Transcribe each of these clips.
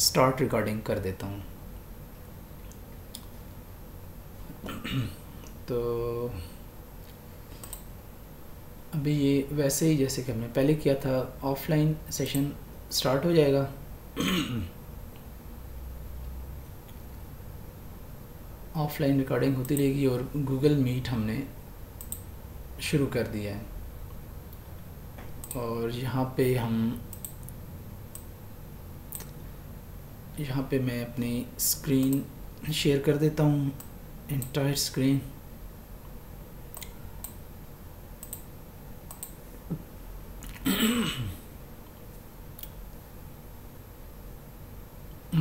Start recording कर देता हूँ। तो अभी ये वैसे ही जैसे कि हमने पहले किया था ऑफलाइन सेशन स्टार्ट हो जाएगा। ऑफलाइन रिकॉर्डिंग होती रहेगी और गूगल मीट हमने शुरू कर दिया है। और यहाँ पे मैं अपनी स्क्रीन शेयर कर देता हूँ, एंटायर स्क्रीन।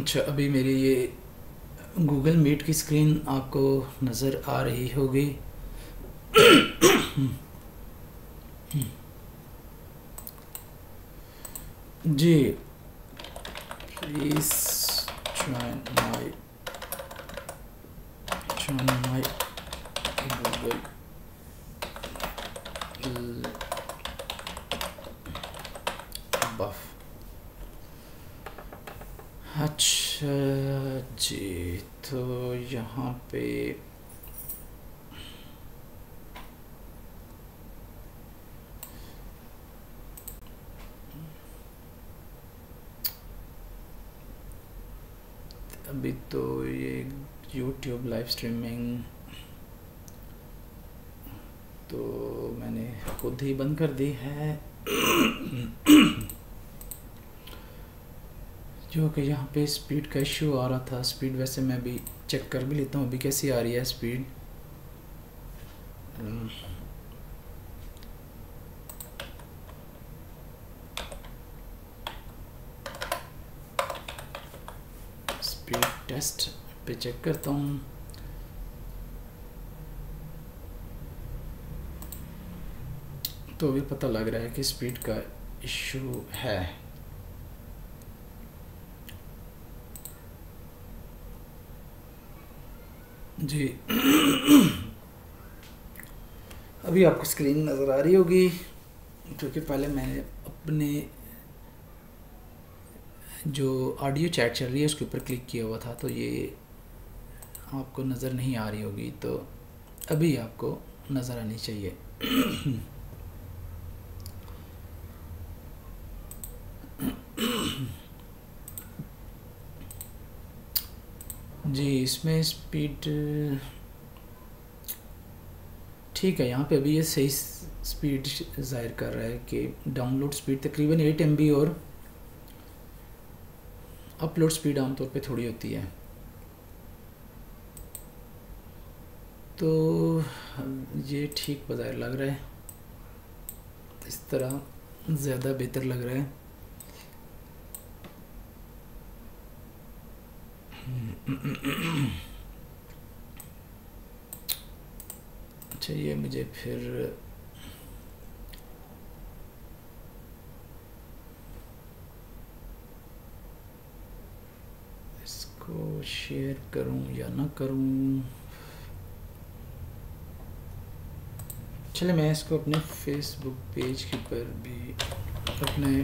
अच्छा, अभी मेरी ये गूगल मीट की स्क्रीन आपको नज़र आ रही होगी। जी, please join my Google buff। अच्छा जी, तो यहाँ पे अभी तो ये YouTube लाइव स्ट्रीमिंग तो मैंने खुद ही बंद कर दी है, जो कि यहाँ पे स्पीड का इशू आ रहा था। स्पीड वैसे मैं अभी चेक कर भी लेता हूँ अभी कैसी आ रही है स्पीड। स्पीड टेस्ट पे चेक करता हूँ। तो भी पता लग रहा है कि स्पीड का इशू है। जी, अभी आपको स्क्रीन नज़र आ रही होगी, क्योंकि पहले मैंने अपने जो ऑडियो चैट चल रही है उसके ऊपर क्लिक किया हुआ था, तो ये आपको नज़र नहीं आ रही होगी, तो अभी आपको नज़र आनी चाहिए। जी, इसमें स्पीड ठीक है। यहाँ पे अभी ये सही स्पीड जाहिर कर रहा है कि डाउनलोड स्पीड तकरीबन 8 MB और अपलोड स्पीड आमतौर पे थोड़ी होती है। तो ये ठीक बजाय लग रहा है, इस तरह ज़्यादा बेहतर लग रहा है। अच्छा, ये मुझे फिर इसको शेयर करूं या ना करूं। चलिए, मैं इसको अपने फेसबुक पेज के ऊपर भी, अपने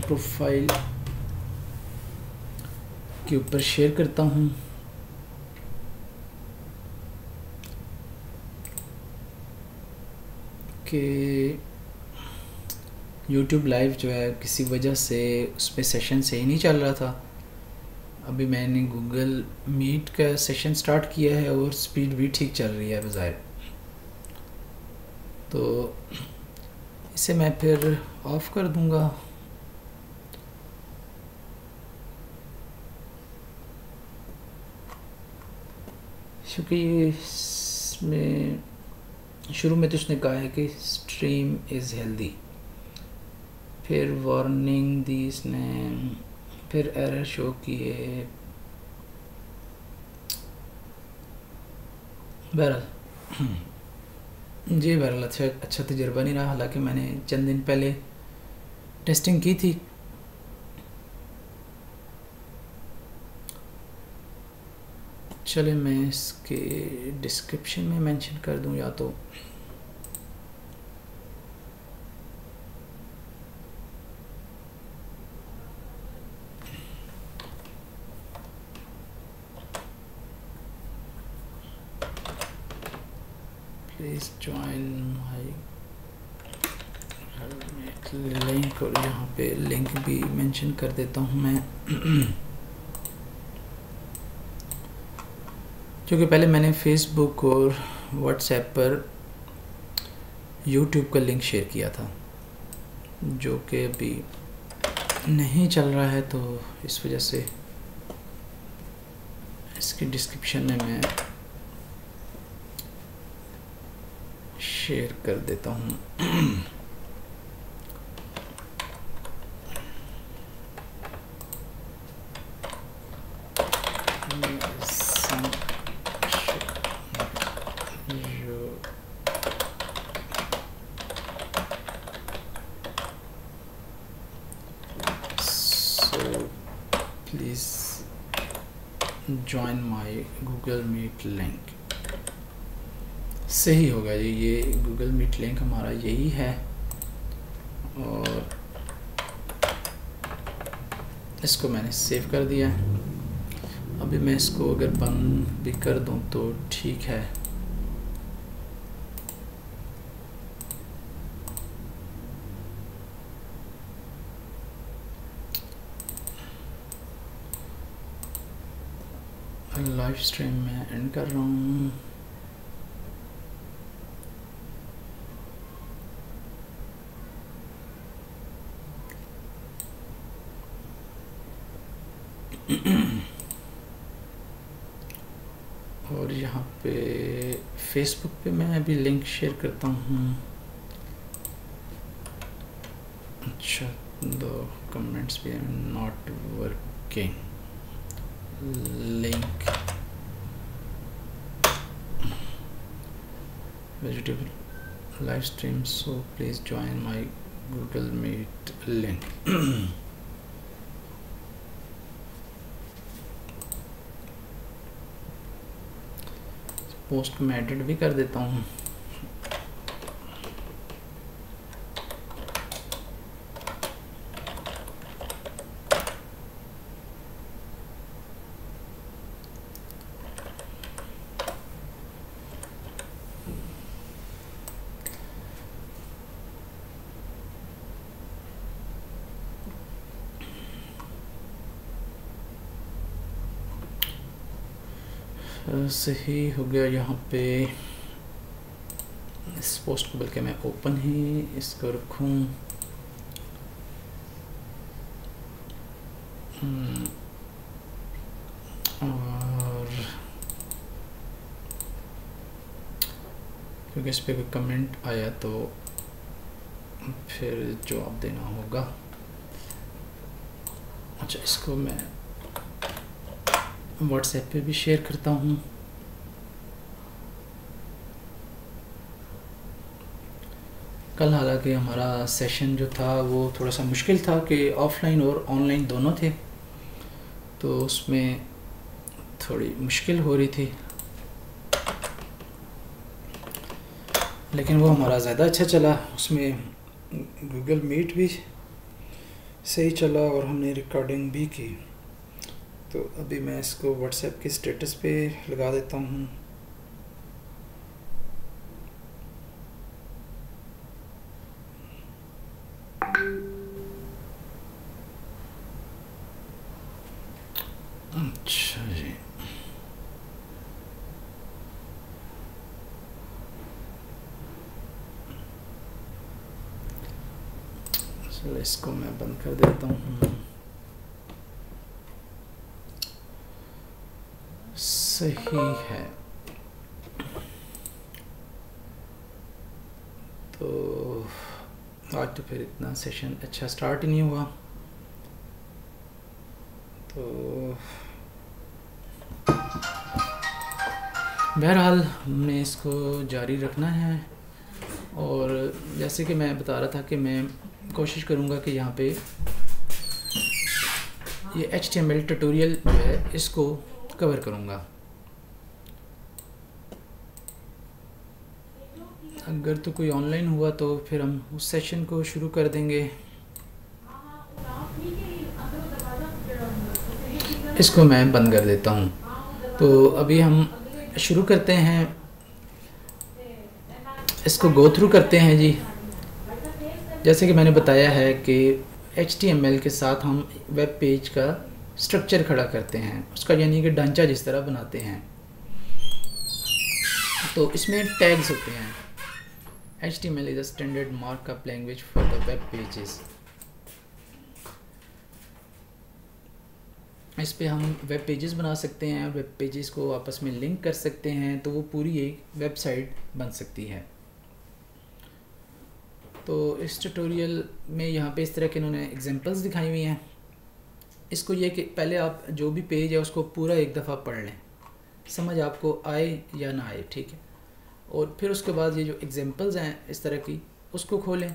प्रोफाइल के ऊपर शेयर करता हूं। कि YouTube लाइव जो है किसी वजह से उस पर सेशन सही नहीं चल रहा था। अभी मैंने Google Meet का सेशन स्टार्ट किया है और स्पीड भी ठीक चल रही है बज़ाहिर। तो इसे मैं फिर ऑफ कर दूंगा। क्योंकि इसमें शुरू में तो उसने कहा है कि स्ट्रीम इज़ हेल्दी, फिर वार्निंग दी इसने, फिर एरर शो किए। बहरहाल जी, बहरहाल अच्छा तजुर्बा नहीं रहा। हालांकि मैंने चंद दिन पहले टेस्टिंग की थी। चले, मैं इसके डिस्क्रिप्शन में मेंशन कर दूं या तो। Please join my link, और यहाँ पे लिंक भी मेंशन कर देता हूँ मैं, क्योंकि पहले मैंने Facebook और WhatsApp पर YouTube का लिंक शेयर किया था जो कि अभी नहीं चल रहा है, तो इस वजह से इसके डिस्क्रिप्शन में मैं शेयर कर देता हूँ। Join my Google Meet link, सही होगा जी, ये Google Meet link हमारा यही है और इसको मैंने सेव कर दिया। अभी मैं इसको अगर बंद भी कर दूं तो ठीक है। लाइव स्ट्रीम में एंड कर रहा हूँ। और यहाँ पे फेसबुक पे मैं अभी लिंक शेयर करता हूँ। अच्छा, दो कमेंट्स भी not working link, vegetable live stream, so please join my Google meet link. Post में एडिट भी कर देता हूँ। सही हो गया। यहाँ पे इस पोस्ट को, बल्कि मैं ओपन ही इसको रखूँ। और क्योंकि इस पर कोई कमेंट आया तो फिर जवाब देना होगा। अच्छा, इसको मैं व्हाट्सएप पे भी शेयर करता हूँ। कल हालांकि हमारा सेशन जो था वो थोड़ा सा मुश्किल था कि ऑफलाइन और ऑनलाइन दोनों थे, तो उसमें थोड़ी मुश्किल हो रही थी, लेकिन वो हमारा ज़्यादा अच्छा चला। उसमें गूगल मीट भी सही चला और हमने रिकॉर्डिंग भी की। तो अभी मैं इसको व्हाट्सएप के स्टेटस पे लगा देता हूँ। अच्छा जी, चलो इसको मैं बंद कर देता हूँ। सही है, तो आज तो फिर इतना सेशन अच्छा स्टार्ट ही नहीं हुआ। तो बहरहाल हमने इसको जारी रखना है, और जैसे कि मैं बता रहा था कि मैं कोशिश करूँगा कि यहाँ पे ये HTML ट्यूटोरियल जो है इसको कवर करूँगा। अगर तो कोई ऑनलाइन हुआ तो फिर हम उस सेशन को शुरू कर देंगे। इसको मैं बंद कर देता हूँ। तो अभी हम शुरू करते हैं इसको गो थ्रू करते हैं जी। जैसे कि मैंने बताया है कि HTML के साथ हम वेब पेज का स्ट्रक्चर खड़ा करते हैं, उसका यानी कि ढांचा जिस तरह बनाते हैं। तो इसमें टैग्स होते हैं। HTML is a standard markup language for the web pages. इस पे हम वेब पेजेस बना सकते हैं और वेब पेजेस को आपस में लिंक कर सकते हैं, तो वो पूरी एक वेबसाइट बन सकती है। तो इस ट्यूटोरियल में यहाँ पे इस तरह के इन्होंने एग्जांपल्स दिखाई हुई हैं। इसको ये कि पहले आप जो भी पेज है उसको पूरा एक दफ़ा पढ़ लें, समझ आपको आए या ना आए, ठीक है। और फिर उसके बाद ये जो एग्जांपल्स हैं इस तरह की उसको खोलें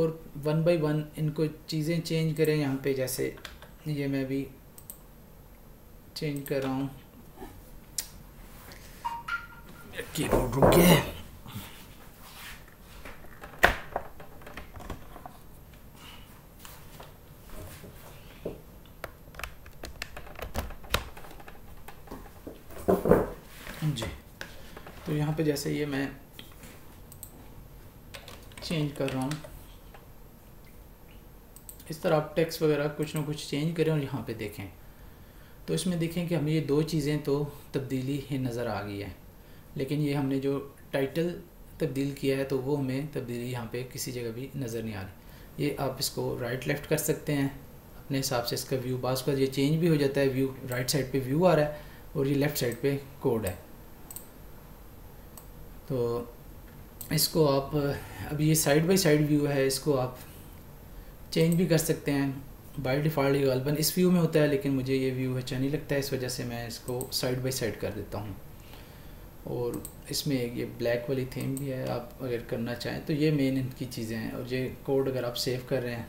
और वन बाय वन इनको चीज़ें चेंज करें। यहाँ पे जैसे ये मैं भी चेंज कर रहा हूँ, कीबोर्ड रुके। जी, तो यहाँ पे जैसे ये मैं चेंज कर रहा हूँ, इस तरह आप टेक्स्ट वगैरह कुछ ना कुछ चेंज करें और यहाँ पे देखें। तो इसमें देखें कि हमें ये दो चीज़ें तो तब्दीली ही नज़र आ गई है, लेकिन ये हमने जो टाइटल तब्दील किया है तो वो हमें तब्दीली यहाँ पे किसी जगह भी नज़र नहीं आ रही। ये आप इसको राइट लेफ़्ट कर सकते हैं अपने हिसाब से, इसका व्यू बास का ये चेंज भी हो जाता है। व्यू राइट साइड पे व्यू आ रहा है और ये लेफ़्ट साइड पे कोड है। तो इसको आप, अब ये साइड बाय साइड व्यू है, इसको आप चेंज भी कर सकते हैं। बाय डिफ़ॉल्ट ये गलबन इस व्यू में होता है, लेकिन मुझे ये व्यू अच्छा नहीं लगता है, इस वजह से मैं इसको साइड बाय साइड कर देता हूँ। और इसमें ये ब्लैक वाली थीम भी है, आप अगर करना चाहें तो। ये मेन इनकी चीज़ें हैं। और ये कोड अगर आप सेव कर रहे हैं,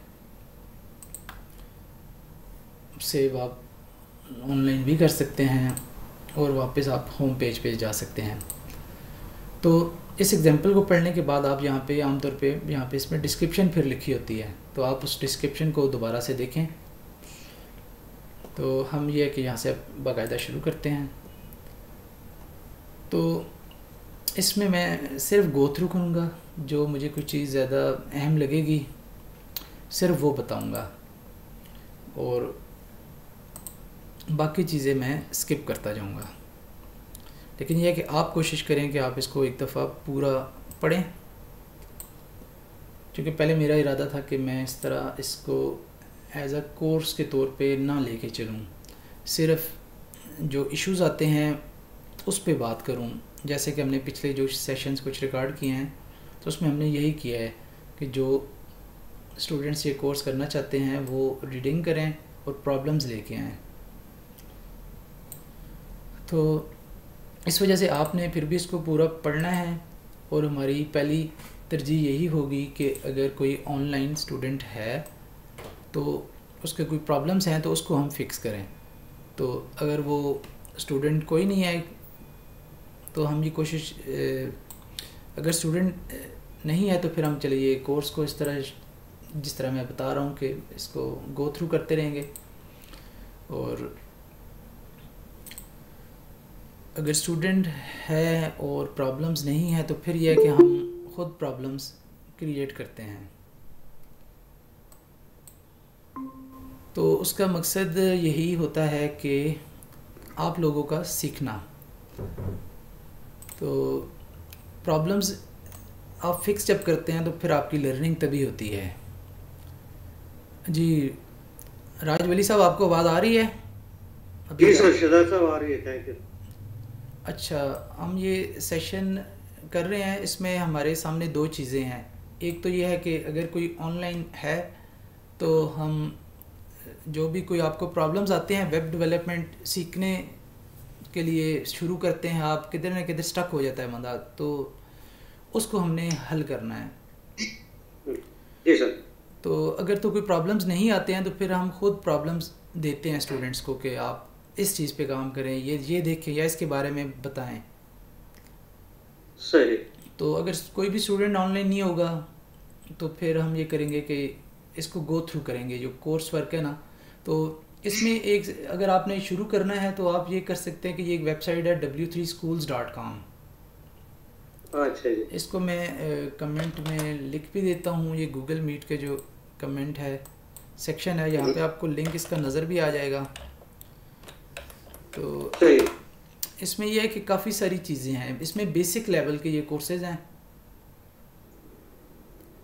सेव आप ऑनलाइन भी कर सकते हैं और वापस आप होम पेज पे जा सकते हैं। तो इस एग्जांपल को पढ़ने के बाद आप यहाँ पे आमतौर पे यहाँ पे इसमें डिस्क्रिप्शन फिर लिखी होती है, तो आप उस डिस्क्रिप्शन को दोबारा से देखें। तो हम ये कि यहाँ से बाकायदा शुरू करते हैं। तो इसमें मैं सिर्फ गो थ्रू करूँगा, जो मुझे कुछ चीज़ ज़्यादा अहम लगेगी सिर्फ वो बताऊँगा और बाकी चीज़ें मैं स्किप करता जाऊँगा। लेकिन यह कि आप कोशिश करें कि आप इसको एक दफ़ा पूरा पढ़ें, क्योंकि पहले मेरा इरादा था कि मैं इस तरह इसको एज अ कोर्स के तौर पे ना लेके चलूँ, सिर्फ जो इश्यूज़ आते हैं उस पे बात करूँ। जैसे कि हमने पिछले जो सेशंस कुछ रिकॉर्ड किए हैं तो उसमें हमने यही किया है कि जो स्टूडेंट्स ये कोर्स करना चाहते हैं वो रीडिंग करें और प्रॉब्लम्स लेके आएँ। तो इस वजह से आपने फिर भी इसको पूरा पढ़ना है और हमारी पहली तरजीह यही होगी कि अगर कोई ऑनलाइन स्टूडेंट है तो उसके कोई प्रॉब्लम्स हैं तो उसको हम फिक्स करें। तो अगर वो स्टूडेंट कोई नहीं है तो हम ये कोशिश, अगर स्टूडेंट नहीं है तो फिर हम चलिए कोर्स को इस तरह जिस तरह मैं बता रहा हूँ कि इसको गो थ्रू करते रहेंगे। और अगर स्टूडेंट है और प्रॉब्लम्स नहीं है तो फिर यह है कि हम ख़ुद प्रॉब्लम्स क्रिएट करते हैं। तो उसका मकसद यही होता है कि आप लोगों का सीखना। तो प्रॉब्लम्स आप फिक्स जब करते हैं तो फिर आपकी लर्निंग तभी होती है। जी राज वली साहब, आपको आवाज़ आ रही है? जी सर, शजात साहब आ रही है, थैंक यू। अच्छा, हम ये सेशन कर रहे हैं, इसमें हमारे सामने दो चीज़ें हैं। एक तो ये है कि अगर कोई ऑनलाइन है तो हम जो भी कोई आपको प्रॉब्लम्स आते हैं वेब डेवलपमेंट सीखने के लिए शुरू करते हैं, आप किधर ना किधर स्टक हो जाता है बंदा, तो उसको हमने हल करना है। जी सर। तो अगर तो कोई प्रॉब्लम्स नहीं आते हैं तो फिर हम खुद प्रॉब्लम्स देते हैं स्टूडेंट्स को कि आप इस चीज़ पे काम करें, ये देखें या इसके बारे में बताएं। सही। तो अगर कोई भी स्टूडेंट ऑनलाइन नहीं होगा तो फिर हम ये करेंगे कि इसको गो थ्रू करेंगे, जो कोर्स वर्क है ना। तो इसमें एक, अगर आपने शुरू करना है तो आप ये कर सकते हैं कि ये एक वेबसाइट है w3schools.com। अच्छा जी। इसको मैं कमेंट में लिख भी देता हूँ, ये गूगल मीट के जो कमेंट है सेक्शन है यहाँ पे आपको लिंक इसका नज़र भी आ जाएगा। तो इसमें यह है कि काफ़ी सारी चीज़ें हैं, इसमें बेसिक लेवल के ये कोर्सेज हैं,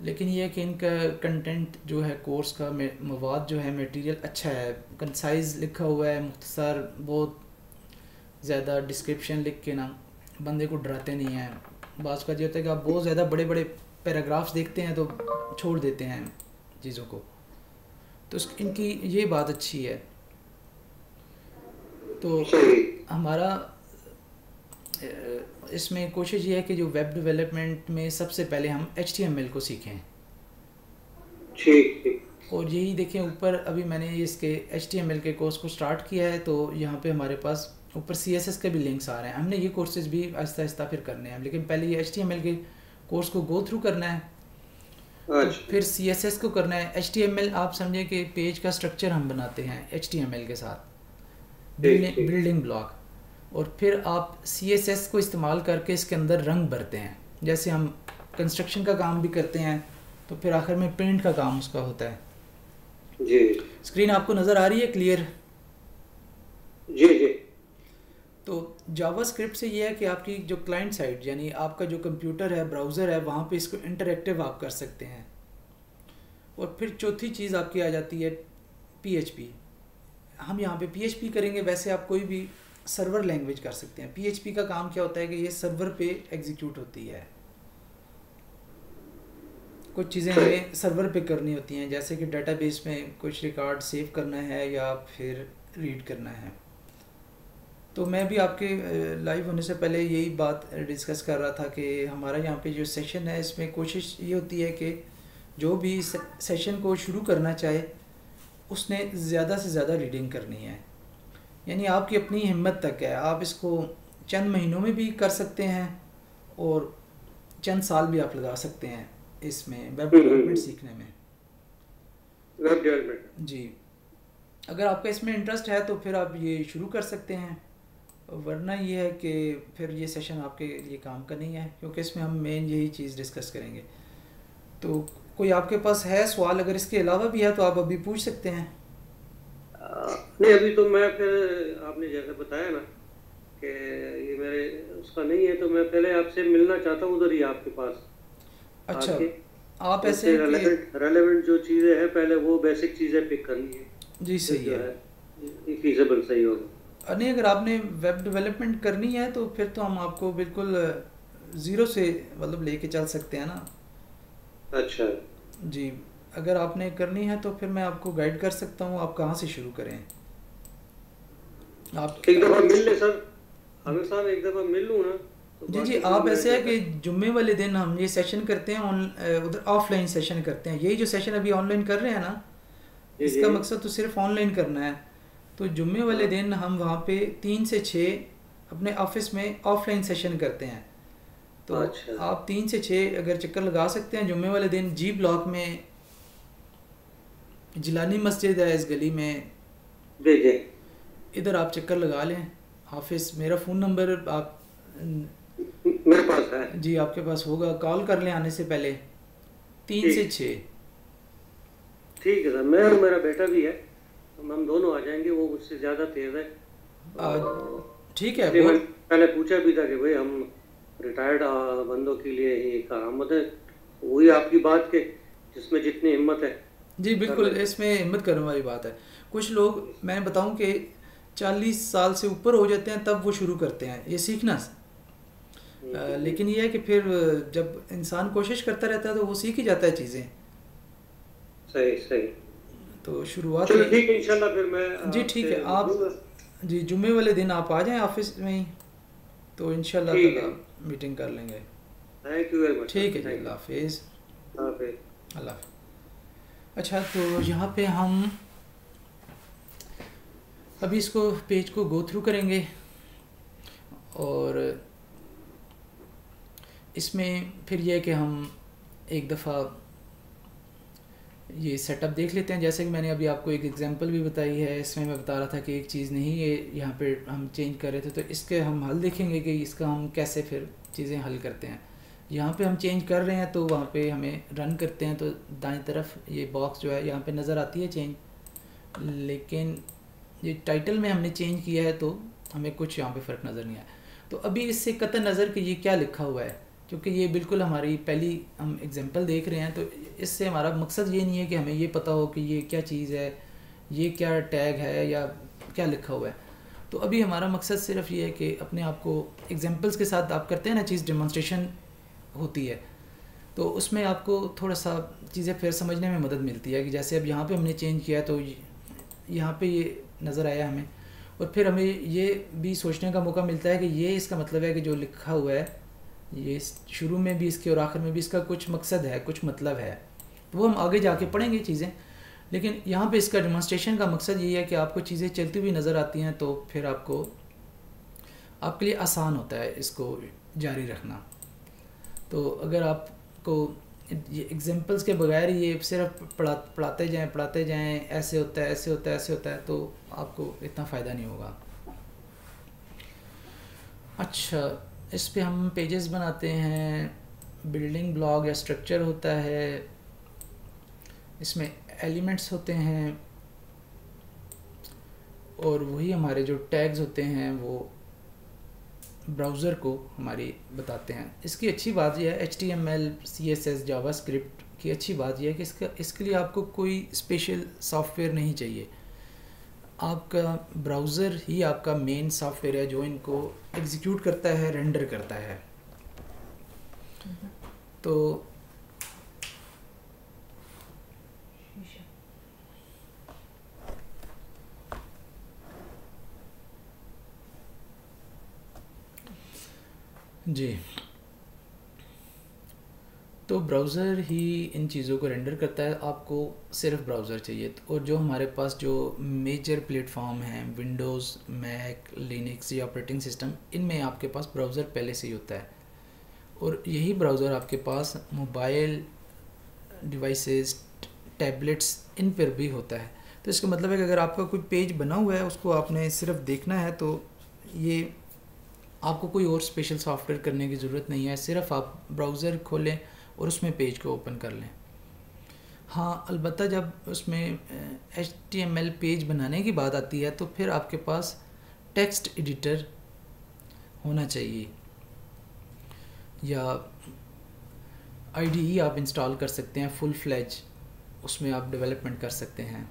लेकिन यह है कि इनका कंटेंट जो है कोर्स का मवाद जो है मटेरियल अच्छा है, कंसाइज लिखा हुआ है, मुख्तसर, बहुत ज़्यादा डिस्क्रिप्शन लिख के ना बंदे को डराते नहीं हैं। बात का ये होता है कि आप बहुत ज़्यादा बड़े बड़े पैराग्राफ्स देखते हैं तो छोड़ देते हैं चीज़ों को, तो इनकी ये बात अच्छी है। तो हमारा इसमें कोशिश ये है कि जो वेब डेवलपमेंट में सबसे पहले हम HTML को सीखें, ठीक, और यही देखें ऊपर अभी मैंने इसके HTML के कोर्स को स्टार्ट किया है, तो यहाँ पे हमारे पास ऊपर CSS के भी लिंक्स आ रहे हैं। हमने ये कोर्सेज भी आहिस्ता आहिस्ता फिर करने हैं, लेकिन पहले ये HTML के कोर्स को गो थ्रू करना है, तो फिर CSS को करना है। HTML आप समझें कि पेज का स्ट्रक्चर हम बनाते हैं HTML के साथ, बिल्डिंग ब्लॉक, और फिर आप CSS को इस्तेमाल करके इसके अंदर रंग भरते हैं। जैसे हम कंस्ट्रक्शन का काम भी करते हैं तो फिर आखिर में पेंट का काम उसका होता है जी। स्क्रीन आपको नज़र आ रही है क्लियर? जी जी। तो जावास्क्रिप्ट से ये है कि आपकी जो क्लाइंट साइड यानी आपका जो कंप्यूटर है, ब्राउज़र है, वहाँ पे इसको इंटरेक्टिव आप कर सकते हैं। और फिर चौथी चीज़ आपकी आ जाती है PHP। हम यहाँ पे PHP करेंगे, वैसे आप कोई भी सर्वर लैंग्वेज कर सकते हैं। PHP का काम क्या होता है कि ये सर्वर पे एग्जीक्यूट होती है, कुछ चीज़ें हमें सर्वर पे करनी होती हैं, जैसे कि डेटाबेस में कुछ रिकॉर्ड सेव करना है या फिर रीड करना है। तो मैं भी आपके लाइव होने से पहले यही बात डिस्कस कर रहा था कि हमारा यहाँ पे जो सेशन है इसमें कोशिश ये होती है कि जो भी सेशन को शुरू करना चाहे उसने ज़्यादा से ज़्यादा रीडिंग करनी है, यानी आपकी अपनी हिम्मत तक है। आप इसको चंद महीनों में भी कर सकते हैं और चंद साल भी आप लगा सकते हैं इसमें वेब डेवलपमेंट सीखने में। वेब डेवलपमेंट जी, अगर आपका इसमें इंटरेस्ट है तो फिर आप ये शुरू कर सकते हैं, वरना ये है कि फिर ये सेशन आपके लिए काम का नहीं है, क्योंकि इसमें हम मेन यही चीज़ डिस्कस करेंगे। तो कोई आपके पास है सवाल? अगर इसके अलावा भी है तो आप अभी पूछ सकते हैं। नहीं, अभी तो मैं फिर आपने जैसे बताया ना कि ये मेरे उसका नहीं है, तो मैं पहले आपसे मिलना चाहता हूँ उधर ही आपके पास। अच्छा, आप ऐसे रेलेवेंट जो चीज़ें हैं पहले वो बेसिक चीज़ें पिक करनी है। जी सही है, फीजेबल सही होगा। नहीं, अगर आपने वेब डेवलपमेंट करनी है तो फिर तो हम आपको बिल्कुल ज़ीरो से मतलब लेके चल सकते हैं ना। अच्छा जी, अगर आपने करनी है तो फिर मैं आपको गाइड कर सकता हूँ, आप कहाँ से शुरू करें। आप एक दफ़ा मिल ले सर, अगर साहब एक दफ़ा मिल लूँ ना तो जी जी। आप ऐसे है कि जुम्मे वाले दिन हम ये सेशन करते हैं, उधर ऑफलाइन सेशन करते हैं। यही जो सेशन अभी ऑनलाइन कर रहे हैं ना, इसका मकसद तो सिर्फ ऑनलाइन करना है। तो जुम्मे वाले दिन हम वहाँ पे 3 से 6 अपने ऑफिस में ऑफलाइन सेशन करते हैं। तो आप 3 से 6 अगर चक्कर लगा सकते हैं जुम्मे वाले दिन। जी ब्लॉक में जिलानी मस्जिद है, इस गली में, इधर आप चक्कर लगा लें। हाफिज़, मेरा फ़ोन नंबर आप मेरे पास है जी, आपके पास होगा, कॉल कर लें आने से पहले। 3 से 6 ठीक है सर। मैं और मेरा बेटा भी है, हम दोनों आ जाएंगे, वो उससे ज़्यादा तेज है। ठीक है, मैंने पहले पूछा भी था कि भाई हम रिटायर्ड बंदों के लिए ये करामत है, वही आपकी बात के जिसमें जितनी हिम्मत है। जी बिल्कुल, इसमें हिम्मत करने वाली बात है। कुछ लोग, मैं बताऊं कि 40 साल से ऊपर हो जाते हैं तब वो शुरू करते हैं ये सीखना। लेकिन ये है कि फिर जब इंसान कोशिश करता रहता है तो वो सीख ही जाता है चीज़ें। सही सही। तो शुरुआत ठीक है इंशाल्लाह। फिर मैं जी ठीक है, आप जी जुम्मे वाले दिन आप आ जाएँ ऑफिस में ही, तो इंशाल्लाह मीटिंग कर लेंगे। Thank you very much. ठीक है जी, अल्लाह हाफिज़। अल्लाह हाफिज़। अच्छा, तो यहाँ पे हम अभी इसको पेज को गो थ्रू करेंगे और इसमें फिर यह है कि हम एक दफ़ा ये सेटअप देख लेते हैं। जैसे कि मैंने अभी आपको एक एग्जांपल भी बताई है, इसमें मैं बता रहा था कि एक चीज़ नहीं है, यहाँ पे हम चेंज कर रहे थे, तो इसके हम हल देखेंगे कि इसका हम कैसे फिर चीज़ें हल करते हैं। यहाँ पे हम चेंज कर रहे हैं तो वहाँ पे हमें रन करते हैं तो दाएं तरफ ये बॉक्स जो है यहाँ पे नज़र आती है चेंज, लेकिन ये टाइटल में हमने चेंज किया है तो हमें कुछ यहाँ पे फ़र्क नज़र नहीं आया। तो अभी इससे कतई नज़र कि ये क्या लिखा हुआ है, क्योंकि ये बिल्कुल हमारी पहली हम एग्जांपल देख रहे हैं, तो इससे हमारा मकसद ये नहीं है कि हमें ये पता हो कि ये क्या चीज़ है, ये क्या टैग है या क्या लिखा हुआ है। तो अभी हमारा मकसद सिर्फ ये है कि अपने आप को एग्जाम्पल्स के साथ आप करते हैं ना चीज़, डेमोन्स्ट्रेशन होती है तो उसमें आपको थोड़ा सा चीज़ें फिर समझने में मदद मिलती है कि जैसे अब यहाँ पे हमने चेंज किया तो यहाँ पे ये नज़र आया हमें, और फिर हमें ये भी सोचने का मौका मिलता है कि ये इसका मतलब है कि जो लिखा हुआ है ये शुरू में भी इसके और आखिर में भी इसका कुछ मकसद है, कुछ मतलब है। तो वो हम आगे जाके पढ़ेंगे चीज़ें, लेकिन यहाँ पे इसका डेमोन्स्ट्रेशन का मकसद यही है कि आपको चीज़ें चलती हुई नज़र आती हैं तो फिर आपको आपके लिए आसान होता है इसको जारी रखना। तो अगर आपको ये एग्जाम्पल्स के बगैर ये सिर्फ पढ़ाते जाएं ऐसे होता है तो आपको इतना फ़ायदा नहीं होगा। अच्छा, इस पे हम पेजेस बनाते हैं, बिल्डिंग ब्लॉक या स्ट्रक्चर होता है, इसमें एलिमेंट्स होते हैं और वही हमारे जो टैग्स होते हैं वो ब्राउज़र को हमारी बताते हैं। इसकी अच्छी बात यह है HTML, CSS, JavaScript की अच्छी बात यह है कि इसके लिए आपको कोई स्पेशल सॉफ्टवेयर नहीं चाहिए, आपका ब्राउज़र ही आपका मेन सॉफ्टवेयर है जो इनको एग्जीक्यूट करता है, रेंडर करता है। तो जी, तो ब्राउज़र ही इन चीज़ों को रेंडर करता है, आपको सिर्फ ब्राउज़र चाहिए। और जो हमारे पास जो मेजर प्लेटफॉर्म हैं विंडोज़, मैक, लिनक्स या ऑपरेटिंग सिस्टम, इनमें आपके पास ब्राउज़र पहले से ही होता है और यही ब्राउज़र आपके पास मोबाइल डिवाइसेस, टैबलेट्स इन पर भी होता है। तो इसका मतलब है कि अगर आपका कोई पेज बना हुआ है उसको आपने सिर्फ देखना है तो ये आपको कोई और स्पेशल सॉफ्टवेयर करने की ज़रूरत नहीं है, सिर्फ आप ब्राउज़र खोलें और उसमें पेज को ओपन कर लें। हाँ, अलबत्ता जब उसमें HTML पेज बनाने की बात आती है तो फिर आपके पास टेक्स्ट एडिटर होना चाहिए या IDE आप इंस्टॉल कर सकते हैं, फुल फ्लैज उसमें आप डेवलपमेंट कर सकते हैं।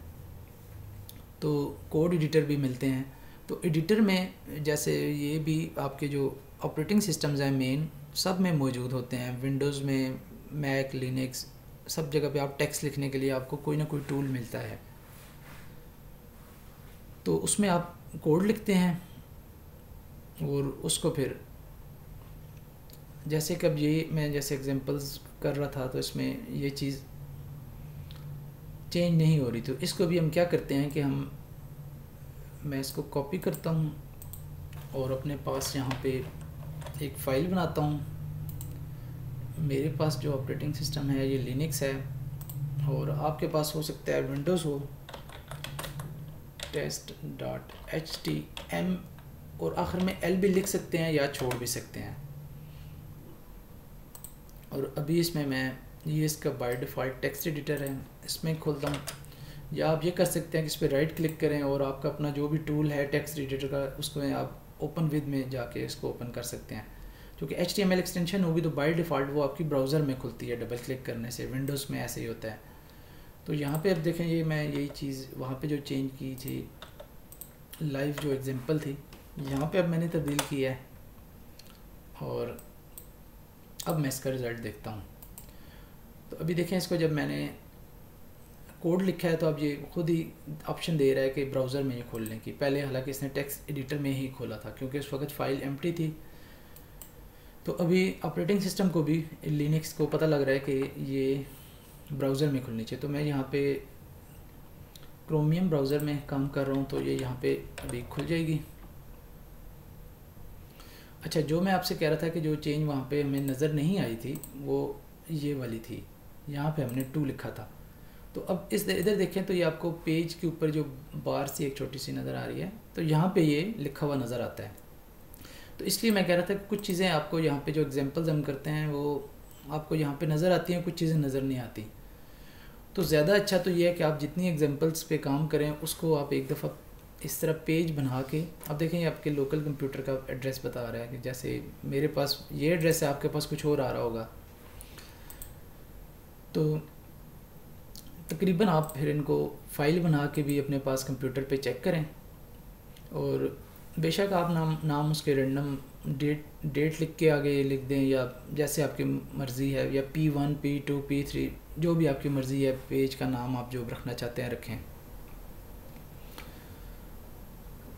तो कोड एडिटर भी मिलते हैं, तो एडिटर में जैसे ये भी आपके जो ऑपरेटिंग सिस्टम्स हैं मेन सब में मौजूद होते हैं, विंडोज़ में, मैक, लिनक्स, सब जगह पे आप टेक्स्ट लिखने के लिए आपको कोई ना कोई टूल मिलता है। तो उसमें आप कोड लिखते हैं और उसको फिर जैसे कब ये मैं जैसे एग्जांपल्स कर रहा था तो इसमें ये चीज़ चेंज नहीं हो रही, तो इसको भी हम क्या करते हैं कि मैं इसको कॉपी करता हूँ और अपने पास यहाँ पे एक फ़ाइल बनाता हूँ। मेरे पास जो ऑपरेटिंग सिस्टम है ये लिनक्स है और आपके पास हो सकता है विंडोज़ हो, test.htm और आखिर में l भी लिख सकते हैं या छोड़ भी सकते हैं। और अभी इसमें मैं ये इसका बाय डिफ़ॉल्ट टेक्स्ट एडिटर है इसमें खोलता हूँ, या आप ये कर सकते हैं कि इस पर राइट क्लिक करें और आपका अपना जो भी टूल है टेक्स्ट एडिटर का उसको आप ओपन विद में जाके इसको ओपन कर सकते हैं। क्योंकि HTML एक्सटेंशन होगी तो बाय डिफ़ॉल्ट वो आपकी ब्राउज़र में खुलती है डबल क्लिक करने से, विंडोज़ में ऐसे ही होता है। तो यहाँ पे आप देखें ये मैं यही चीज़ वहाँ पे जो चेंज की थी लाइव जो एग्जांपल थी यहाँ पे अब मैंने तब्दील किया है और अब मैं इसका रिज़ल्ट देखता हूँ। तो अभी देखें इसको जब मैंने कोड लिखा है तो अब ये खुद ही ऑप्शन दे रहा है कि ब्राउज़र में ये खोलने की, पहले हालांकि इसने टेक्स्ट एडिटर में ही खोला था क्योंकि उस वक्त फ़ाइल एम्प्टी थी। तो अभी ऑपरेटिंग सिस्टम को भी लिनक्स को पता लग रहा है कि ये ब्राउज़र में खुलनी चाहिए। तो मैं यहाँ पे क्रोमियम ब्राउज़र में काम कर रहा हूँ तो ये यहाँ पे अभी खुल जाएगी। अच्छा, जो मैं आपसे कह रहा था कि जो चेंज वहाँ पर हमें नज़र नहीं आई थी वो ये वाली थी, यहाँ पर हमने टू लिखा था। तो अब इस इधर देखें तो ये आपको पेज के ऊपर जो बार सी एक छोटी सी नज़र आ रही है तो यहाँ पे ये लिखा हुआ नज़र आता है। तो इसलिए मैं कह रहा था कि कुछ चीज़ें आपको यहाँ पे जो एग्जांपल्स हम करते हैं वो आपको यहाँ पे नज़र आती हैं, कुछ चीज़ें नज़र नहीं आती। तो ज़्यादा अच्छा तो ये है कि आप जितनी एग्जांपल्स पे काम करें उसको आप एक दफ़ा इस तरह पेज बना के आप देखें। आपके लोकल कंप्यूटर का एड्रेस बता रहा है कि जैसे मेरे पास ये एड्रेस है, आपके पास कुछ और आ रहा होगा। तो तकरीबन आप फिर इनको फ़ाइल बना के भी अपने पास कंप्यूटर पे चेक करें और बेशक आप नाम उसके रैंडम डेट लिख के आगे लिख दें, या जैसे आपकी मर्ज़ी है, या P1, P2, P3 जो भी आपकी मर्ज़ी है। पेज का नाम आप जो रखना चाहते हैं रखें।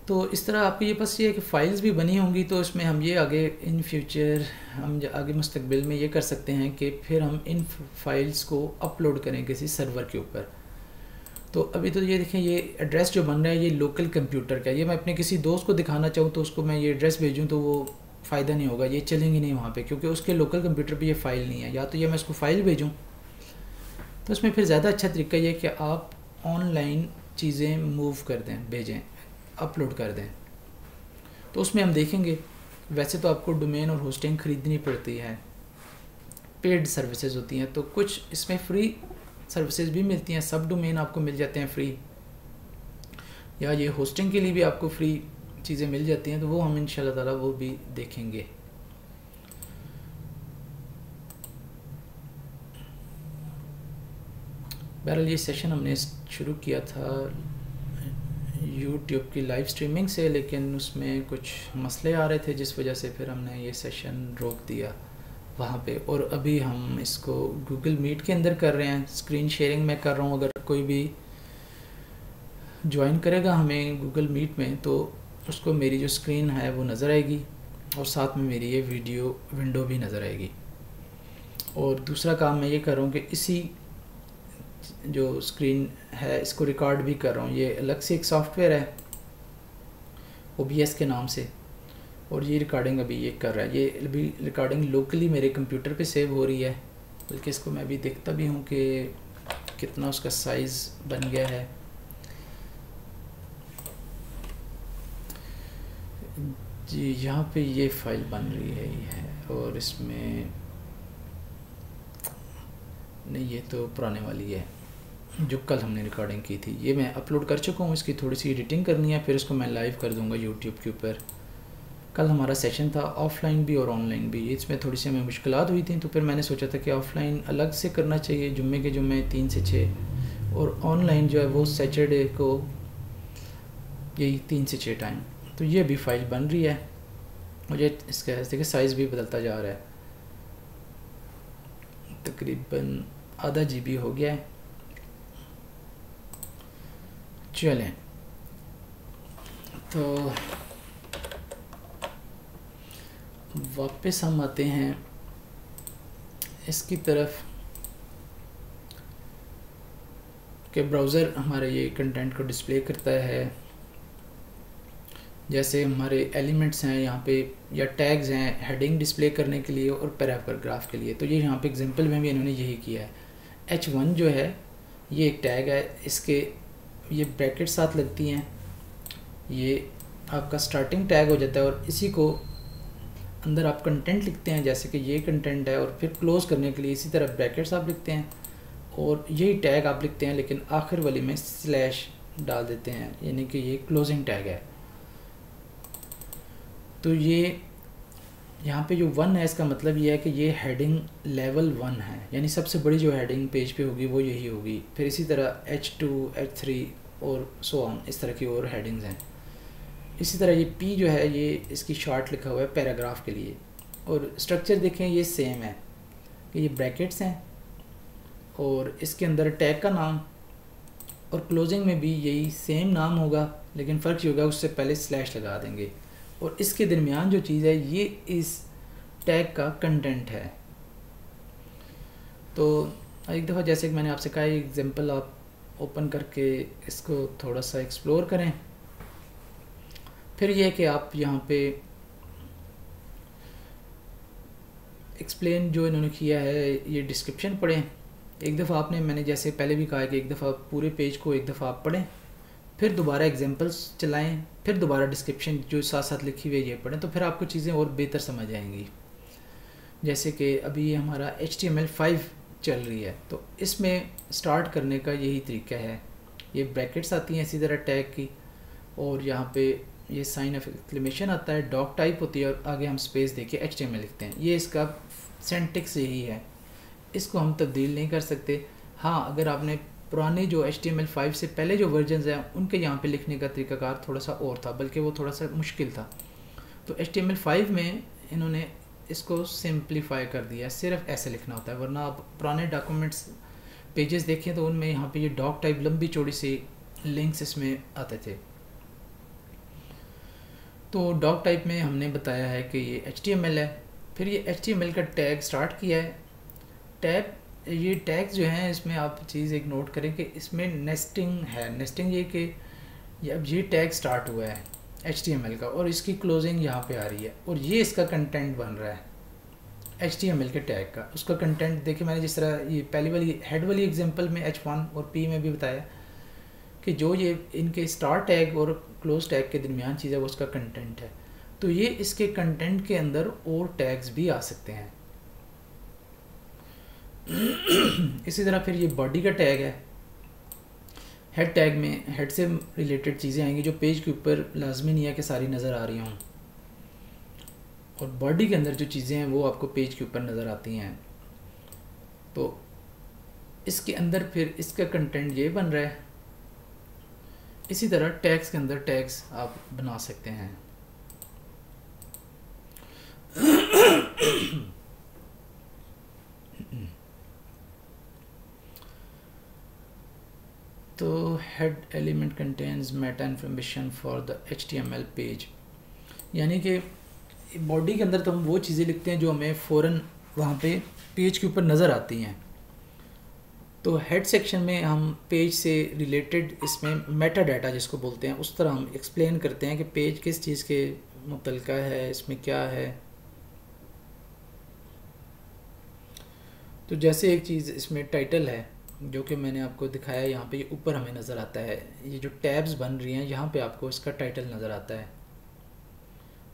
तो इस तरह आपके ये पास ये है कि फ़ाइल्स भी बनी होंगी। तो इसमें हम ये आगे इन फ्यूचर हम आगे मुस्तकबिल में ये कर सकते हैं कि फिर हम इन फाइल्स को अपलोड करें किसी सर्वर के ऊपर। तो अभी तो ये देखें, ये एड्रेस जो बन रहा है ये लोकल कंप्यूटर का। ये मैं अपने किसी दोस्त को दिखाना चाहूँ तो उसको मैं ये एड्रेस भेजूँ तो वो फ़ायदा नहीं होगा, ये चलेंगी नहीं वहाँ पे, क्योंकि उसके लोकल कंप्यूटर पे ये फ़ाइल नहीं है। या तो ये मैं उसको फ़ाइल भेजूँ। तो उसमें फिर ज़्यादा अच्छा तरीका ये कि आप ऑनलाइन चीज़ें मूव कर दें, भेजें, अपलोड कर दें। तो उसमें हम देखेंगे, वैसे तो आपको डोमेन और होस्टिंग ख़रीदनी पड़ती है, पेड सर्विसेज होती हैं, तो कुछ इसमें फ्री सर्विसेज भी मिलती हैं। सब डोमेन आपको मिल जाते हैं फ्री, या ये होस्टिंग के लिए भी आपको फ्री चीज़ें मिल जाती हैं। तो वो हम इंशाल्लाह ताला वो भी देखेंगे। बहरहाल ये सेशन हमने शुरू किया था YouTube की लाइव स्ट्रीमिंग से, लेकिन उसमें कुछ मसले आ रहे थे जिस वजह से फिर हमने ये सेशन रोक दिया वहाँ पे। और अभी हम इसको Google Meet के अंदर कर रहे हैं, स्क्रीन शेयरिंग में कर रहा हूँ। अगर कोई भी ज्वाइन करेगा हमें Google Meet में तो उसको मेरी जो स्क्रीन है वो नज़र आएगी और साथ में मेरी ये वीडियो विंडो भी नज़र आएगी। और दूसरा काम मैं ये कर रहा हूँ कि इसी जो स्क्रीन है इसको रिकॉर्ड भी कर रहा हूँ। ये अलग से एक सॉफ्टवेयर है OBS के नाम से, और ये रिकॉर्डिंग अभी ये कर रहा है। ये अभी रिकॉर्डिंग लोकली मेरे कंप्यूटर पे सेव हो रही है, बल्कि इसको मैं अभी देखता भी हूँ कि कितना उसका साइज़ बन गया है। जी यहाँ पे ये फाइल बन रही है, ये है, और इसमें नहीं, ये तो पुराने वाली है जो कल हमने रिकॉर्डिंग की थी। ये मैं अपलोड कर चुका हूँ, इसकी थोड़ी सी एडिटिंग करनी है, फिर इसको मैं लाइव कर दूँगा YouTube के ऊपर। कल हमारा सेशन था ऑफ़लाइन भी और ऑनलाइन भी। इसमें थोड़ी सी हमें मुश्किलात हुई थी, तो फिर मैंने सोचा था कि ऑफ़लाइन अलग से करना चाहिए जुम्मे के जुम्मे 3 से 6, और ऑनलाइन जो है वो सैटरडे को यही 3 से 6 टाइम। तो ये भी फाइल बन रही है, मुझे इसका देखिए साइज़ भी बदलता जा रहा है, तकरीबन आधा GB हो गया है। चलें, तो वापस हम आते हैं इसकी तरफ के ब्राउज़र हमारे ये कंटेंट को डिस्प्ले करता है। जैसे हमारे एलिमेंट्स हैं यहाँ पे, या टैग्स हैं हेडिंग डिस्प्ले करने के लिए और पैराग्राफ के लिए। तो ये यहाँ पे एग्जांपल में भी इन्होंने यही किया है। H1 जो है ये एक टैग है, इसके ये ब्रैकेट साथ लगती हैं, ये आपका स्टार्टिंग टैग हो जाता है, और इसी को अंदर आप कंटेंट लिखते हैं, जैसे कि ये कंटेंट है, और फिर क्लोज़ करने के लिए इसी तरह ब्रैकेट्स आप लिखते हैं और यही टैग आप लिखते हैं, लेकिन आखिर वाली में स्लैश डाल देते हैं, यानी कि ये क्लोजिंग टैग है। तो ये यहाँ पे जो 1 है इसका मतलब ये है कि ये हेडिंग लेवल 1 है, यानी सबसे बड़ी जो हेडिंग पेज पे होगी वो यही होगी। फिर इसी तरह H2, H3 और सो ऑन, इस तरह की और हेडिंग्स हैं। इसी तरह ये P जो है ये इसकी शॉर्ट लिखा हुआ है पैराग्राफ के लिए, और स्ट्रक्चर देखें ये सेम है कि ये ब्रैकेट्स हैं और इसके अंदर टैग का नाम, और क्लोजिंग में भी यही सेम नाम होगा, लेकिन फ़र्क ये होगा उससे पहले स्लैश लगा देंगे। और इसके दरमियान जो चीज़ है ये इस टैग का कंटेंट है। तो एक दफ़ा जैसे कि मैंने आपसे कहा, एग्जांपल आप ओपन करके इसको थोड़ा सा एक्सप्लोर करें। फिर यह कि आप यहाँ पे एक्सप्लेन जो इन्होंने किया है ये डिस्क्रिप्शन पढ़ें। एक दफ़ा मैंने जैसे पहले भी कहा है कि एक दफ़ा पूरे पेज को एक दफ़ा आप पढ़ें, फिर दोबारा एग्जाम्पल्स चलाएं, फिर दोबारा डिस्क्रिप्शन जो साथ साथ लिखी हुई है ये पढ़ें, तो फिर आपको चीज़ें और बेहतर समझ आएंगी। जैसे कि अभी हमारा HTML5 चल रही है, तो इसमें स्टार्ट करने का यही तरीका है। ये ब्रैकेट्स आती हैं इसी तरह टैग की, और यहाँ पे ये साइन ऑफ एक्सक्लेमेशन आता है, डॉक टाइप होती है, और आगे हम स्पेस देके HTML लिखते हैं। ये इसका सिंटैक्स यही है, इसको हम तब्दील नहीं कर सकते। हाँ, अगर आपने पुराने जो HTML5 से पहले जो वर्जन्स हैं उनके यहाँ पे लिखने का तरीकाकार थोड़ा सा और था, बल्कि वो थोड़ा सा मुश्किल था। तो HTML5 में इन्होंने इसको सिंप्लीफाई कर दिया, सिर्फ ऐसे लिखना होता है, वरना आप पुराने डॉक्यूमेंट्स पेजेस देखें तो उनमें यहाँ पे ये डॉक टाइप लंबी चौड़ी सी लिंक्स इसमें आते थे। तो डॉक टाइप में हमने बताया है कि ये HTML है, फिर ये HTML का टैग स्टार्ट किया है। टैग, ये टैग्स जो हैं इसमें आप चीज़ एक नोट करें कि इसमें नेस्टिंग है। नेस्टिंग ये कि अब ये टैग स्टार्ट हुआ है HTML का और इसकी क्लोजिंग यहाँ पे आ रही है, और ये इसका कंटेंट बन रहा है HTML के टैग का। उसका कंटेंट देखिए, मैंने जिस तरह ये पहली वाली हेड वाली एग्जांपल में H1 और P में भी बताया कि जो ये इनके स्टार्ट टैग और क्लोज टैग के दरमियान चीज़ है वो उसका कंटेंट है। तो ये इसके कंटेंट के अंदर और टैग्स भी आ सकते हैं। इसी तरह फिर ये बॉडी का टैग है। हेड टैग में हेड से रिलेटेड चीज़ें आएंगी जो पेज के ऊपर लाजमी नहीं है कि सारी नज़र आ रही हों, और बॉडी के अंदर जो चीज़ें हैं वो आपको पेज के ऊपर नज़र आती हैं। तो इसके अंदर फिर इसका कंटेंट ये बन रहा है। इसी तरह टैग्स के अंदर टैग्स आप बना सकते हैं। तो head element contains meta information for the HTML page, यानी कि बॉडी के अंदर तो हम वो चीज़ें लिखते हैं जो हमें फ़ौरन वहाँ पे पेज के ऊपर नज़र आती हैं। तो हेड सेक्शन में हम पेज से रिलेटेड इसमें मेटा डाटा जिसको बोलते हैं उस तरह हम एक्सप्लेन करते हैं कि पेज किस चीज़ के मुतल्लिक़ है, इसमें क्या है। तो जैसे एक चीज़ इसमें टाइटल है जो कि मैंने आपको दिखाया, यहाँ पे ये ऊपर हमें नज़र आता है। ये जो टैब्स बन रही हैं यहाँ पे आपको इसका टाइटल नज़र आता है।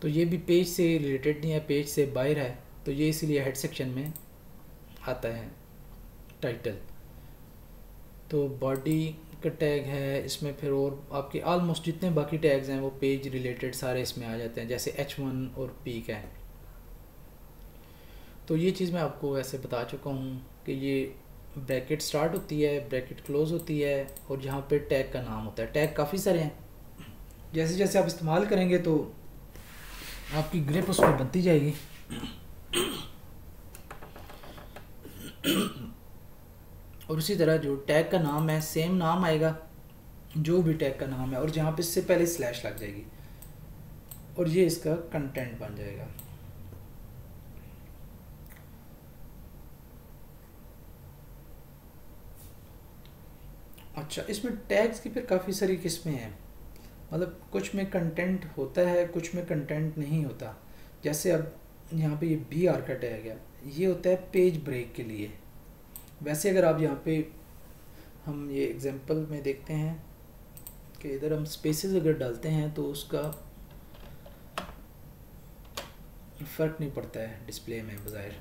तो ये भी पेज से रिलेटेड नहीं है, पेज से बाहर है, तो ये इसीलिए हेड सेक्शन में आता है टाइटल। तो बॉडी का टैग है, इसमें फिर और आपके आलमोस्ट जितने बाकी टैग्स हैं वो पेज रिलेटेड सारे इसमें आ जाते हैं, जैसे H1 और P का है। तो ये चीज़ मैं आपको ऐसे बता चुका हूँ कि ये ब्रैकेट स्टार्ट होती है, ब्रैकेट क्लोज होती है, और यहाँ पे टैग का नाम होता है। टैग काफ़ी सारे हैं, जैसे जैसे आप इस्तेमाल करेंगे तो आपकी ग्रिप उसमें बनती जाएगी। और उसी तरह जो टैग का नाम है सेम नाम आएगा, जो भी टैग का नाम है, और जहाँ पे इससे पहले स्लैश लग जाएगी, और ये इसका कंटेंट बन जाएगा। अच्छा, इसमें टैग्स की फिर काफ़ी सारी किस्में हैं, मतलब कुछ में कंटेंट होता है, कुछ में कंटेंट नहीं होता। जैसे अब यहाँ पे ये BR का टैग है, ये होता है पेज ब्रेक के लिए। वैसे अगर आप यहाँ पे हम ये एग्जांपल में देखते हैं कि इधर हम स्पेसेस अगर डालते हैं तो उसका फ़र्क नहीं पड़ता है डिस्प्ले में बज़ाहिर,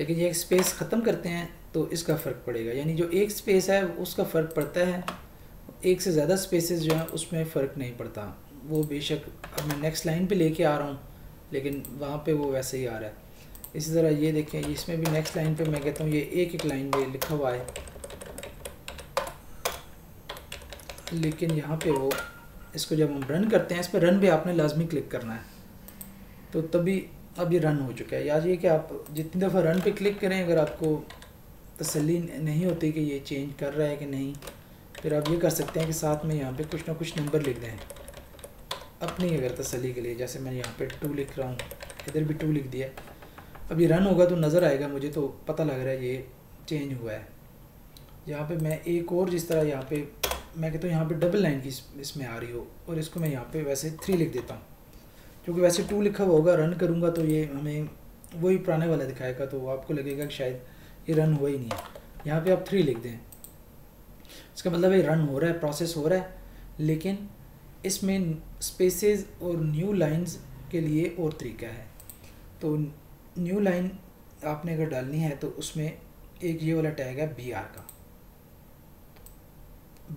लेकिन ये एक स्पेस ख़त्म करते हैं तो इसका फ़र्क पड़ेगा। यानी जो एक स्पेस है उसका फ़र्क पड़ता है, एक से ज़्यादा स्पेसेस जो हैं उसमें फ़र्क नहीं पड़ता। वो बेशक अब मैं नेक्स्ट लाइन पे लेके आ रहा हूँ, लेकिन वहाँ पे वो वैसे ही आ रहा है। इसी तरह ये देखें, इसमें भी नेक्स्ट लाइन पे मैं कहता हूँ ये एक एक लाइन पे लिखा हुआ है, लेकिन यहाँ पर वो इसको जब हम रन करते हैं, इस पर रन भी आपने लाजमी क्लिक करना है, तो तभी अब ये रन हो चुका है। याद ये कि आप जितनी दफ़ा रन पे क्लिक करें, अगर आपको तसल्ली नहीं होती कि ये चेंज कर रहा है कि नहीं, फिर आप ये कर सकते हैं कि साथ में यहाँ पे कुछ ना कुछ नंबर लिख दें अपनी अगर तसल्ली के लिए। जैसे मैं यहाँ पे 2 लिख रहा हूँ, इधर भी 2 लिख दिया। अब ये रन होगा तो नज़र आएगा, मुझे तो पता लग रहा है ये चेंज हुआ है। यहाँ पर मैं एक और जिस तरह यहाँ पर मैं कहता हूँ यहाँ पर डबल लाइन की इसमें आ रही हो, और इसको मैं यहाँ पर वैसे 3 लिख देता हूँ, क्योंकि वैसे 2 लिखा हुआ होगा। रन करूँगा तो ये हमें वही पुराने वाला दिखाएगा, तो आपको लगेगा कि शायद ये रन हुआ ही नहीं है। यहाँ पे आप 3 लिख दें, इसका मतलब ये रन हो रहा है, प्रोसेस हो रहा है, लेकिन इसमें स्पेसेस और न्यू लाइंस के लिए और तरीका है। तो न्यू लाइन आपने अगर डालनी है तो उसमें एक ये वाला टैग है बी आर का,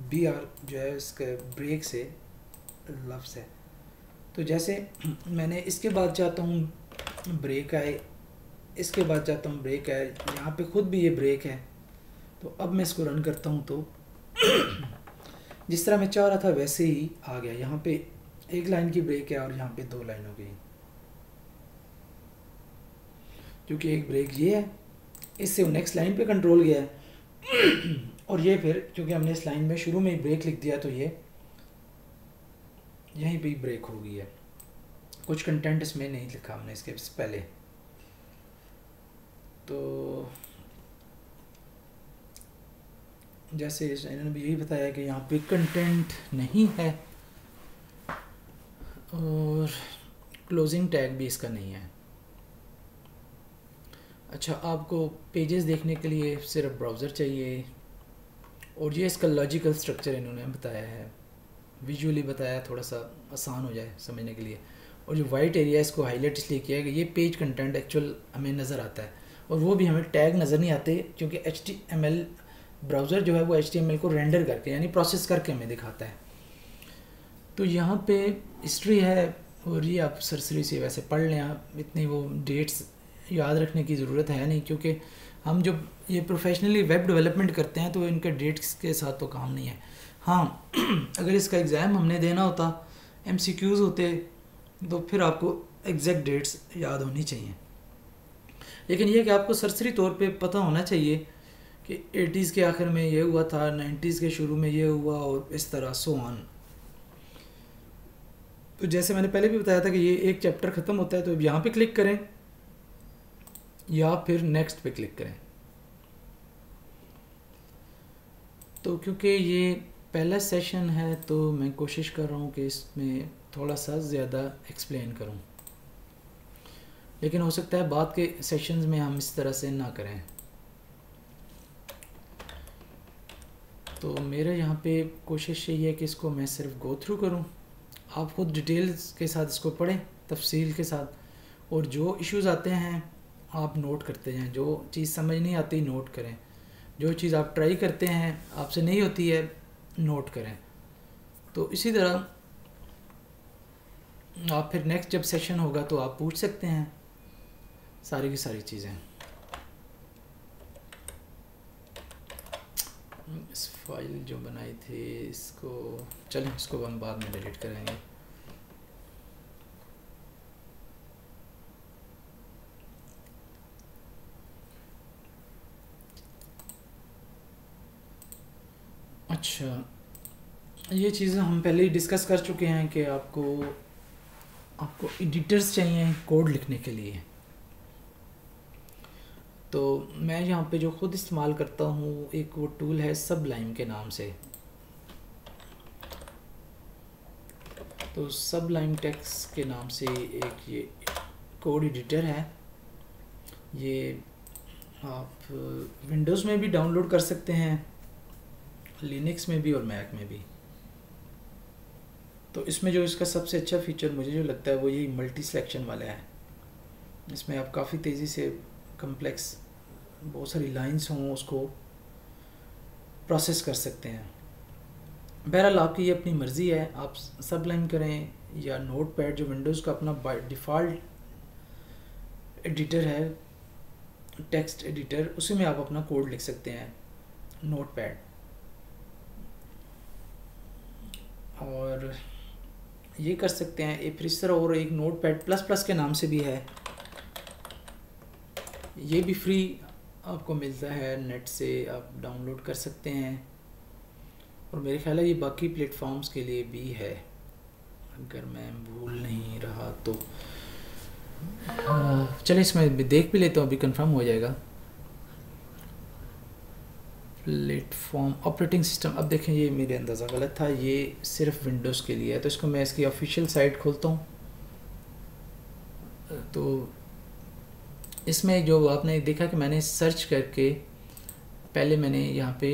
बी आर जो है इसके ब्रेक से लफ्ज़ है। तो जैसे मैंने इसके बाद चाहता हूँ ब्रेक आए, इसके बाद चाहता हूँ ब्रेक आए, यहाँ पे ख़ुद भी ये ब्रेक है। तो अब मैं इसको रन करता हूँ तो जिस तरह मैं चाह रहा था वैसे ही आ गया। यहाँ पे एक लाइन की ब्रेक है और यहाँ पे दो लाइन हो गई, क्योंकि एक ब्रेक ये है, इससे नेक्स्ट लाइन पे कंट्रोल गया है। और ये फिर क्योंकि हमने इस लाइन में शुरू में ही ब्रेक लिख दिया तो ये यहीं पे ब्रेक हो गई है। कुछ कंटेंट इसमें नहीं लिखा हमने इसके पहले। तो जैसे इन्होंने भी यही बताया कि यहाँ पे कंटेंट नहीं है और क्लोजिंग टैग भी इसका नहीं है। अच्छा, आपको पेजेस देखने के लिए सिर्फ ब्राउज़र चाहिए और ये इसका लॉजिकल स्ट्रक्चर इन्होंने बताया है, विजुअली बताया, थोड़ा सा आसान हो जाए समझने के लिए। और जो वाइट एरिया इसको हाईलाइट इसलिए किया है कि ये पेज कंटेंट एक्चुअल हमें नज़र आता है और वो भी हमें टैग नज़र नहीं आते, क्योंकि HTML ब्राउज़र जो है वो HTML को रेंडर करके यानी प्रोसेस करके हमें दिखाता है। तो यहाँ पे हिस्ट्री है और ये आप सरसरी से वैसे पढ़ लें, आप इतनी वो डेट्स याद रखने की ज़रूरत है नहीं, क्योंकि हम जब ये प्रोफेशनली वेब डेवलपमेंट करते हैं तो इनके डेट्स के साथ तो काम नहीं है। हाँ, अगर इसका एग्ज़ाम हमने देना होता, MCQs होते, तो फिर आपको एग्जैक्ट डेट्स याद होनी चाहिए। लेकिन यह कि आपको सरसरी तौर पे पता होना चाहिए कि 80s के आखिर में ये हुआ था, 90s के शुरू में ये हुआ, और इस तरह सो ऑन। तो जैसे मैंने पहले भी बताया था कि ये एक चैप्टर ख़त्म होता है तो यहाँ पे क्लिक करें या फिर नेक्स्ट पे क्लिक करें। तो क्योंकि ये पहला सेशन है तो मैं कोशिश कर रहा हूँ कि इसमें थोड़ा सा ज़्यादा एक्सप्लेन करूँ, लेकिन हो सकता है बाद के सेशंस में हम इस तरह से ना करें। तो मेरा यहाँ पे कोशिश यही है कि इसको मैं सिर्फ गो थ्रू करूँ, आप खुद डिटेल्स के साथ इसको पढ़ें, तफसील के साथ, और जो इश्यूज़ आते हैं आप नोट करते जाएं, जो चीज़ समझ नहीं आती नोट करें, जो चीज़ आप ट्राई करते हैं आपसे नहीं होती है नोट करें। तो इसी तरह आप फिर नेक्स्ट जब सेशन होगा तो आप पूछ सकते हैं सारी की सारी चीज़ें। इस फाइल जो बनाई थी इसको चलें, इसको हम बाद में डिलीट करेंगे। अच्छा, ये चीज़ें हम पहले ही डिस्कस कर चुके हैं कि आपको एडिटर्स चाहिए कोड लिखने के लिए। तो मैं यहाँ पे जो ख़ुद इस्तेमाल करता हूँ एक वो टूल है सबलाइम के नाम से। तो सबलाइम टेक्स्ट के नाम से एक ये कोड एडिटर है, ये आप विंडोज़ में भी डाउनलोड कर सकते हैं, लिनक्स में भी और मैक में भी। तो इसमें जो इसका सबसे अच्छा फीचर मुझे जो लगता है वो यही मल्टी सिलेक्शन वाला है। इसमें आप काफ़ी तेज़ी से कम्प्लेक्स बहुत सारी लाइंस हों उसको प्रोसेस कर सकते हैं। बहरहाल आपकी ये अपनी मर्ज़ी है, आप सबलाइन करें या नोटपैड जो विंडोज़ का अपना बाय डिफ़ॉल्ट एडिटर है, टेक्स्ट एडिटर, उसी में आप अपना कोड लिख सकते हैं नोटपैड। और ये कर सकते हैं ए फिर इस तरह, और एक नोटपैड प्लस प्लस के नाम से भी है, ये भी फ्री आपको मिलता है, नेट से आप डाउनलोड कर सकते हैं। और मेरे ख्याल है ये बाकी प्लेटफॉर्म्स के लिए भी है अगर मैं भूल नहीं रहा तो। चलिए इसमें देख भी लेता हूँ, अभी कंफर्म हो जाएगा। प्लेटफॉर्म ऑपरेटिंग सिस्टम, अब देखें ये मेरे अंदाज़ा गलत था, ये सिर्फ विंडोज़ के लिए है। तो इसको मैं इसकी ऑफिशियल साइट खोलता हूँ। तो इसमें जो आपने देखा कि मैंने सर्च करके पहले मैंने यहाँ पे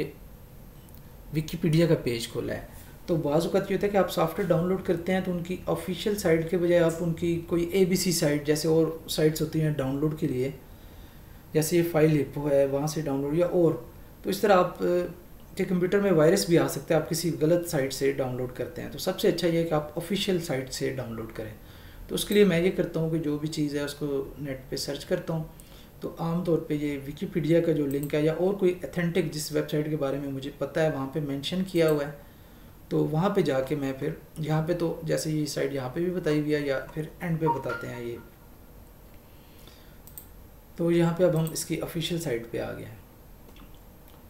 विकीपीडिया का पेज खोला है। तो बाज़ वक़्त ये होता है कि आप सॉफ्टवेयर डाउनलोड करते हैं तो उनकी ऑफिशियल साइट के बजाय आप उनकी कोई ABC साइट, जैसे और साइट्स होती हैं डाउनलोड के लिए, जैसे ये फाइल हिपो है वहाँ से डाउनलोड, या और तो इस तरह आप के कंप्यूटर में वायरस भी आ सकता है आप किसी गलत साइट से डाउनलोड करते हैं। तो सबसे अच्छा ये है कि आप ऑफिशियल साइट से डाउनलोड करें। तो उसके लिए मैं ये करता हूँ कि जो भी चीज़ है उसको नेट पे सर्च करता हूँ। तो आमतौर पे ये विकीपीडिया का जो लिंक है या और कोई एथेंटिक जिस वेबसाइट के बारे में मुझे पता है वहाँ पे मेंशन किया हुआ है, तो वहाँ पे जाके मैं फिर यहाँ पे, तो जैसे ये साइट यहाँ पे भी बताई हुई है या फिर एंड पे बताते हैं ये। तो यहाँ पे अब हम इसकी ऑफिशियल साइट पे आ गए हैं।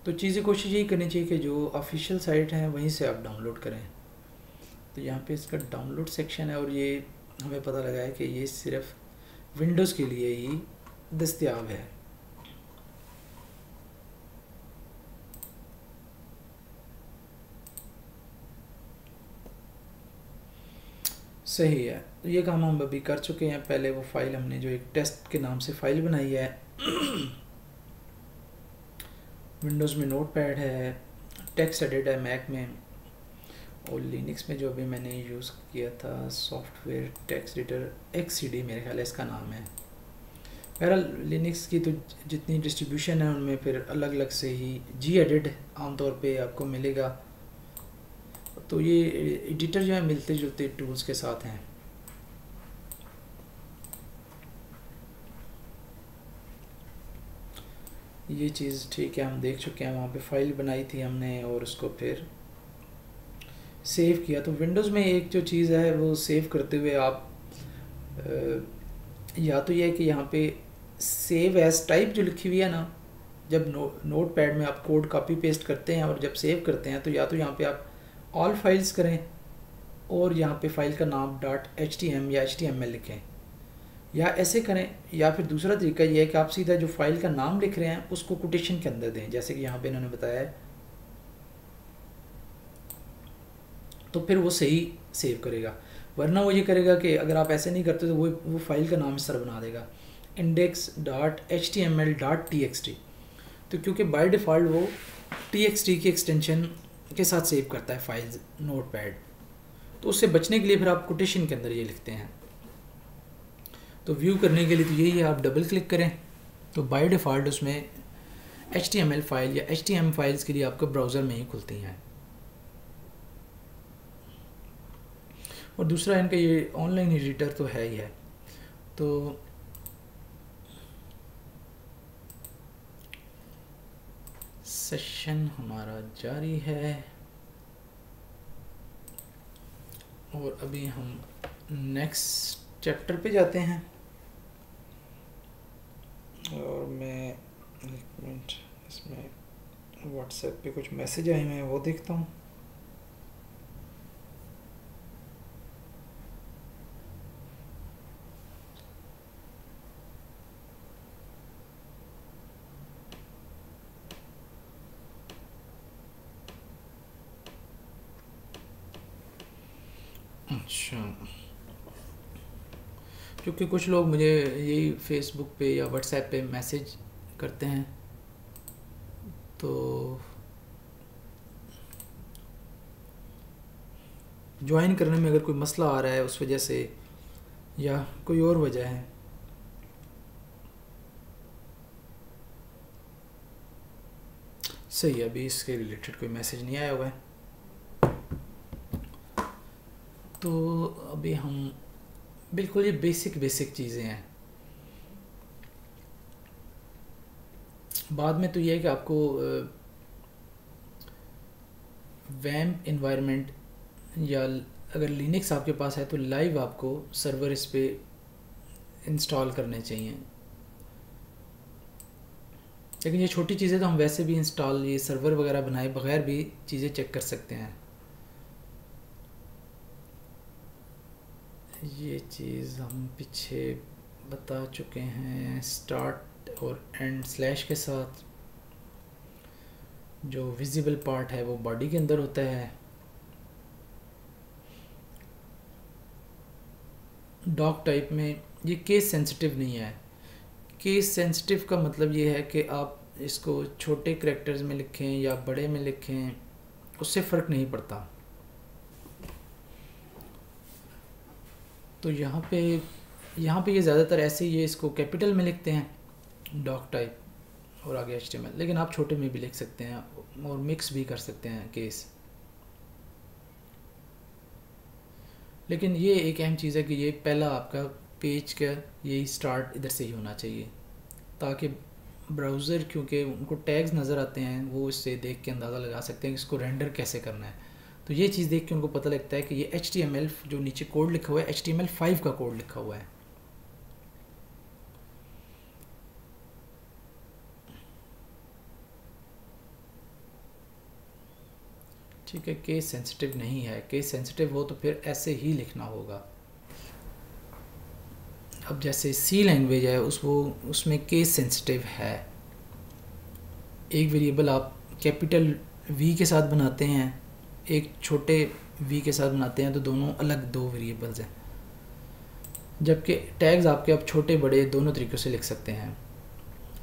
तो चीज़ें कोशिश यही करनी चाहिए कि जो ऑफिशियल साइट है वहीं से आप डाउनलोड करें। तो यहाँ पे इसका डाउनलोड सेक्शन है और ये हमें पता लगा है कि ये सिर्फ विंडोज़ के लिए ही दस्तयाब है। सही है, तो ये काम हम अभी कर चुके हैं। पहले वो फाइल हमने जो एक टेस्ट के नाम से फाइल बनाई है, विंडोज़ में नोटपैड है, टेक्स्ट एडिटर है मैक में, और लिनक्स में जो अभी मैंने यूज़ किया था सॉफ्टवेयर टेक्स्ट एडिटर XCD मेरे ख्याल है इसका नाम है। बहरहाल लिनक्स की तो जितनी डिस्ट्रीब्यूशन है उनमें फिर अलग अलग से ही Gedit आमतौर पे आपको मिलेगा। तो ये एडिटर जो है मिलते जुलते टूल्स के साथ हैं। ये चीज़ ठीक है, हम देख चुके हैं वहाँ पे फाइल बनाई थी हमने और उसको फिर सेव किया। तो विंडोज़ में एक जो चीज़ है वो सेव करते हुए आप या तो ये है कि यहाँ पे सेव एज टाइप जो लिखी हुई है ना, जब नोटपैड में आप कोड कॉपी पेस्ट करते हैं और जब सेव करते हैं, तो या तो यहाँ पे आप ऑल फाइल्स करें और यहाँ पे फाइल का नाम .htm या .html लिखें, या ऐसे करें। या फिर दूसरा तरीका ये है कि आप सीधा जो फाइल का नाम लिख रहे हैं उसको कोटेशन के अंदर दें, जैसे कि यहाँ पे इन्होंने बताया है, तो फिर वो सही सेव करेगा। वरना वो ये करेगा कि अगर आप ऐसे नहीं करते तो वो फाइल का नाम इस तरह बना देगा, index.html.txt। तो क्योंकि बाय डिफ़ॉल्ट वो txt की एक्सटेंशन के साथ सेव करता है फाइल्स नोटपैड, तो उससे बचने के लिए फिर आप कोटेशन के अंदर ये लिखते हैं। तो व्यू करने के लिए तो यही है, आप डबल क्लिक करें तो बाय डिफ़ॉल्ट उसमें html फाइल या htm फाइल्स के लिए आपके ब्राउज़र में ही खुलती हैं। और दूसरा इनका ये ऑनलाइन एडिटर तो है ही है। तो सेशन हमारा जारी है और अभी हम नेक्स्ट चैप्टर पे जाते हैं। और मैं एक मिनट, इसमें व्हाट्सएप पे कुछ मैसेज आए, मैं वो देखता हूँ। अच्छा, क्योंकि कुछ लोग मुझे यही फेसबुक पे या व्हाट्सएप पे मैसेज करते हैं, तो ज्वाइन करने में अगर कोई मसला आ रहा है उस वजह से या कोई और वजह है, सही है, अभी इसके रिलेटेड कोई मैसेज नहीं आया हुआ है। तो अभी हम बिल्कुल ये बेसिक चीज़ें हैं। बाद में तो ये है कि आपको वैम्प इन्वायरमेंट या अगर लिनक्स आपके पास है तो लाइव आपको सर्वर इस पे इंस्टॉल करने चाहिए, लेकिन ये छोटी चीज़ें तो हम वैसे भी इंस्टॉल ये सर्वर वगैरह बनाए बगैर भी चीज़ें चेक कर सकते हैं। ये चीज़ हम पीछे बता चुके हैं, स्टार्ट और एंड स्लैश के साथ। जो विजिबल पार्ट है वो बॉडी के अंदर होता है। डॉक टाइप में ये केस सेंसिटिव नहीं है। केस सेंसिटिव का मतलब ये है कि आप इसको छोटे कैरेक्टर्स में लिखें या बड़े में लिखें, उससे फ़र्क नहीं पड़ता। तो यहाँ पे ये ज़्यादातर ऐसे ही है, इसको कैपिटल में लिखते हैं डॉक टाइप और आगे HTML, लेकिन आप छोटे में भी लिख सकते हैं और मिक्स भी कर सकते हैं केस। लेकिन ये एक अहम चीज़ है कि ये पहला आपका पेज का यही स्टार्ट इधर से ही होना चाहिए, ताकि ब्राउज़र, क्योंकि उनको टैग्स नज़र आते हैं, वो इससे देख के अंदाज़ा लगा सकते हैं कि इसको रेंडर कैसे करना है। तो ये चीज़ देख के उनको पता लगता है कि ये HTML जो नीचे कोड लिखा हुआ है HTML5 का कोड लिखा हुआ है। ठीक है, केस सेंसिटिव नहीं है, केस सेंसिटिव हो तो फिर ऐसे ही लिखना होगा। अब जैसे सी लैंग्वेज है उसमें केस सेंसिटिव है। एक वेरिएबल आप कैपिटल वी के साथ बनाते हैं, एक छोटे वी के साथ बनाते हैं, तो दोनों अलग दो वेरिएबल्स हैं। जबकि टैग्स आपके आप छोटे बड़े दोनों तरीक़ों से लिख सकते हैं।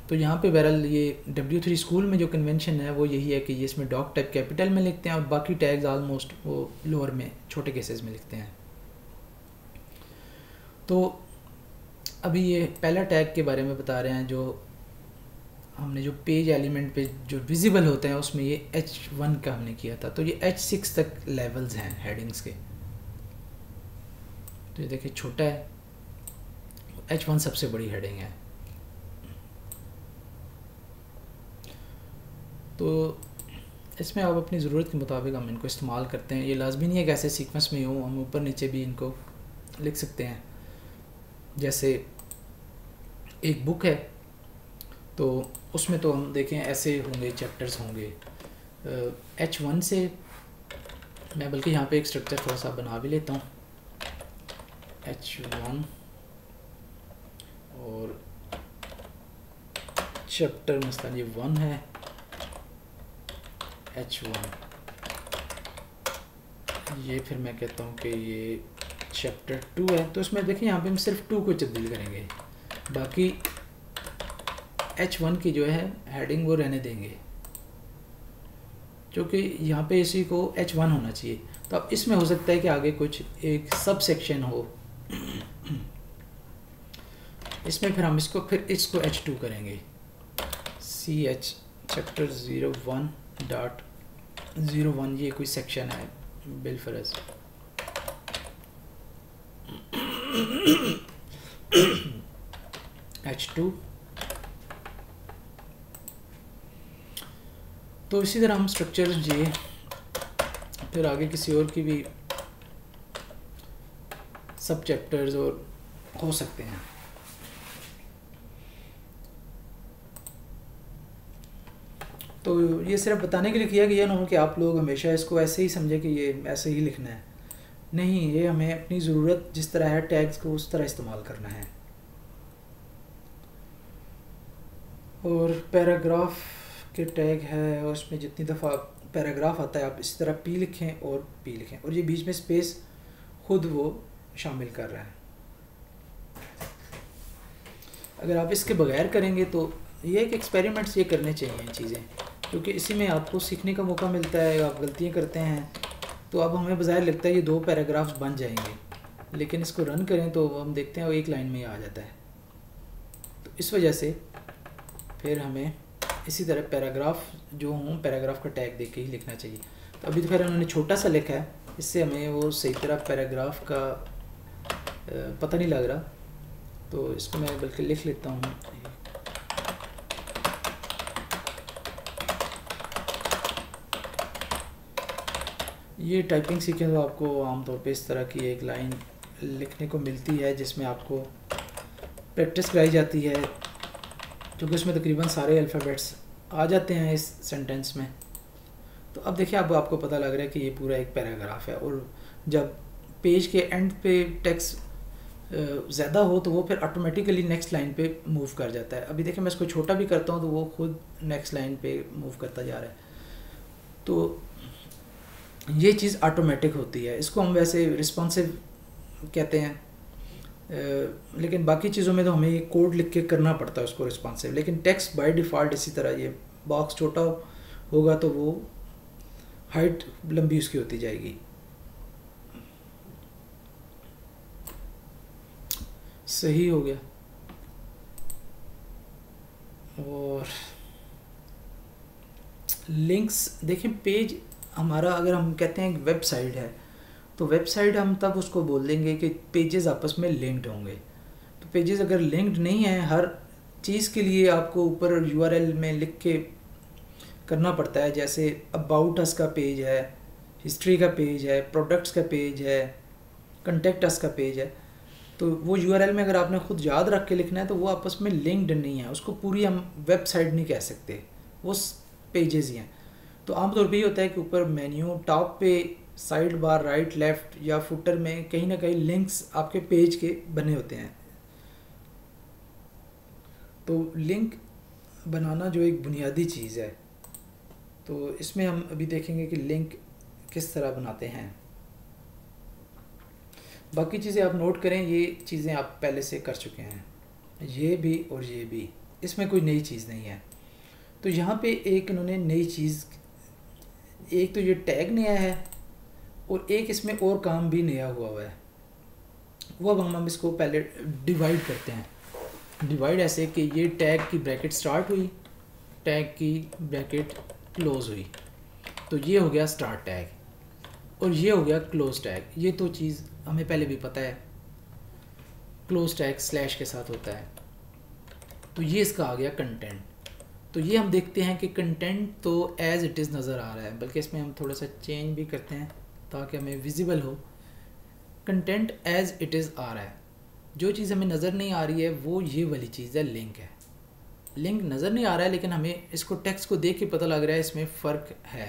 तो यहाँ पे बहरहाल ये W3 स्कूल में जो कन्वेंशन है वो यही है कि ये इसमें डॉक टाइप कैपिटल में लिखते हैं और बाकी टैग्स आलमोस्ट वो लोअर में छोटे केसेस में लिखते हैं। तो अभी ये पहला टैग के बारे में बता रहे हैं, जो हमने जो पेज एलिमेंट पे जो विजिबल होते हैं उसमें ये H1 का हमने किया था। तो ये H6 तक लेवल्स हैं हेडिंग्स के। तो ये देखिए छोटा है, H1 सबसे बड़ी हेडिंग है। तो इसमें आप अपनी ज़रूरत के मुताबिक हम इनको इस्तेमाल करते हैं। ये लाजमी नहीं है कि ऐसे सीक्वेंस में हो, हम ऊपर नीचे भी इनको लिख सकते हैं। जैसे एक बुक है तो उसमें तो हम देखें ऐसे होंगे, चैप्टर्स होंगे H1 से। मैं बल्कि यहाँ पे एक स्ट्रक्चर थोड़ा सा बना भी लेता हूँ, H1 और चैप्टर मसलन ये 1 है, H1 ये, फिर मैं कहता हूँ कि ये चैप्टर 2 है। तो इसमें देखिए यहाँ पे हम सिर्फ 2 को तब्दील करेंगे, बाकी H1 की जो है हेडिंग वो रहने देंगे, जो कि यहाँ पे इसी को H1 होना चाहिए। तो अब इसमें हो सकता है कि आगे कुछ एक सब सेक्शन हो, इसमें फिर हम इसको H2 करेंगे, CH चैप्टर 01.01 ये कोई सेक्शन है बिलफरज। H2। तो इसी तरह हम स्ट्रक्चर ये फिर आगे किसी और की भी सब चैप्टर्स और हो सकते हैं। तो ये सिर्फ बताने के लिए किया गया, ना हो कि आप लोग हमेशा इसको ऐसे ही समझें कि ये ऐसे ही लिखना है। नहीं, ये हमें अपनी ज़रूरत जिस तरह है टैग्स को उस तरह इस्तेमाल करना है। और पैराग्राफ के टैग है और उसमें जितनी दफ़ा पैराग्राफ आता है आप इस तरह पी लिखें और ये बीच में स्पेस खुद वो शामिल कर रहे हैं। अगर आप इसके बगैर करेंगे तो ये एक एक्सपेरिमेंट्स ये करने चाहिए चीज़ें, क्योंकि इसी में आपको सीखने का मौका मिलता है। आप गलतियाँ करते हैं तो अब हमें बज़ाहिर लगता है ये 2 पैराग्राफ्स बन जाएंगे, लेकिन इसको रन करें तो हम देखते हैं वो एक लाइन में ही आ जाता है। तो इस वजह से फिर हमें इसी तरह पैराग्राफ जो हों पैराग्राफ का टैग देके ही लिखना चाहिए। तो अभी तो खैर उन्होंने छोटा सा लिखा है, इससे हमें वो सही तरह पैराग्राफ का पता नहीं लग रहा। तो इसको मैं बल्कि लिख लेता हूँ, ये टाइपिंग सीखें तो आपको आमतौर पे इस तरह की एक लाइन लिखने को मिलती है जिसमें आपको प्रैक्टिस कराई जाती है, क्योंकि उसमें तकरीबन सारे अल्फ़ाबेट्स आ जाते हैं इस सेंटेंस में। तो अब देखिए अब आपको पता लग रहा है कि ये पूरा एक पैराग्राफ है। और जब पेज के एंड पे टेक्स्ट ज़्यादा हो तो वो फिर ऑटोमेटिकली नेक्स्ट लाइन पे मूव कर जाता है। अभी देखिए मैं इसको छोटा भी करता हूँ तो वो खुद नेक्स्ट लाइन पे मूव करता जा रहा है। तो ये चीज़ ऑटोमेटिक होती है, इसको हम वैसे रिस्पॉन्सिव कहते हैं। लेकिन बाकी चीज़ों में तो हमें ये कोड लिख के करना पड़ता है उसको रिस्पॉन्सिव, लेकिन टेक्स्ट बाय डिफ़ॉल्ट इसी तरह ये बॉक्स छोटा होगा तो वो हाइट लंबी उसकी होती जाएगी। सही हो गया। और लिंक्स देखें, पेज हमारा अगर हम कहते हैं वेबसाइट है तो वेबसाइट हम तब उसको बोल देंगे कि पेजेस आपस में लिंक्ड होंगे। तो पेजेस अगर लिंक्ड नहीं हैं, हर चीज़ के लिए आपको ऊपर यूआरएल में लिख के करना पड़ता है। जैसे अबाउट अस का पेज है, हिस्ट्री का पेज है, प्रोडक्ट्स का पेज है, कंटेक्ट अस का पेज है, तो वो यूआरएल में अगर आपने खुद याद रख के लिखना है तो वो आपस में लिंक्ड नहीं है, उसको पूरी हम वेबसाइट नहीं कह सकते, वो पेजेस ही हैं। तो आमतौर पर ये होता है कि ऊपर मेन्यू, टॉप पे, साइड बार, राइट, लेफ़्ट या फुटर में कहीं ना कहीं लिंक्स आपके पेज के बने होते हैं। तो लिंक बनाना जो एक बुनियादी चीज़ है, तो इसमें हम अभी देखेंगे कि लिंक किस तरह बनाते हैं। बाकी चीज़ें आप नोट करें, ये चीज़ें आप पहले से कर चुके हैं, ये भी और ये भी, इसमें कोई नई चीज़ नहीं है। तो यहाँ पे एक इन्होंने नई चीज़, एक तो ये टैग नया है और एक इसमें और काम भी नया हुआ है। वो अब हम इसको पहले डिवाइड करते हैं। डिवाइड ऐसे कि ये टैग की ब्रैकेट स्टार्ट हुई, टैग की ब्रैकेट क्लोज हुई, तो ये हो गया स्टार्ट टैग और ये हो गया क्लोज टैग। ये तो चीज़ हमें पहले भी पता है, क्लोज टैग स्लैश के साथ होता है। तो ये इसका आ गया कंटेंट। तो ये हम देखते हैं कि कंटेंट तो एज़ इट इज़ नज़र आ रहा है, बल्कि इसमें हम थोड़ा सा चेंज भी करते हैं ताकि हमें विजिबल हो। कंटेंट एज़ इट इज़ आ रहा है, जो चीज़ हमें नज़र नहीं आ रही है वो ये वाली चीज़ है, लिंक है। लिंक नज़र नहीं आ रहा है लेकिन हमें इसको टेक्स्ट को देख के पता लग रहा है इसमें फ़र्क है,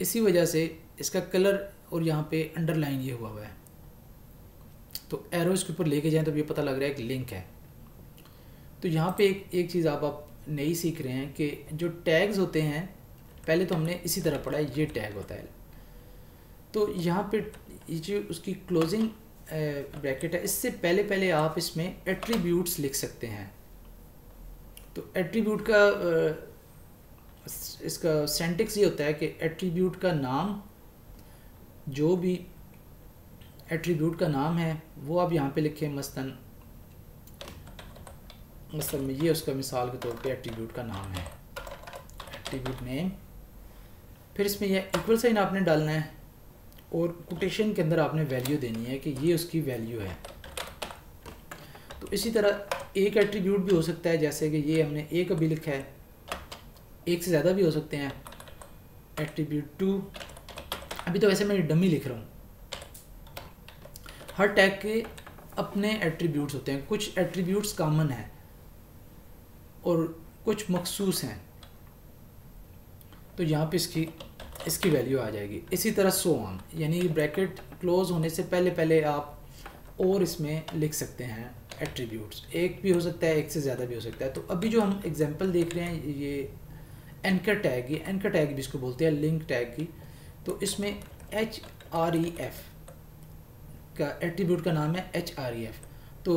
इसी वजह से इसका कलर और यहाँ पे अंडरलाइन ये हुआ हुआ है। तो एरो इसके ऊपर लेके जाएं तो ये पता लग रहा है कि लिंक है। तो यहाँ पे एक चीज़ आप नई सीख रहे हैं कि जो टैग्स होते हैं, पहले तो हमने इसी तरह पढ़ा है, ये टैग होता है। तो यहाँ पे जो उसकी क्लोजिंग ब्रैकेट है, इससे पहले पहले आप इसमें एट्रीब्यूट्स लिख सकते हैं। तो एट्रीब्यूट का इसका सिंटैक्स ये होता है कि एट्रीब्यूट का नाम, जो भी एट्रीब्यूट का नाम है वो आप यहाँ पे लिखें। मसलन में ये उसका मिसाल के तौर पे एट्रीब्यूट का नाम है, एट्रीब्यूट नेम। फिर इसमें यह इक्वल साइन आपने डालना है और कोटेशन के अंदर आपने वैल्यू देनी है कि ये उसकी वैल्यू है। तो इसी तरह एक एट्रीब्यूट भी हो सकता है, जैसे कि ये हमने एक अभी लिखा है, एक से ज़्यादा भी हो सकते हैं। एट्रीब्यूट टू, अभी तो वैसे मैं डमी लिख रहा हूँ। हर टैग के अपने एट्रीब्यूट्स होते हैं, कुछ एट्रीब्यूट्स कॉमन हैं और कुछ मखसूस हैं। तो यहाँ पे इसकी वैल्यू आ जाएगी। इसी तरह सो ऑन, यानी ब्रैकेट क्लोज होने से पहले पहले आप और इसमें लिख सकते हैं एट्रीब्यूट्स, एक भी हो सकता है, एक से ज़्यादा भी हो सकता है। तो अभी जो हम एग्जांपल देख रहे हैं ये एंकर टैग, ये एंकर टैग भी इसको बोलते हैं, लिंक टैग की। तो इसमें href का एट्रीब्यूट का नाम है href। तो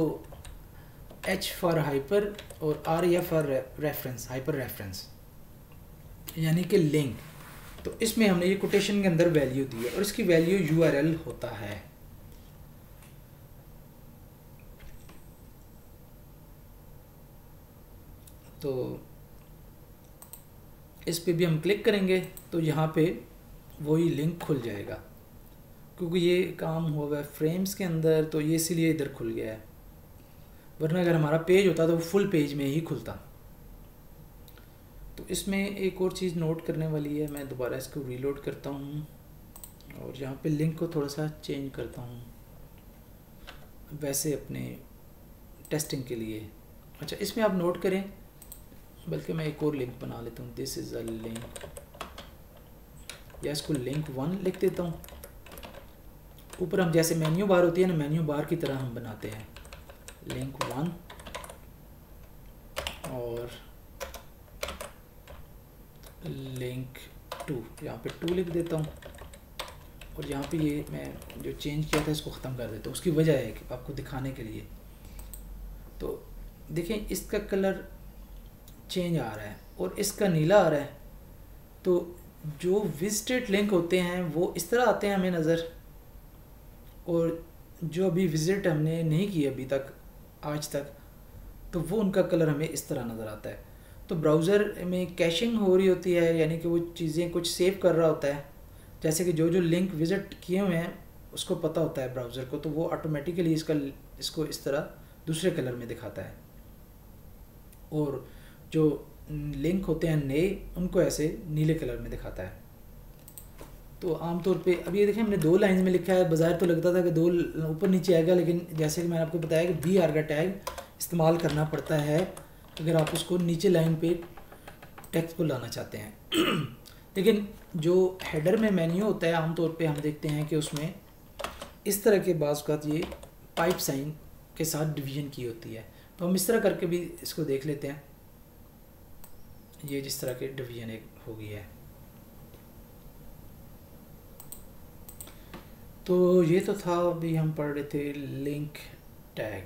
h फॉर हाइपर और ref for reference, hyper reference, यानी कि लिंक। तो इसमें हमने ये कोटेशन के अंदर वैल्यू दी है और इसकी वैल्यू यूआरएल होता है। तो इस पे भी हम क्लिक करेंगे तो यहाँ पे वही लिंक खुल जाएगा, क्योंकि ये काम हुआ है फ्रेम्स के अंदर, तो ये इसीलिए इधर खुल गया है, वरना अगर हमारा पेज होता तो वो फुल पेज में ही खुलता। तो इसमें एक और चीज़ नोट करने वाली है, मैं दोबारा इसको रीलोड करता हूँ और यहाँ पे लिंक को थोड़ा सा चेंज करता हूँ वैसे अपने टेस्टिंग के लिए। अच्छा, इसमें आप नोट करें, बल्कि मैं एक और लिंक बना लेता हूँ, दिस इज़ अ लिंक, या इसको लिंक वन लिख देता हूँ। ऊपर हम जैसे मेन्यू बार होती है ना, मेन्यू बार की तरह हम बनाते हैं लिंक वन। और लिंक टू, यहाँ पे टू लिख देता हूँ और यहाँ पे ये मैं जो चेंज किया था इसको ख़त्म कर देता हूँ, उसकी वजह है कि आपको दिखाने के लिए। तो देखें इसका कलर चेंज आ रहा है और इसका नीला आ रहा है। तो जो विजिटेड लिंक होते हैं वो इस तरह आते हैं हमें नज़र, और जो अभी विजिट हमने नहीं की अभी तक आज तक, तो वो उनका कलर हमें इस तरह नज़र आता है। तो ब्राउज़र में कैशिंग हो रही होती है, यानी कि वो चीज़ें कुछ सेव कर रहा होता है, जैसे कि जो जो लिंक विजिट किए हुए हैं उसको पता होता है ब्राउज़र को, तो वो ऑटोमेटिकली इसको इस तरह दूसरे कलर में दिखाता है। और जो लिंक होते हैं नए उनको ऐसे नीले कलर में दिखाता है। तो आमतौर पे अब ये देखें हमने दो लाइंस में लिखा है, बाजार तो लगता था कि दो ऊपर नीचे आएगा, लेकिन जैसे कि मैंने आपको बताया कि br का टैग इस्तेमाल करना पड़ता है अगर आप उसको नीचे लाइन पे टेक्स्ट को लाना चाहते हैं। लेकिन जो हेडर में मेन्यू होता है आमतौर पे हम देखते हैं कि उसमें इस तरह के बाज़ का ये पाइप साइन के साथ डिवीजन की होती है, तो हम इस तरह करके भी इसको देख लेते हैं। ये जिस तरह के डिवीजन एक हो गई है, तो ये तो था अभी हम पढ़ रहे थे लिंक टैग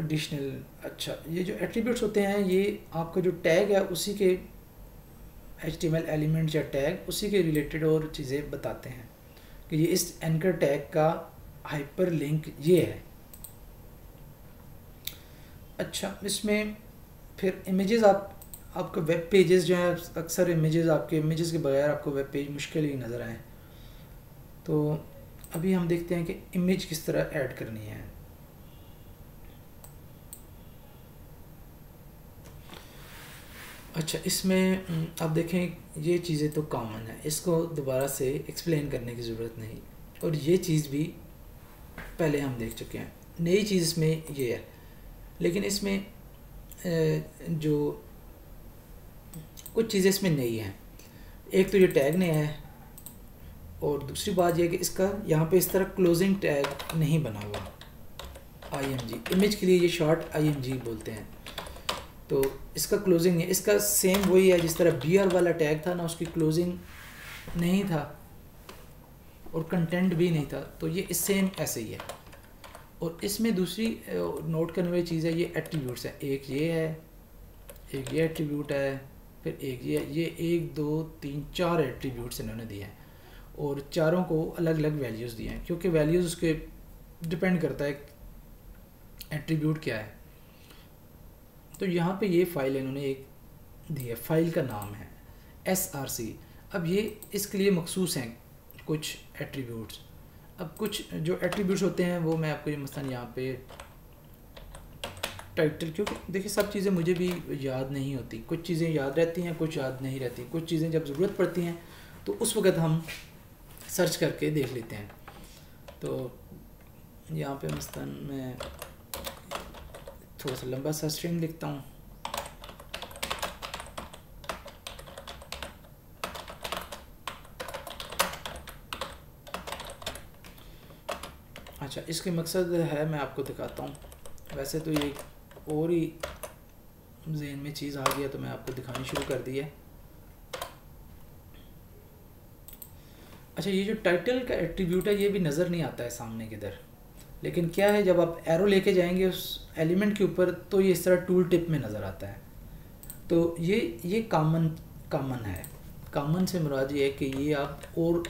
एडिशनल। अच्छा, ये जो एट्रीब्यूट्स होते हैं ये आपका जो टैग है उसी के HTML एलिमेंट्स या टैग उसी के रिलेटेड और चीज़ें बताते हैं कि ये इस एंकर टैग का हाइपर लिंक ये है। अच्छा, इसमें फिर इमेजेस आपका वेब पेजेस जो है अक्सर इमेजेस के बगैर आपको वेब पेज मुश्किल ही नज़र आए। तो अभी हम देखते हैं कि इमेज किस तरह ऐड करनी है। अच्छा, इसमें आप देखें ये चीज़ें तो कॉमन है, इसको दोबारा से एक्सप्लेन करने की ज़रूरत नहीं, और ये चीज़ भी पहले हम देख चुके हैं। नई चीज़ इसमें ये है, लेकिन इसमें जो कुछ चीज़ें इसमें नई हैं, एक तो ये टैग नया है, और दूसरी बात यह कि इसका यहाँ पे इस तरह क्लोजिंग टैग नहीं बना हुआ। IMG इमेज के लिए ये शॉर्ट IMG बोलते हैं, तो इसका क्लोजिंग नहीं, इसका सेम वही है जिस तरह br वाला टैग था ना, उसकी क्लोजिंग नहीं था और कंटेंट भी नहीं था, तो ये सेम ऐसे ही है। और इसमें दूसरी नोट करने वाली चीज़ है ये एट्रीब्यूट्स है, एक ये है, एक ये एट्रीब्यूट है, फिर एक ये है। ये 1 2 3 4 एट्रीब्यूट्स इन्होंने दिए हैं, और चारों को अलग अलग वैल्यूज़ दिए हैं, क्योंकि वैल्यूज़ उसके डिपेंड करता है एट्रीब्यूट क्या है। तो यहाँ पे ये फाइल इन्होंने एक दी है, फाइल का नाम है src। अब ये इसके लिए मखसूस हैं कुछ एट्रीब्यूट्स। अब कुछ जो एट्रीब्यूट्स होते हैं वो मैं आपको मसलन यहाँ पे टाइटल, क्योंकि देखिए सब चीज़ें मुझे भी याद नहीं होती, कुछ चीज़ें याद रहती हैं, कुछ याद नहीं रहती, कुछ चीज़ें जब ज़रूरत पड़ती हैं तो उस वक़्त हम सर्च करके देख लेते हैं। तो यहाँ पर मसलन मैं थोड़ा सा लंबा सा स्ट्रिंग लिखता हूँ, अच्छा इसके मकसद है मैं आपको दिखाता हूँ। वैसे तो ये और ही जहन में चीज़ आ गया तो मैं आपको दिखानी शुरू कर दी है। अच्छा, ये जो टाइटल का एट्रीब्यूट है ये भी नज़र नहीं आता है सामने किधर, लेकिन क्या है जब आप एरो लेके जाएंगे उस एलिमेंट के ऊपर तो ये इस तरह टूल टिप में नज़र आता है। तो ये कामन है, कामन से मुराद ये है कि ये आप और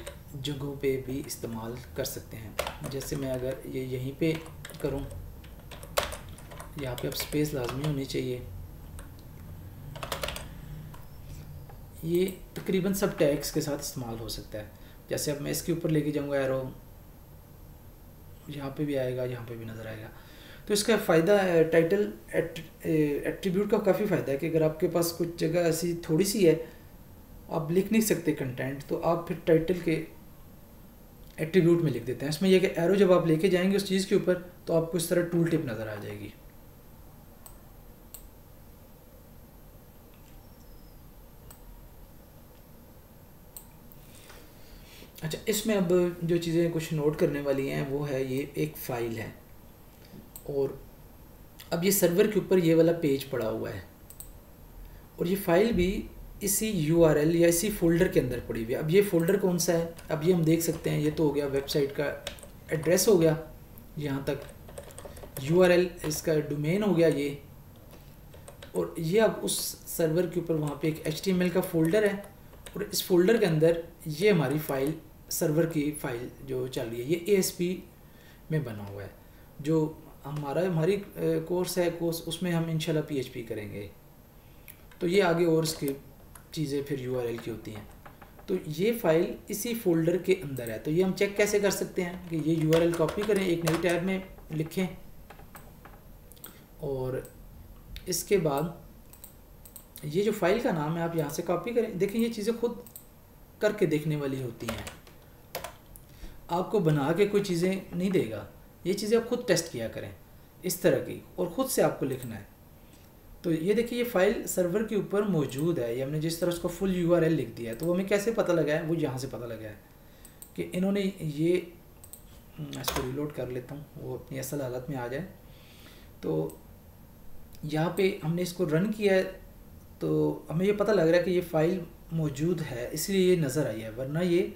जगहों पे भी इस्तेमाल कर सकते हैं। जैसे मैं अगर ये यहीं पे करूँ, यहाँ पे अब स्पेस लाजमी होनी चाहिए। ये तकरीबन सब टैग्स के साथ इस्तेमाल हो सकता है, जैसे अब मैं इसके ऊपर लेके जाऊँगा एरो, यहाँ पे भी आएगा, यहाँ पे भी नज़र आएगा। तो इसका फ़ायदा है टाइटल एट्रीब्यूट का काफ़ी फ़ायदा है कि अगर आपके पास कुछ जगह ऐसी थोड़ी सी है आप लिख नहीं सकते कंटेंट, तो आप फिर टाइटल के एट्रीब्यूट में लिख देते हैं। इसमें यह कि एरो जब आप लेके जाएंगे उस चीज़ के ऊपर तो आपको इस तरह टूल टिप नज़र आ जाएगी। अच्छा, इसमें अब जो चीज़ें कुछ नोट करने वाली हैं वो है ये एक फ़ाइल है, और अब ये सर्वर के ऊपर ये वाला पेज पड़ा हुआ है, और ये फ़ाइल भी इसी URL या इसी फ़ोल्डर के अंदर पड़ी हुई है। अब ये फ़ोल्डर कौन सा है अब ये हम देख सकते हैं, ये तो हो गया वेबसाइट का एड्रेस हो गया, यहाँ तक URL इसका डोमेन हो गया, ये और ये अब उस सर्वर के ऊपर वहाँ पे एक HTML का फोल्डर है और इस फोल्डर के अंदर ये हमारी फ़ाइल, सर्वर की फ़ाइल जो चल रही है, ये ASP में बना हुआ है। जो हमारी कोर्स है, कोर्स उसमें हम इंशाल्लाह PHP करेंगे, तो ये आगे और इसकी चीज़ें फिर URL की होती हैं। तो ये फ़ाइल इसी फोल्डर के अंदर है, तो ये हम चेक कैसे कर सकते हैं कि ये URL कॉपी करें, एक नई टैब में लिखें और इसके बाद ये जो फ़ाइल का नाम है आप यहाँ से कॉपी करें। देखें ये चीज़ें खुद करके देखने वाली होती हैं, आपको बना के कोई चीज़ें नहीं देगा, ये चीज़ें आप खुद टेस्ट किया करें इस तरह की, और ख़ुद से आपको लिखना है। तो ये देखिए ये फ़ाइल सर्वर के ऊपर मौजूद है, ये हमने जिस तरह उसको फुल URL लिख दिया है। तो हमें कैसे पता लगा है, वो यहाँ से पता लगा है कि इन्होंने ये, इसको रिलोड कर लेता हूँ वो अपनी असल हालत में आ जाए। तो यहाँ पे हमने इसको रन किया है तो हमें ये पता लग रहा है कि ये फ़ाइल मौजूद है, इसलिए ये नज़र आई है, वरना ये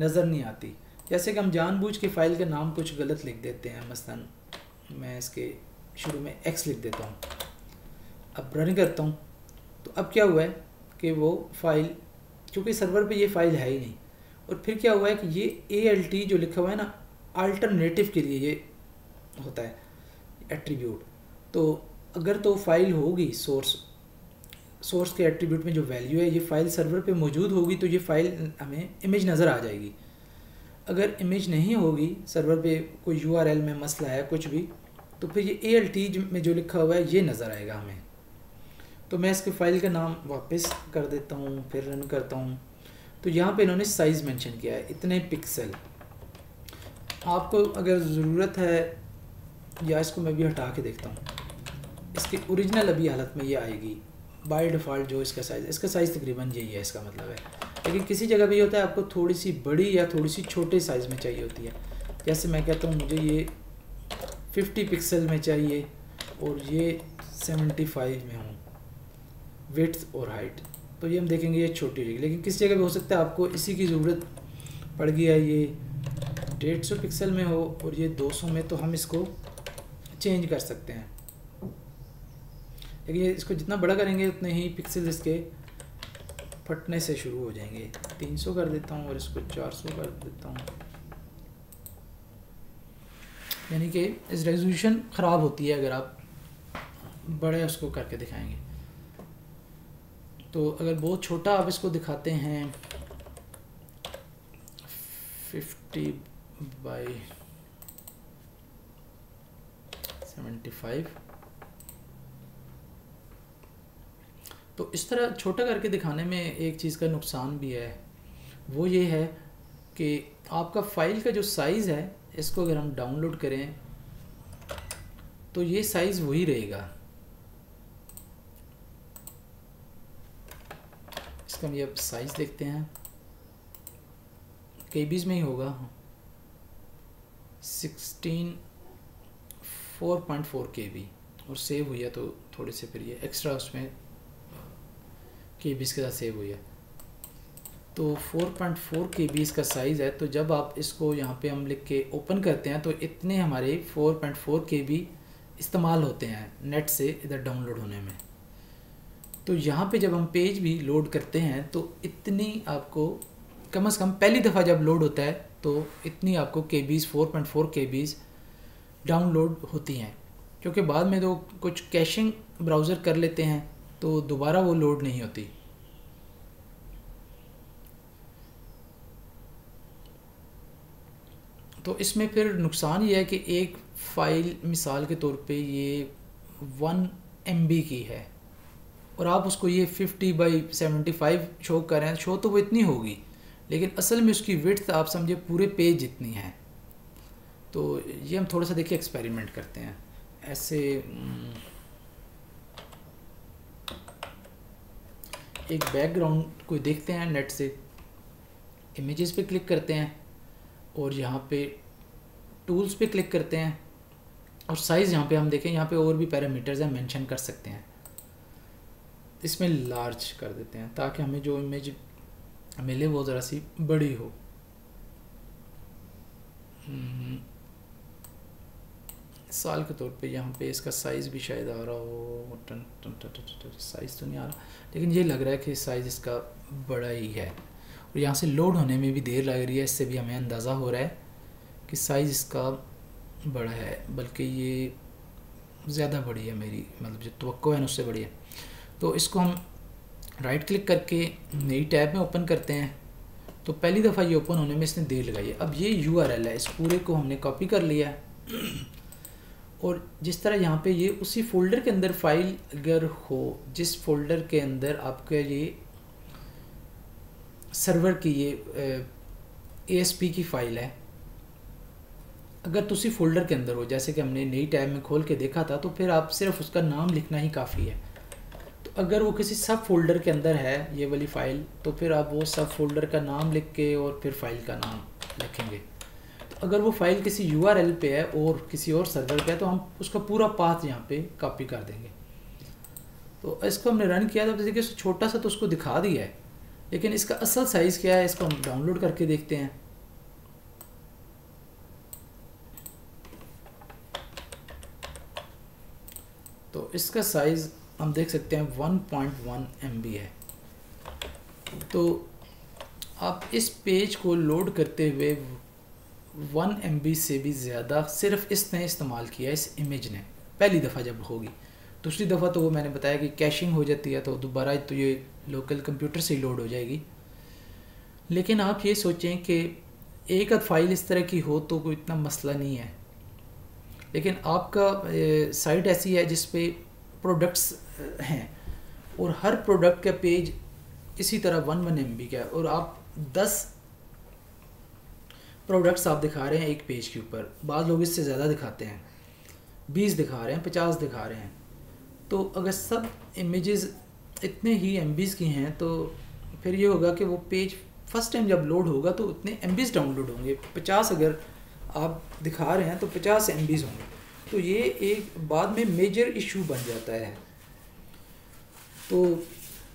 नज़र नहीं आती। जैसे कि हम जानबूझ के फ़ाइल का नाम कुछ गलत लिख देते हैं, मसलन मैं इसके शुरू में X लिख देता हूँ, अब रन करता हूँ, तो अब क्या हुआ है कि वो फ़ाइल, क्योंकि सर्वर पे ये फ़ाइल है ही नहीं, और फिर क्या हुआ है कि ये ALT जो लिखा हुआ है ना, अल्टरनेटिव के लिए ये होता है एट्रीब्यूट। तो अगर तो फ़ाइल होगी सोर्स के एट्रीब्यूट में जो वैल्यू है, ये फ़ाइल सर्वर पे मौजूद होगी तो ये फ़ाइल हमें इमेज नज़र आ जाएगी। अगर इमेज नहीं होगी, सर्वर पे कोई URL में मसला है कुछ भी, तो फिर ये ALT में जो लिखा हुआ है ये नज़र आएगा हमें। तो मैं इसके फ़ाइल का नाम वापस कर देता हूँ, फिर रन करता हूँ। तो यहाँ पे इन्होंने साइज़ मेंशन किया है, इतने पिक्सल। आपको अगर ज़रूरत है, या इसको मैं भी हटा के देखता हूँ, इसकी ओरिजिनल अभी हालत में ये आएगी बाय डिफ़ॉल्ट जो इसका साइज़ है। इसका साइज़ तकरीबन यही है, इसका मतलब है, लेकिन किसी जगह भी होता है आपको थोड़ी सी बड़ी या थोड़ी सी छोटे साइज़ में चाहिए होती है। जैसे मैं कहता हूँ मुझे ये 50 पिक्सल में चाहिए और ये 75 में हूँ, विड्थ और हाइट। तो ये हम देखेंगे ये छोटी होगी, लेकिन किसी जगह भी हो सकता है आपको इसी की ज़रूरत पड़ गई है, ये 150 पिक्सल में हो और ये 200 में, तो हम इसको चेंज कर सकते हैं। लेकिन इसको जितना बड़ा करेंगे उतने ही पिक्सल इसके फटने से शुरू हो जाएंगे। 300 कर देता हूँ और इसको 400 कर देता हूँ, यानी कि इस रेजोल्यूशन ख़राब होती है अगर आप बड़े उसको करके दिखाएंगे। तो अगर बहुत छोटा आप इसको दिखाते हैं 50 by 75, तो इस तरह छोटा करके दिखाने में एक चीज़ का नुकसान भी है, वो ये है कि आपका फ़ाइल का जो साइज़ है, इसको अगर हम डाउनलोड करें तो ये साइज़ वही रहेगा। इसका हम ये अब साइज़ देखते हैं, केबीज में ही होगा, 16 4.4 KB, और सेव हुई है तो थोड़े से फिर ये एक्स्ट्रा उसमें केबीज के साथ सेव हुई है। तो 4.4 केबीज का साइज़ है। तो जब आप इसको यहाँ पे हम लिख के ओपन करते हैं तो इतने हमारे 4.4 KB इस्तेमाल होते हैं नेट से इधर डाउनलोड होने में। तो यहाँ पे जब हम पेज भी लोड करते हैं तो इतनी आपको कम से कम पहली दफ़ा जब लोड होता है तो इतनी आपको केबीज 4.4 केबीज डाउनलोड होती हैं, क्योंकि बाद में तो कुछ कैशिंग ब्राउज़र कर लेते हैं तो दोबारा वो लोड नहीं होती। तो इसमें फिर नुकसान ये है कि एक फ़ाइल मिसाल के तौर पे ये 1 MB की है और आप उसको ये 50 by 75 शो कर रहे हैं, शो तो वो इतनी होगी लेकिन असल में उसकी विड्थ आप समझे पूरे पेज जितनी है। तो ये हम थोड़ा सा देखिए एक्सपेरिमेंट करते हैं, ऐसे एक बैकग्राउंड कोई देखते हैं नेट से, इमेजेस पे क्लिक करते हैं और यहाँ पे टूल्स पे क्लिक करते हैं और साइज़ यहाँ पे हम देखें, यहाँ पे और भी पैरामीटर्स हैं मेंशन कर सकते हैं, इसमें लार्ज कर देते हैं ताकि हमें जो इमेज मिले वो ज़रा सी बड़ी हो। साल के तौर पे यहाँ पे इसका साइज़ भी शायद आ रहा हो, साइज़ तो नहीं आ रहा, लेकिन ये लग रहा है कि साइज़ इसका बड़ा ही है और यहाँ से लोड होने में भी देर लग रही है। इससे भी हमें अंदाज़ा हो रहा है कि साइज़ इसका बड़ा है, बल्कि ये ज़्यादा बड़ी है मेरी, मतलब जो तवक्को है ना उससे बड़ी है। तो इसको हम राइट क्लिक करके नई टैब में ओपन करते हैं। तो पहली दफ़ा ये ओपन होने में इसने देर लगाई है। अब ये URL है, इस पूरे को हमने कॉपी कर लिया है और जिस तरह यहाँ पे ये उसी फ़ोल्डर के अंदर फाइल अगर हो जिस फ़ोल्डर के अंदर आपका ये सर्वर की ये ASP की फ़ाइल है, अगर तो उसी फ़ोल्डर के अंदर हो, जैसे कि हमने नई टैब में खोल के देखा था, तो फिर आप सिर्फ उसका नाम लिखना ही काफ़ी है। तो अगर वो किसी सब फ़ोल्डर के अंदर है ये वाली फ़ाइल, तो फिर आप वो सब फ़ोल्डर का नाम लिख के और फिर फ़ाइल का नाम लिखेंगे। तो अगर वो फ़ाइल किसी URL पे है और किसी और सर्वर पे है, तो हम उसका पूरा पाथ यहाँ पे कॉपी कर देंगे। तो इसको हमने रन किया था, देखिए छोटा सा तो उसको दिखा दिया है, लेकिन इसका असल साइज़ क्या है, इसको हम डाउनलोड करके देखते हैं। तो इसका साइज़ हम देख सकते हैं 1.1 MB है। तो आप इस पेज को लोड करते हुए 1 MB से भी ज़्यादा सिर्फ इसने इस्तेमाल किया, इस इमेज ने, पहली दफ़ा जब होगी। दूसरी दफ़ा तो वो मैंने बताया कि कैशिंग हो जाती है, तो दोबारा तो ये लोकल कंप्यूटर से ही लोड हो जाएगी। लेकिन आप ये सोचें कि एक आध फाइल इस तरह की हो तो कोई इतना मसला नहीं है, लेकिन आपका साइट ऐसी है जिस पे प्रोडक्ट्स हैं और हर प्रोडक्ट का पेज इसी तरह 1 MB का है और आप 10 प्रोडक्ट्स आप दिखा रहे हैं एक पेज के ऊपर। बाद लोग इससे ज़्यादा दिखाते हैं, 20 दिखा रहे हैं, 50 दिखा रहे हैं। तो अगर सब इमेजेस इतने ही MBs की हैं तो फिर ये होगा कि वो पेज फर्स्ट टाइम जब लोड होगा तो उतने MBs डाउनलोड होंगे। 50 अगर आप दिखा रहे हैं तो 50 MBs होंगे। तो ये एक बाद में मेजर इशू बन जाता है। तो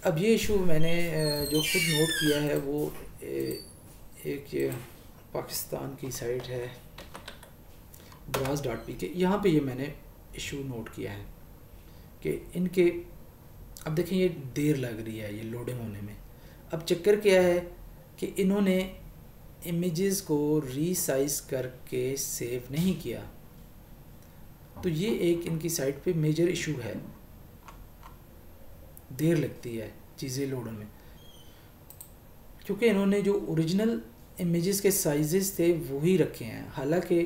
अब ये इशू मैंने जो खुद नोट किया है वो एक पाकिस्तान की साइट है brass.pk के, यहाँ पे ये मैंने इशू नोट किया है कि इनके, अब देखें ये देर लग रही है ये लोडिंग होने में। अब चक्कर क्या है कि इन्होंने इमेजेस को रीसाइज करके सेव नहीं किया, तो ये एक इनकी साइट पे मेजर इशू है, देर लगती है चीज़ें लोड होने में। क्योंकि इन्होंने जो ओरिजिनल इमेजेस के साइजेस थे वही रखे हैं। हालांकि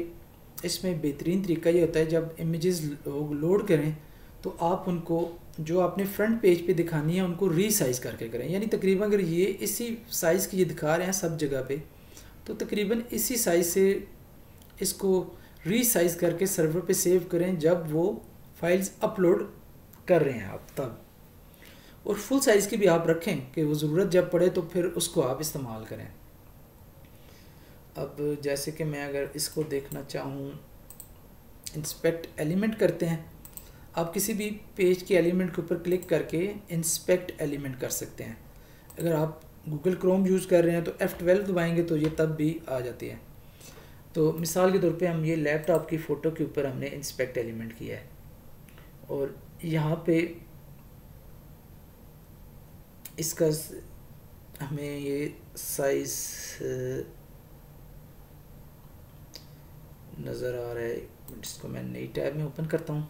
इसमें बेहतरीन तरीका ये होता है जब इमेजेस लोग लोड करें तो आप उनको जो आपने फ्रंट पेज पे दिखानी है उनको रीसाइज़ करके करें। यानी तकरीबन अगर ये इसी साइज़ की ये दिखा रहे हैं सब जगह पे, तो तकरीबन इसी साइज़ से इसको रीसाइज़ करके सर्वर पे सेव करें जब वो फाइल्स अपलोड कर रहे हैं आप तब। और फुल साइज़ की भी आप रखें कि वो ज़रूरत जब पड़े तो फिर उसको आप इस्तेमाल करें। अब जैसे कि मैं अगर इसको देखना चाहूँ, इंस्पेक्ट एलिमेंट करते हैं। आप किसी भी पेज के एलिमेंट के ऊपर क्लिक करके इंस्पेक्ट एलिमेंट कर सकते हैं। अगर आप गूगल क्रोम यूज़ कर रहे हैं तो F12 दबाएंगे तो ये तब भी आ जाती है। तो मिसाल के तौर पे हम ये लैपटॉप की फ़ोटो के ऊपर हमने इंस्पेक्ट एलिमेंट किया है और यहाँ पे इसका हमें ये साइज़ नज़र आ रहा है। इसको मैं नई टैब में ओपन करता हूँ।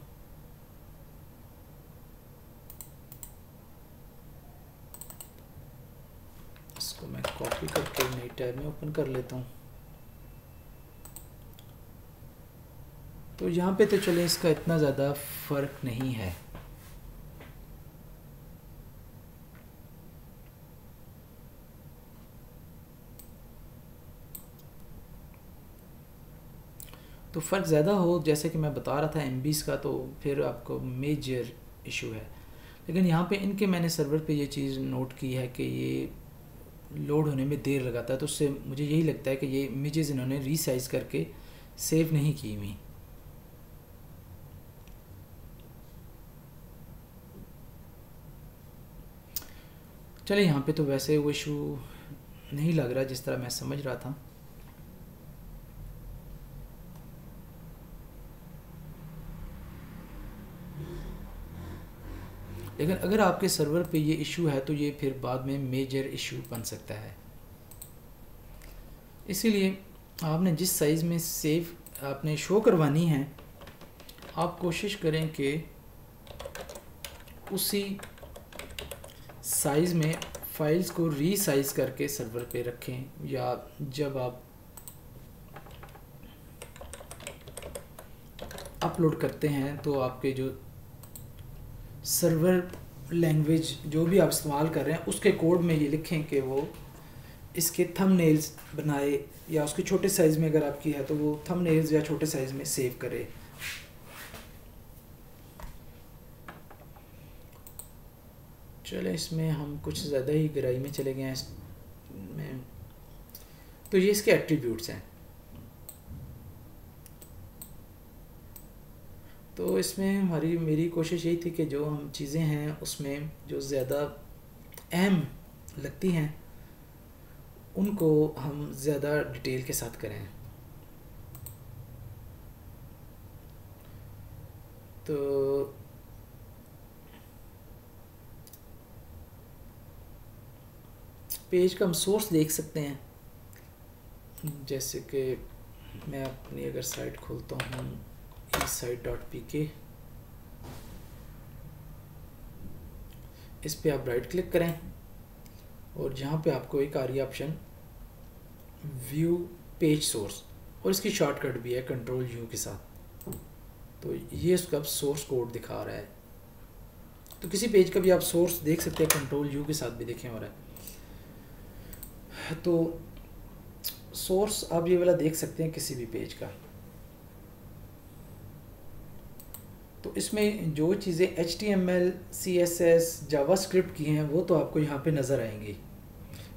इसको मैं कॉपी करके नई टैब में ओपन कर लेता हूँ। तो यहाँ पे तो चले इसका इतना ज़्यादा फ़र्क नहीं है। तो फ़र्क ज़्यादा हो, जैसे कि मैं बता रहा था MBs का, तो फिर आपको मेजर इशू है। लेकिन यहाँ पे इनके मैंने सर्वर पे ये चीज़ नोट की है कि ये लोड होने में देर लगाता है, तो उससे मुझे यही लगता है कि ये इमेजेस इन्होंने रीसाइज़ करके सेव नहीं की हुई। चलिए, यहाँ पे तो वैसे वो इशू नहीं लग रहा जिस तरह मैं समझ रहा था। लेकिन अगर आपके सर्वर पे ये इशू है तो ये फिर बाद में मेजर इशू बन सकता है। इसीलिए आपने जिस साइज़ में सेव आपने शो करवानी है, आप कोशिश करें कि उसी साइज़ में फ़ाइल्स को रीसाइज़ करके सर्वर पे रखें, या जब आप अपलोड करते हैं तो आपके जो सर्वर लैंग्वेज जो भी आप इस्तेमाल कर रहे हैं उसके कोड में ये लिखें कि वो इसके थंबनेल्स बनाए, या उसके छोटे साइज़ में अगर आपकी है तो वो थंबनेल्स या छोटे साइज़ में सेव करे। चले, इसमें हम कुछ ज़्यादा ही गहराई में चले गए हैं इसमें। तो ये इसके एट्रीब्यूट्स हैं। तो इसमें हमारी मेरी कोशिश यही थी कि जो हम चीज़ें हैं उसमें जो ज़्यादा अहम लगती हैं उनको हम ज़्यादा डिटेल के साथ करें। तो पेज का हम सोर्स देख सकते हैं, जैसे कि मैं अपनी अगर साइट खोलता हूँ site.pk, इस पे आप राइट क्लिक करें और जहाँ पे आपको एक आ रही ऑप्शन व्यू पेज सोर्स, और इसकी शॉर्टकट भी है कंट्रोल यू के साथ, तो ये उसका सोर्स कोड दिखा रहा है। तो किसी पेज का भी आप सोर्स देख सकते हैं, कंट्रोल यू के साथ भी देखें हो रहा है। तो सोर्स आप ये वाला देख सकते हैं किसी भी पेज का। तो इसमें जो चीज़ें HTML, CSS, JavaScript की हैं वो तो आपको यहाँ पे नज़र आएंगी,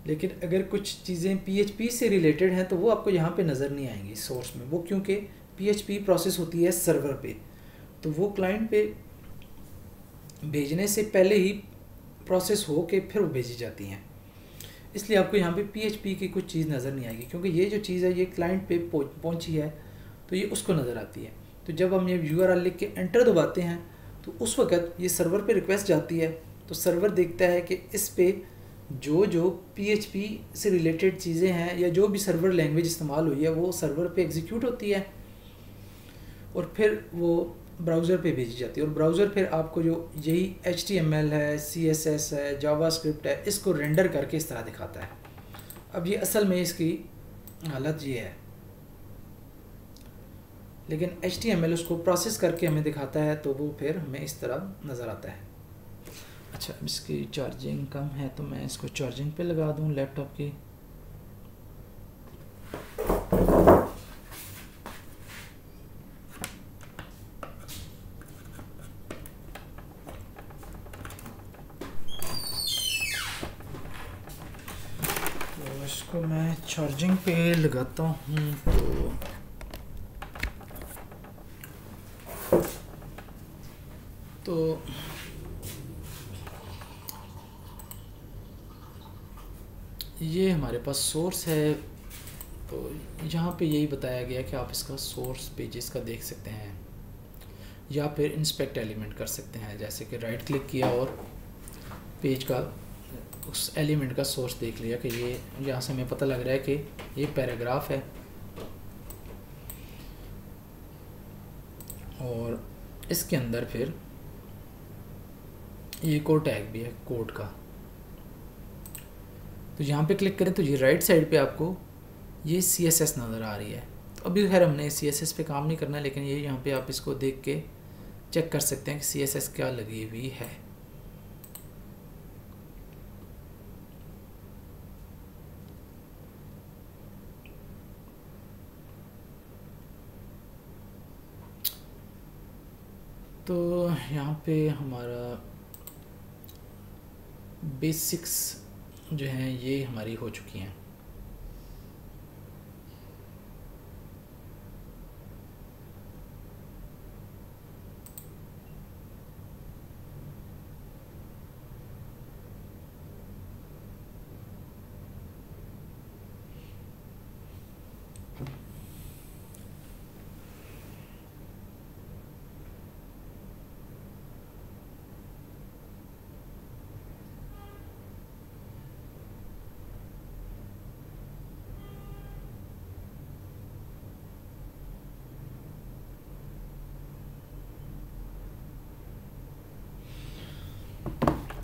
लेकिन अगर कुछ चीज़ें PHP से रिलेटेड हैं तो वो आपको यहाँ पे नज़र नहीं आएंगी सोर्स में। वो क्योंकि PHP प्रोसेस होती है सर्वर पे, तो वो क्लाइंट पे भेजने से पहले ही प्रोसेस हो के फिर वो भेजी जाती हैं, इसलिए आपको यहाँ पे PHP की कुछ चीज़ नज़र नहीं आएगी, क्योंकि ये जो चीज़ है ये क्लाइंट पे पहुँची है तो ये उसको नज़र आती है। तो जब हम ये URL लिख के एंटर दबाते हैं तो उस वक्त ये सर्वर पे रिक्वेस्ट जाती है, तो सर्वर देखता है कि इस पे जो जो PHP से रिलेटेड चीज़ें हैं या जो भी सर्वर लैंग्वेज इस्तेमाल हुई है वो सर्वर पे एग्जीक्यूट होती है और फिर वो ब्राउज़र पे भेजी जाती है, और ब्राउज़र फिर आपको जो यही HTML है, CSS है, JavaScript है, इसको रेंडर करके इस तरह दिखाता है। अब ये असल में इसकी हालत ये है, लेकिन HTML उसको प्रोसेस करके हमें दिखाता है, तो वो फिर हमें इस तरह नज़र आता है। अच्छा, इसकी चार्जिंग कम है तो मैं इसको चार्जिंग पे लगा दूं लैपटॉप की। तो इसको मैं चार्जिंग पे लगाता हूँ। तो ये हमारे पास सोर्स है, तो यहाँ पे यही बताया गया कि आप इसका सोर्स पेजेस का देख सकते हैं या फिर इंस्पेक्ट एलिमेंट कर सकते हैं, जैसे कि राइट क्लिक किया और पेज का उस एलिमेंट का सोर्स देख लिया कि ये यहाँ से हमें पता लग रहा है कि ये पैराग्राफ है, और इसके अंदर फिर ये कोड टैग भी है कोड का। तो यहाँ पे क्लिक करें तो ये राइट साइड पे आपको ये CSS नज़र आ रही है। तो अभी खैर हमने CSS पे काम नहीं करना, लेकिन ये यहाँ पे आप इसको देख के चेक कर सकते हैं कि CSS क्या लगी हुई है। तो यहाँ पे हमारा बेसिक्स जो हैं ये हमारी हो चुकी हैं।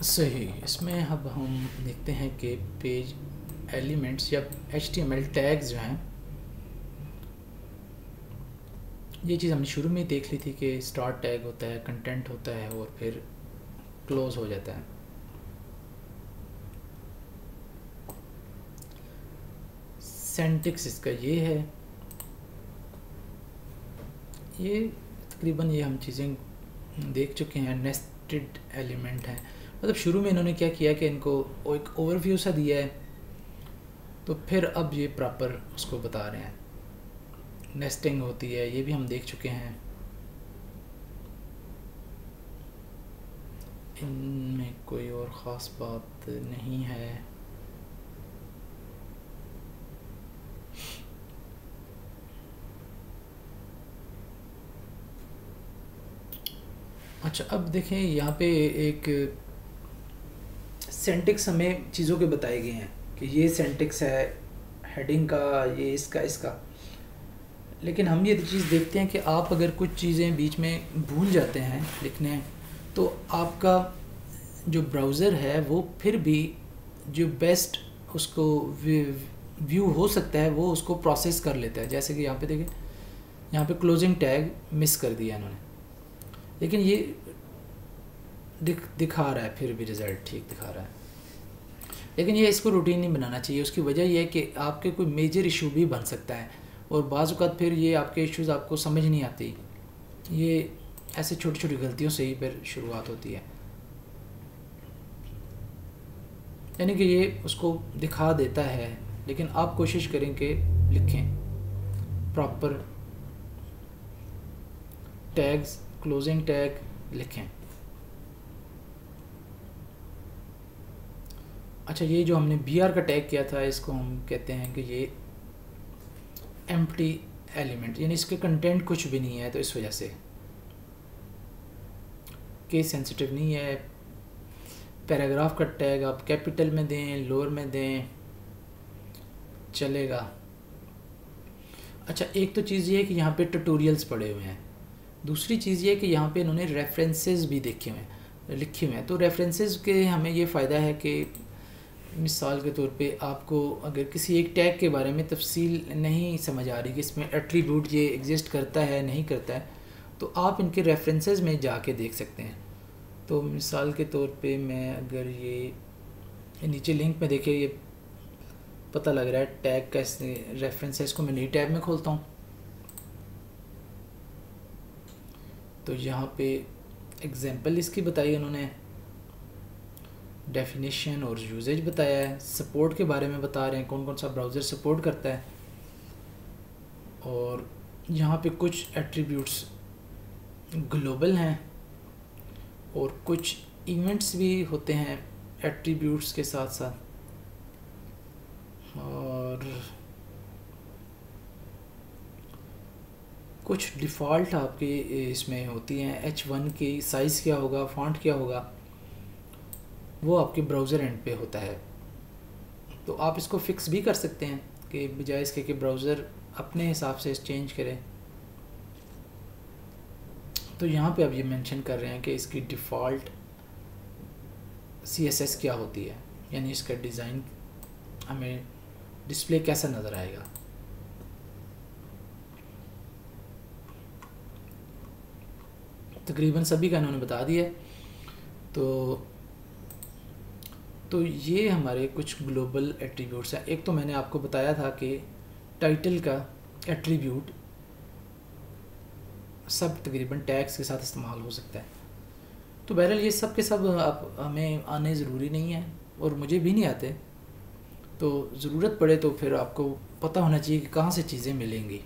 सही। इसमें अब हम देखते हैं कि पेज एलिमेंट्स या HTML टैग्स जो हैं, ये चीज़ हमने शुरू में ही देख ली थी कि स्टार्ट टैग होता है, कंटेंट होता है और फिर क्लोज हो जाता है। सिंटैक्स इसका ये है, ये तकरीबन ये हम चीज़ें देख चुके हैं। नेस्टेड एलिमेंट हैं, मतलब शुरू में इन्होंने क्या किया कि इनको एक ओवरव्यू सा दिया है, तो फिर अब ये प्रॉपर उसको बता रहे हैं। नेस्टिंग होती है, ये भी हम देख चुके हैं। इनमें कोई और ख़ास बात नहीं है। अच्छा, अब देखें यहाँ पे एक सिंटैक्स हमें चीज़ों के बताए गए हैं कि ये सिंटैक्स है हेडिंग का, ये इसका। लेकिन हम ये चीज़ देखते हैं कि आप अगर कुछ चीज़ें बीच में भूल जाते हैं लिखने, तो आपका जो ब्राउज़र है वो फिर भी जो बेस्ट उसको व्यू हो सकता है वो उसको प्रोसेस कर लेता है। जैसे कि यहाँ पे देखें, यहाँ पे क्लोजिंग टैग मिस कर दिया इन्होंने, लेकिन ये दिखा रहा है, फिर भी रिज़ल्ट ठीक दिखा रहा है। लेकिन ये इसको रूटीन नहीं बनाना चाहिए। उसकी वजह यह है कि आपके कोई मेजर इशू भी बन सकता है और बाज़ औक़ात फिर ये आपके इश्यूज़ आपको समझ नहीं आती। ये ऐसे छोटी छोटी गलतियों से ही फिर शुरुआत होती है। यानी कि ये उसको दिखा देता है, लेकिन आप कोशिश करें कि लिखें प्रॉपर टैग्स, क्लोजिंग टैग लिखें। अच्छा, ये जो हमने br का टैग किया था, इसको हम कहते हैं कि ये एम्प्टी एलिमेंट, यानी इसके कंटेंट कुछ भी नहीं है, तो इस वजह से केस सेंसिटिव नहीं है। पैराग्राफ का टैग आप कैपिटल में दें, लोअर में दें, चलेगा। अच्छा, एक तो चीज़ ये है कि यहाँ पे ट्यूटोरियल्स पड़े हुए हैं, दूसरी चीज़ ये कि यहाँ पे इन्होंने रेफरेंसेस भी लिखे हुए हैं। तो रेफरेंसेस के हमें ये फ़ायदा है कि मिसाल के तौर पे आपको अगर किसी एक टैग के बारे में तफसील नहीं समझ आ रही कि इसमें एट्रीब्यूट ये एग्जिस्ट करता है नहीं करता है, तो आप इनके रेफरेंसेस में जाके देख सकते हैं। तो मिसाल के तौर पे मैं अगर ये नीचे लिंक में देखे, ये पता लग रहा है टैग का रेफरेंसेस को मैं नई टैब में खोलता हूँ, तो यहाँ पे एग्जाम्पल इसकी बताई उन्होंने, डेफिनेशन और यूजेज बताया है, सपोर्ट के बारे में बता रहे हैं कौन कौन सा ब्राउज़र सपोर्ट करता है, और यहाँ पे कुछ एट्रीब्यूट्स ग्लोबल हैं और कुछ इवेंट्स भी होते हैं एट्रीब्यूट्स के साथ साथ, और कुछ डिफ़ॉल्ट आपके इसमें होती हैं। H1 की साइज़ क्या होगा, फॉन्ट क्या होगा, वो आपके ब्राउज़र एंड पे होता है। तो आप इसको फिक्स भी कर सकते हैं कि बजाय इसके कि ब्राउज़र अपने हिसाब से चेंज करे, तो यहाँ पे आप ये मेंशन कर रहे हैं कि इसकी डिफ़ॉल्ट CSS क्या होती है, यानी इसका डिज़ाइन हमें डिस्प्ले कैसा नज़र आएगा। तकरीबन सभी का इन्होंने बता दिया। तो ये हमारे कुछ ग्लोबल एट्रीब्यूट्स हैं। एक तो मैंने आपको बताया था कि टाइटल का एट्रीब्यूट सब तकरीबन टैग्स के साथ इस्तेमाल हो सकता है। तो बहरहाल ये सब के सब आप हमें आने ज़रूरी नहीं है, और मुझे भी नहीं आते, तो ज़रूरत पड़े तो फिर आपको पता होना चाहिए कि कहाँ से चीज़ें मिलेंगी।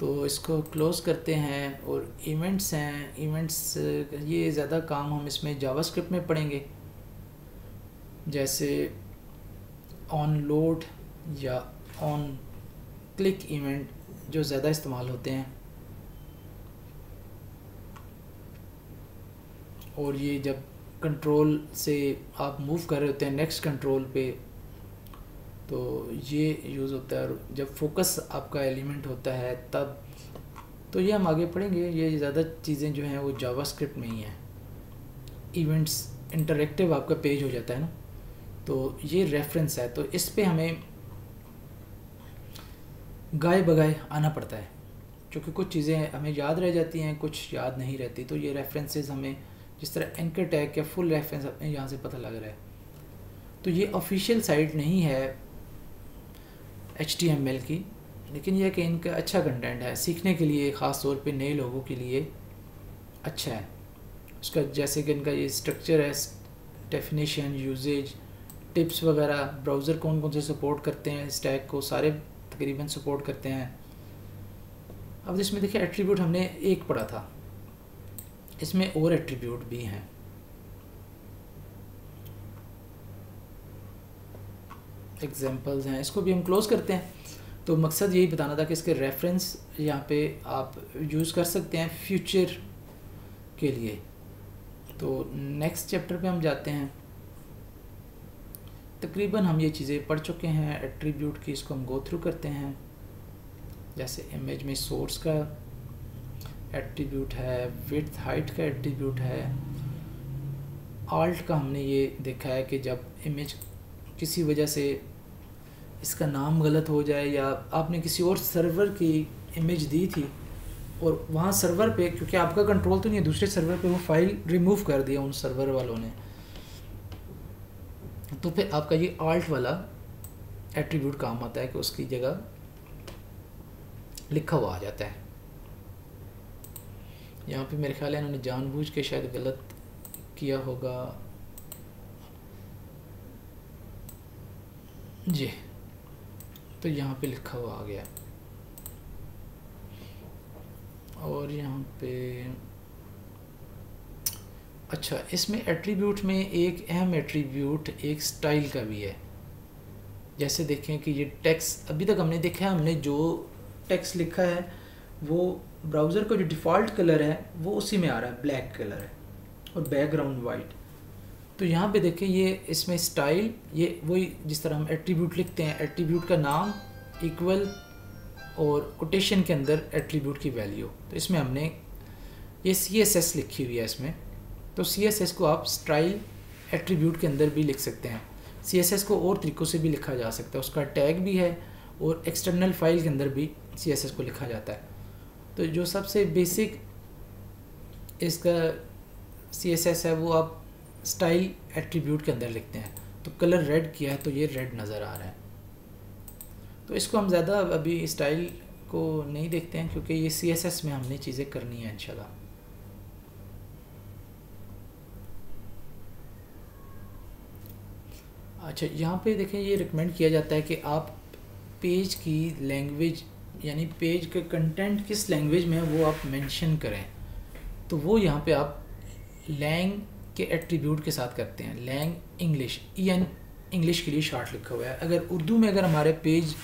तो इसको क्लोज़ करते हैं। और इवेंट्स हैं, इवेंट्स ये ज़्यादा काम हम इसमें जावास्क्रिप्ट में पढ़ेंगे, जैसे ऑन लोड या ऑन क्लिक इवेंट जो ज़्यादा इस्तेमाल होते हैं, और ये जब कंट्रोल से आप मूव कर रहे होते हैं नेक्स्ट कंट्रोल पे, तो ये यूज़ होता है। और जब फोकस आपका एलिमेंट होता है तब, तो ये हम आगे पढ़ेंगे। ये ज़्यादा चीज़ें जो हैं वो जावास्क्रिप्ट में ही हैं। इवेंट्स इंटरेक्टिव आपका पेज हो जाता है ना। तो ये रेफरेंस है, तो इस पे हमें गाय बगाय आना पड़ता है क्योंकि कुछ चीज़ें हमें याद रह जाती हैं, कुछ याद नहीं रहती। तो ये रेफरेंसेस हमें जिस तरह एंकर टैग या फुल रेफरेंस अपने यहाँ से पता लग रहा है। तो ये ऑफिशियल साइट नहीं है HTML की, लेकिन यह कि इनका अच्छा कंटेंट है सीखने के लिए, ख़ास तौर पे नए लोगों के लिए अच्छा है। उसका जैसे कि इनका ये स्ट्रक्चर है, डेफिनेशन, यूजेज, टिप्स वगैरह, ब्राउज़र कौन कौन से सपोर्ट करते हैं, स्टैक को सारे तकरीबन सपोर्ट करते हैं। अब इसमें देखिए एट्रीब्यूट हमने एक पढ़ा था, इसमें और एट्रीब्यूट भी हैं। एग्जाम्पल्स हैं, इसको भी हम क्लोज करते हैं। तो मकसद यही बताना था कि इसके रेफरेंस यहाँ पे आप यूज़ कर सकते हैं फ्यूचर के लिए। तो नेक्स्ट चैप्टर पे हम जाते हैं। तकरीबन हम ये चीज़ें पढ़ चुके हैं एट्रीब्यूट की, इसको हम गो थ्रू करते हैं। जैसे इमेज में सोर्स का एट्रीब्यूट है, विड्थ हाइट का एट्रीब्यूट है, ऑल्ट का हमने ये देखा है कि जब इमेज किसी वजह से इसका नाम गलत हो जाए या आपने किसी और सर्वर की इमेज दी थी और वहाँ सर्वर पे, क्योंकि आपका कंट्रोल तो नहीं है, दूसरे सर्वर पे वो फाइल रिमूव कर दिया उन सर्वर वालों ने, तो फिर आपका ये ऑल्ट वाला एट्रीब्यूट काम आता है कि उसकी जगह लिखा हुआ आ जाता है। यहाँ पे मेरे ख्याल है इन्होंने जानबूझ के शायद गलत किया होगा जी, तो यहाँ पे लिखा हुआ आ गया। और यहाँ पे अच्छा, इसमें एट्रीब्यूट में एक अहम एट्रीब्यूट एक स्टाइल का भी है। जैसे देखें कि ये टेक्स्ट, अभी तक हमने देखा है हमने जो टेक्स्ट लिखा है वो ब्राउज़र का जो डिफ़ॉल्ट कलर है वो उसी में आ रहा है, ब्लैक कलर है और बैकग्राउंड वाइट। तो यहाँ पे देखें ये इसमें स्टाइल, ये वही जिस तरह हम एट्रीब्यूट लिखते हैं, एट्रीब्यूट का नाम इक्वल और कोटेशन के अंदर एट्रीब्यूट की वैल्यू। तो इसमें हमने ये CSS लिखी हुई है इसमें, तो CSS को आप स्टाइल एट्रीब्यूट के अंदर भी लिख सकते हैं। CSS को और तरीक़ों से भी लिखा जा सकता है, उसका टैग भी है और एक्सटर्नल फाइल के अंदर भी CSS को लिखा जाता है। तो जो सबसे बेसिक इसका CSS है वो आप स्टाइल एट्रीब्यूट के अंदर लिखते हैं। तो कलर रेड किया है तो ये रेड नज़र आ रहा है। तो इसको हम ज़्यादा अभी स्टाइल को नहीं देखते हैं क्योंकि ये CSS में हमने चीज़ें करनी है इंशाल्लाह। अच्छा, यहाँ पे देखें ये रिकमेंड किया जाता है कि आप पेज की लैंग्वेज यानी पेज का कंटेंट किस लैंग्वेज में है वो आप मेंशन करें। तो वो यहाँ पे आप लैंग के एट्रीब्यूट के साथ करते हैं, लैंग इंग्लिश, EN इंग्लिश के लिए शॉर्ट लिखा हुआ है। अगर उर्दू में अगर हमारे पेज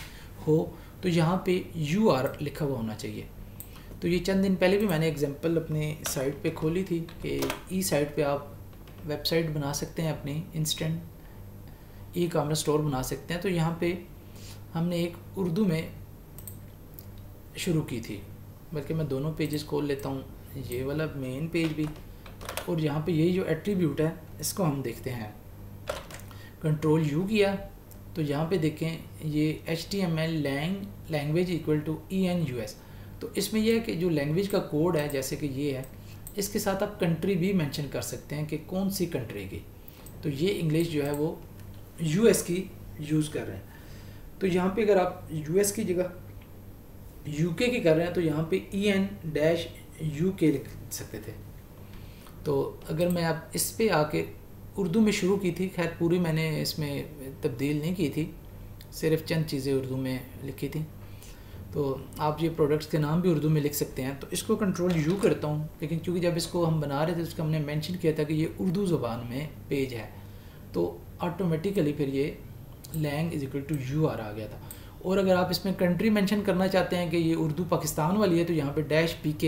हो तो यहाँ पे UR लिखा हुआ होना चाहिए। तो ये चंद दिन पहले भी मैंने एग्जांपल अपने साइट पे खोली थी कि ई साइट पे आप वेबसाइट बना सकते हैं अपनी, इंस्टेंट ई-कॉमर्स स्टोर बना सकते हैं। तो यहाँ पे हमने एक उर्दू में शुरू की थी, बल्कि मैं दोनों पेजेस खोल लेता हूँ, ये वाला मेन पेज भी और यहाँ पे यही जो एट्रीब्यूट है इसको हम देखते हैं। कंट्रोल U किया तो यहाँ पे देखें ये HTML language equal to ENUS। तो इसमें यह है कि जो लैंग्वेज का कोड है जैसे कि ये है, इसके साथ आप कंट्री भी मेंशन कर सकते हैं कि कौन सी कंट्री की। तो ये इंग्लिश जो है वो US की यूज़ कर रहे हैं। तो यहाँ पे अगर आप US की जगह UK की कर रहे हैं तो यहाँ पे EN-UK लिख सकते थे। तो अगर मैं आप इस पे आके उर्दू में शुरू की थी, खैर पूरी मैंने इसमें तब्दील नहीं की थी, सिर्फ चंद चीज़ें उर्दू में लिखी थी। तो आप ये प्रोडक्ट्स के नाम भी उर्दू में लिख सकते हैं। तो इसको कंट्रोल U करता हूँ, लेकिन क्योंकि जब इसको हम बना रहे थे उसका हमने मेंशन किया था कि ये उर्दू ज़ुबान में पेज है, तो ऑटोमेटिकली फिर ये lang is equal to UR आ गया था। और अगर आप इसमें कंट्री मेंशन करना चाहते हैं कि ये उर्दू पाकिस्तान वाली है तो यहाँ पर -PK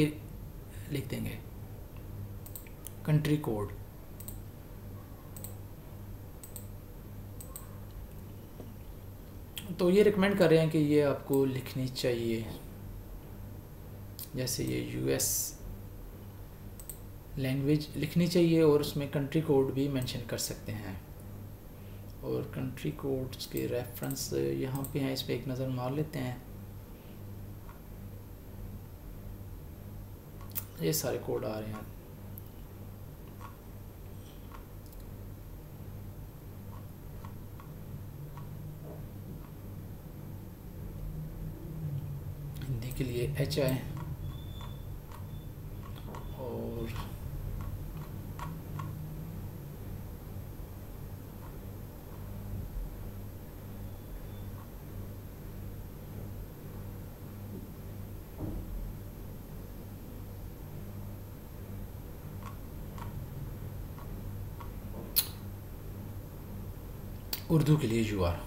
लिख देंगे, कंट्री कोड। तो ये रिकमेंड कर रहे हैं कि ये आपको लिखनी चाहिए। जैसे ये US लैंग्वेज लिखनी चाहिए और उसमें कंट्री कोड भी मेंशन कर सकते हैं। और कंट्री कोड्स के रेफरेंस यहाँ पे हैं, इस पर एक नज़र मार लेते हैं। ये सारे कोड आ रहे हैं। हिंदी के लिए एच आए और उर्दू के लिए यू आर।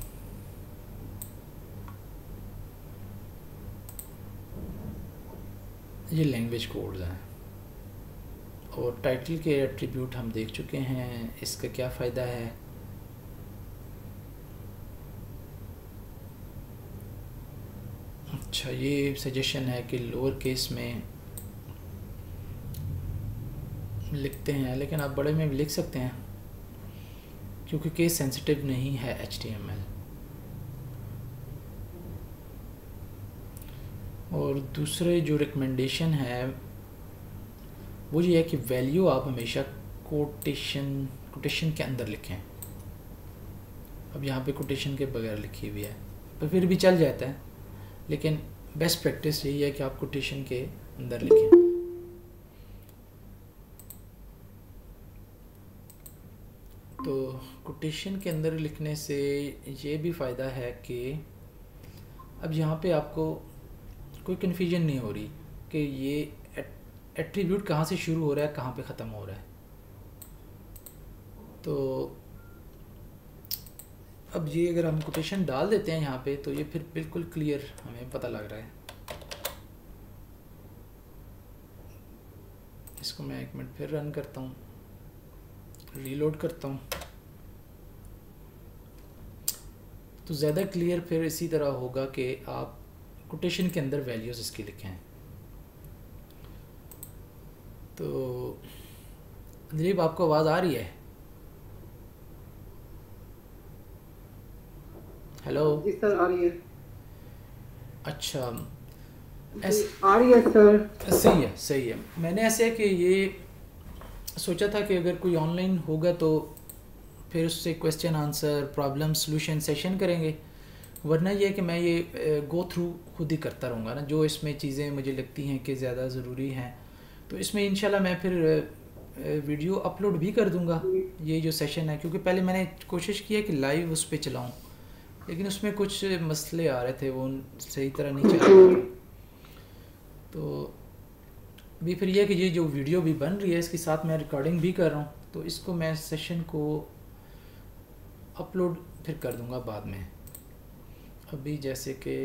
ये लैंग्वेज कोड्स हैं। और टाइटल के एट्रीब्यूट हम देख चुके हैं, इसका क्या फ़ायदा है। अच्छा, ये सजेशन है कि लोअर केस में लिखते हैं, लेकिन आप बड़े में भी लिख सकते हैं क्योंकि केस सेंसिटिव नहीं है HTML। और दूसरे जो रिकमेंडेशन है वो ये है कि वैल्यू आप हमेशा कोटेशन के अंदर लिखें। अब यहाँ पे कोटेशन के बगैर लिखी हुई है पर फिर भी चल जाता है, लेकिन बेस्ट प्रैक्टिस यही है कि आप कोटेशन के अंदर लिखें। तो कोटेशन के अंदर लिखने से ये भी फ़ायदा है कि अब यहाँ पे आपको कोई कन्फ्यूजन नहीं हो रही कि ये एट्रीब्यूट कहाँ से शुरू हो रहा है, कहाँ पे ख़त्म हो रहा है। तो अब ये अगर हम कोटेशन डाल देते हैं यहाँ पे तो ये फिर बिल्कुल क्लियर हमें पता लग रहा है। इसको मैं एक मिनट फिर रन करता हूँ, रीलोड करता हूँ तो ज़्यादा क्लियर फिर इसी तरह होगा कि आप कोटेशन के अंदर वैल्यूज़ इसकी लिखें। तो दिलीप, आपको आवाज़ आ रही है? हेलो। जी सर, आ रही है। अच्छा, आ रही है सर। सही है, सही है। मैंने ऐसे कि ये सोचा था कि अगर कोई ऑनलाइन होगा तो फिर उससे question answer, problem solution session करेंगे, वरना यह है कि मैं ये गो थ्रू खुद ही करता रहूँगा ना, जो इसमें चीज़ें मुझे लगती हैं कि ज़्यादा ज़रूरी हैं। तो इसमें इंशाल्लाह मैं फिर वीडियो अपलोड भी कर दूँगा ये जो सेशन है, क्योंकि पहले मैंने कोशिश की है कि लाइव उस पर चलाऊँ, लेकिन उसमें कुछ मसले आ रहे थे, वो सही तरह नहीं चल रहे। तो भी फिर यह कि ये जो वीडियो भी बन रही है इसके साथ मैं रिकॉर्डिंग भी कर रहा हूँ, तो इसको मैं सेशन को अपलोड फिर कर दूँगा बाद में। अभी जैसे कि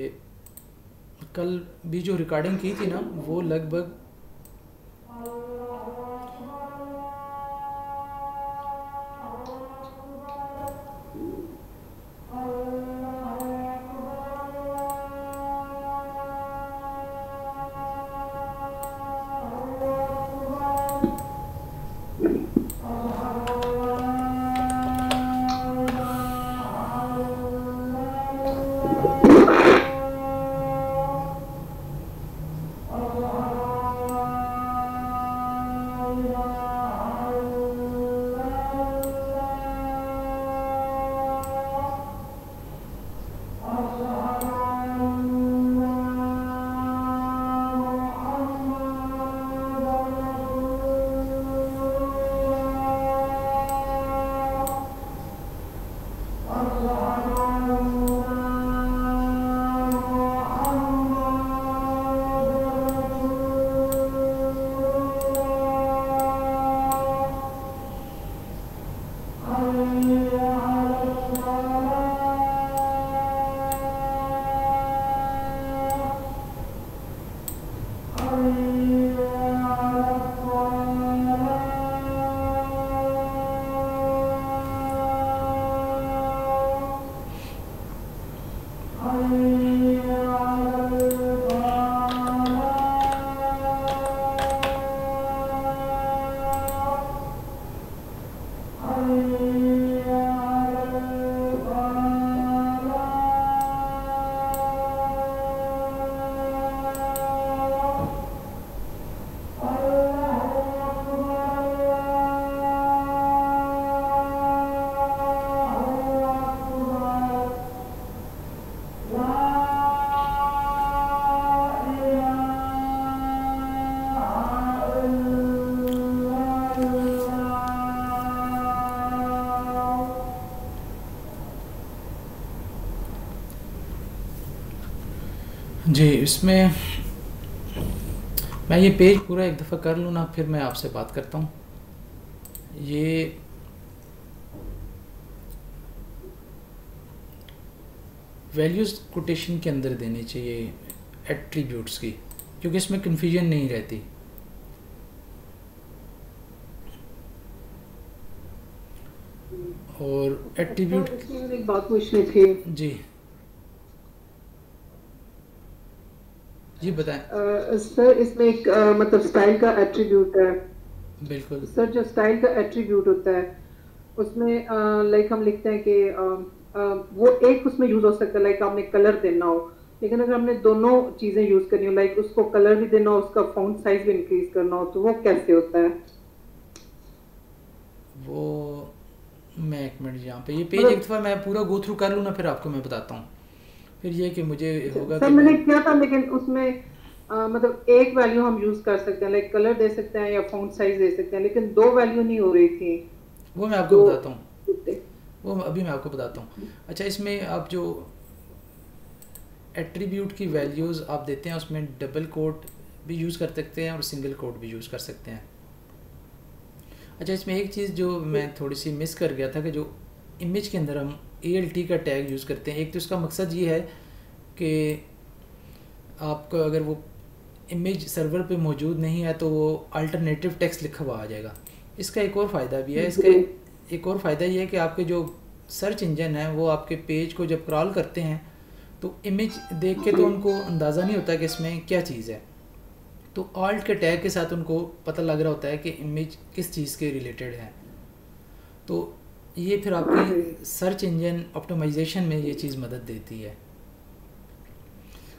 कल भी जो रिकॉर्डिंग की थी ना, वो लगभग जी इसमें मैं ये पेज पूरा एक दफ़ा कर लूँ ना, फिर मैं आपसे बात करता हूँ। ये वैल्यूज़ कोटेशन के अंदर देनी चाहिए एट्रीब्यूट्स की, क्योंकि इसमें कन्फ्यूजन नहीं रहती। और एट्रीब्यूट एक बात पूछनी थी जी, जी बताएं सर। इसमें एक मतलब स्टाइल का एट्रीब्यूट है। बिल्कुल सर, जो स्टाइल का एट्रीब्यूट होता है उसमें लाइक हम लिखते हैं कि वो एक उसमें यूज हो सकता है, लाइक आपने कलर देना हो, लेकिन अगर हमने दोनों चीजें यूज करनी हो, लाइक उसको कलर भी देना हो, उसका फॉन्ट साइज भी इंक्रीज करना हो, तो वो कैसे होता है? वो मैं एक मिनट यहाँ पे ये पेज एक दफा मैं पूरा गो थ्रू कर लूँ ना, फिर आपको मैं बताता हूँ। फिर ये कि मुझे होगा सर, मैंने किया था, लेकिन उसमें मतलब एक वैल्यू हम यूज कर सकते हैं, लाइक कलर दे सकते हैं या फॉन्ट साइज दे सकते हैं, लेकिन दो वैल्यू नहीं हो रही थी। वो मैं आपको बताता हूँ, वो अभी मैं आपको बताता हूँ। अच्छा, इसमें आप जो एट्रीब्यूट की वैल्यूज़ आप देते हैं उसमें डबल कोट भी यूज़ कर सकते हैं और सिंगल कोट भी यूज़ कर सकते हैं। अच्छा, इसमें एक चीज़ जो मैं थोड़ी सी मिस कर गया था कि जो इमेज के अंदर हम ALT का टैग यूज़ करते हैं, एक तो इसका मकसद ये है कि आपका अगर वो इमेज सर्वर पे मौजूद नहीं है तो वो अल्टरनेटिव टेक्स्ट लिखा हुआ आ जाएगा। इसका एक और फ़ायदा भी है, इसका एक और फ़ायदा ये है कि आपके जो सर्च इंजन है वो आपके पेज को जब क्रॉल करते हैं तो इमेज देख के तो उनको अंदाज़ा नहीं होता कि इसमें क्या चीज़ है, तो ऑल्ट के टैग के साथ उनको पता लग रहा होता है कि इमेज किस चीज़ के रिलेटेड है। तो ये फिर आपकी सर्च इंजन ऑप्टिमाइजेशन में ये चीज़ मदद देती है।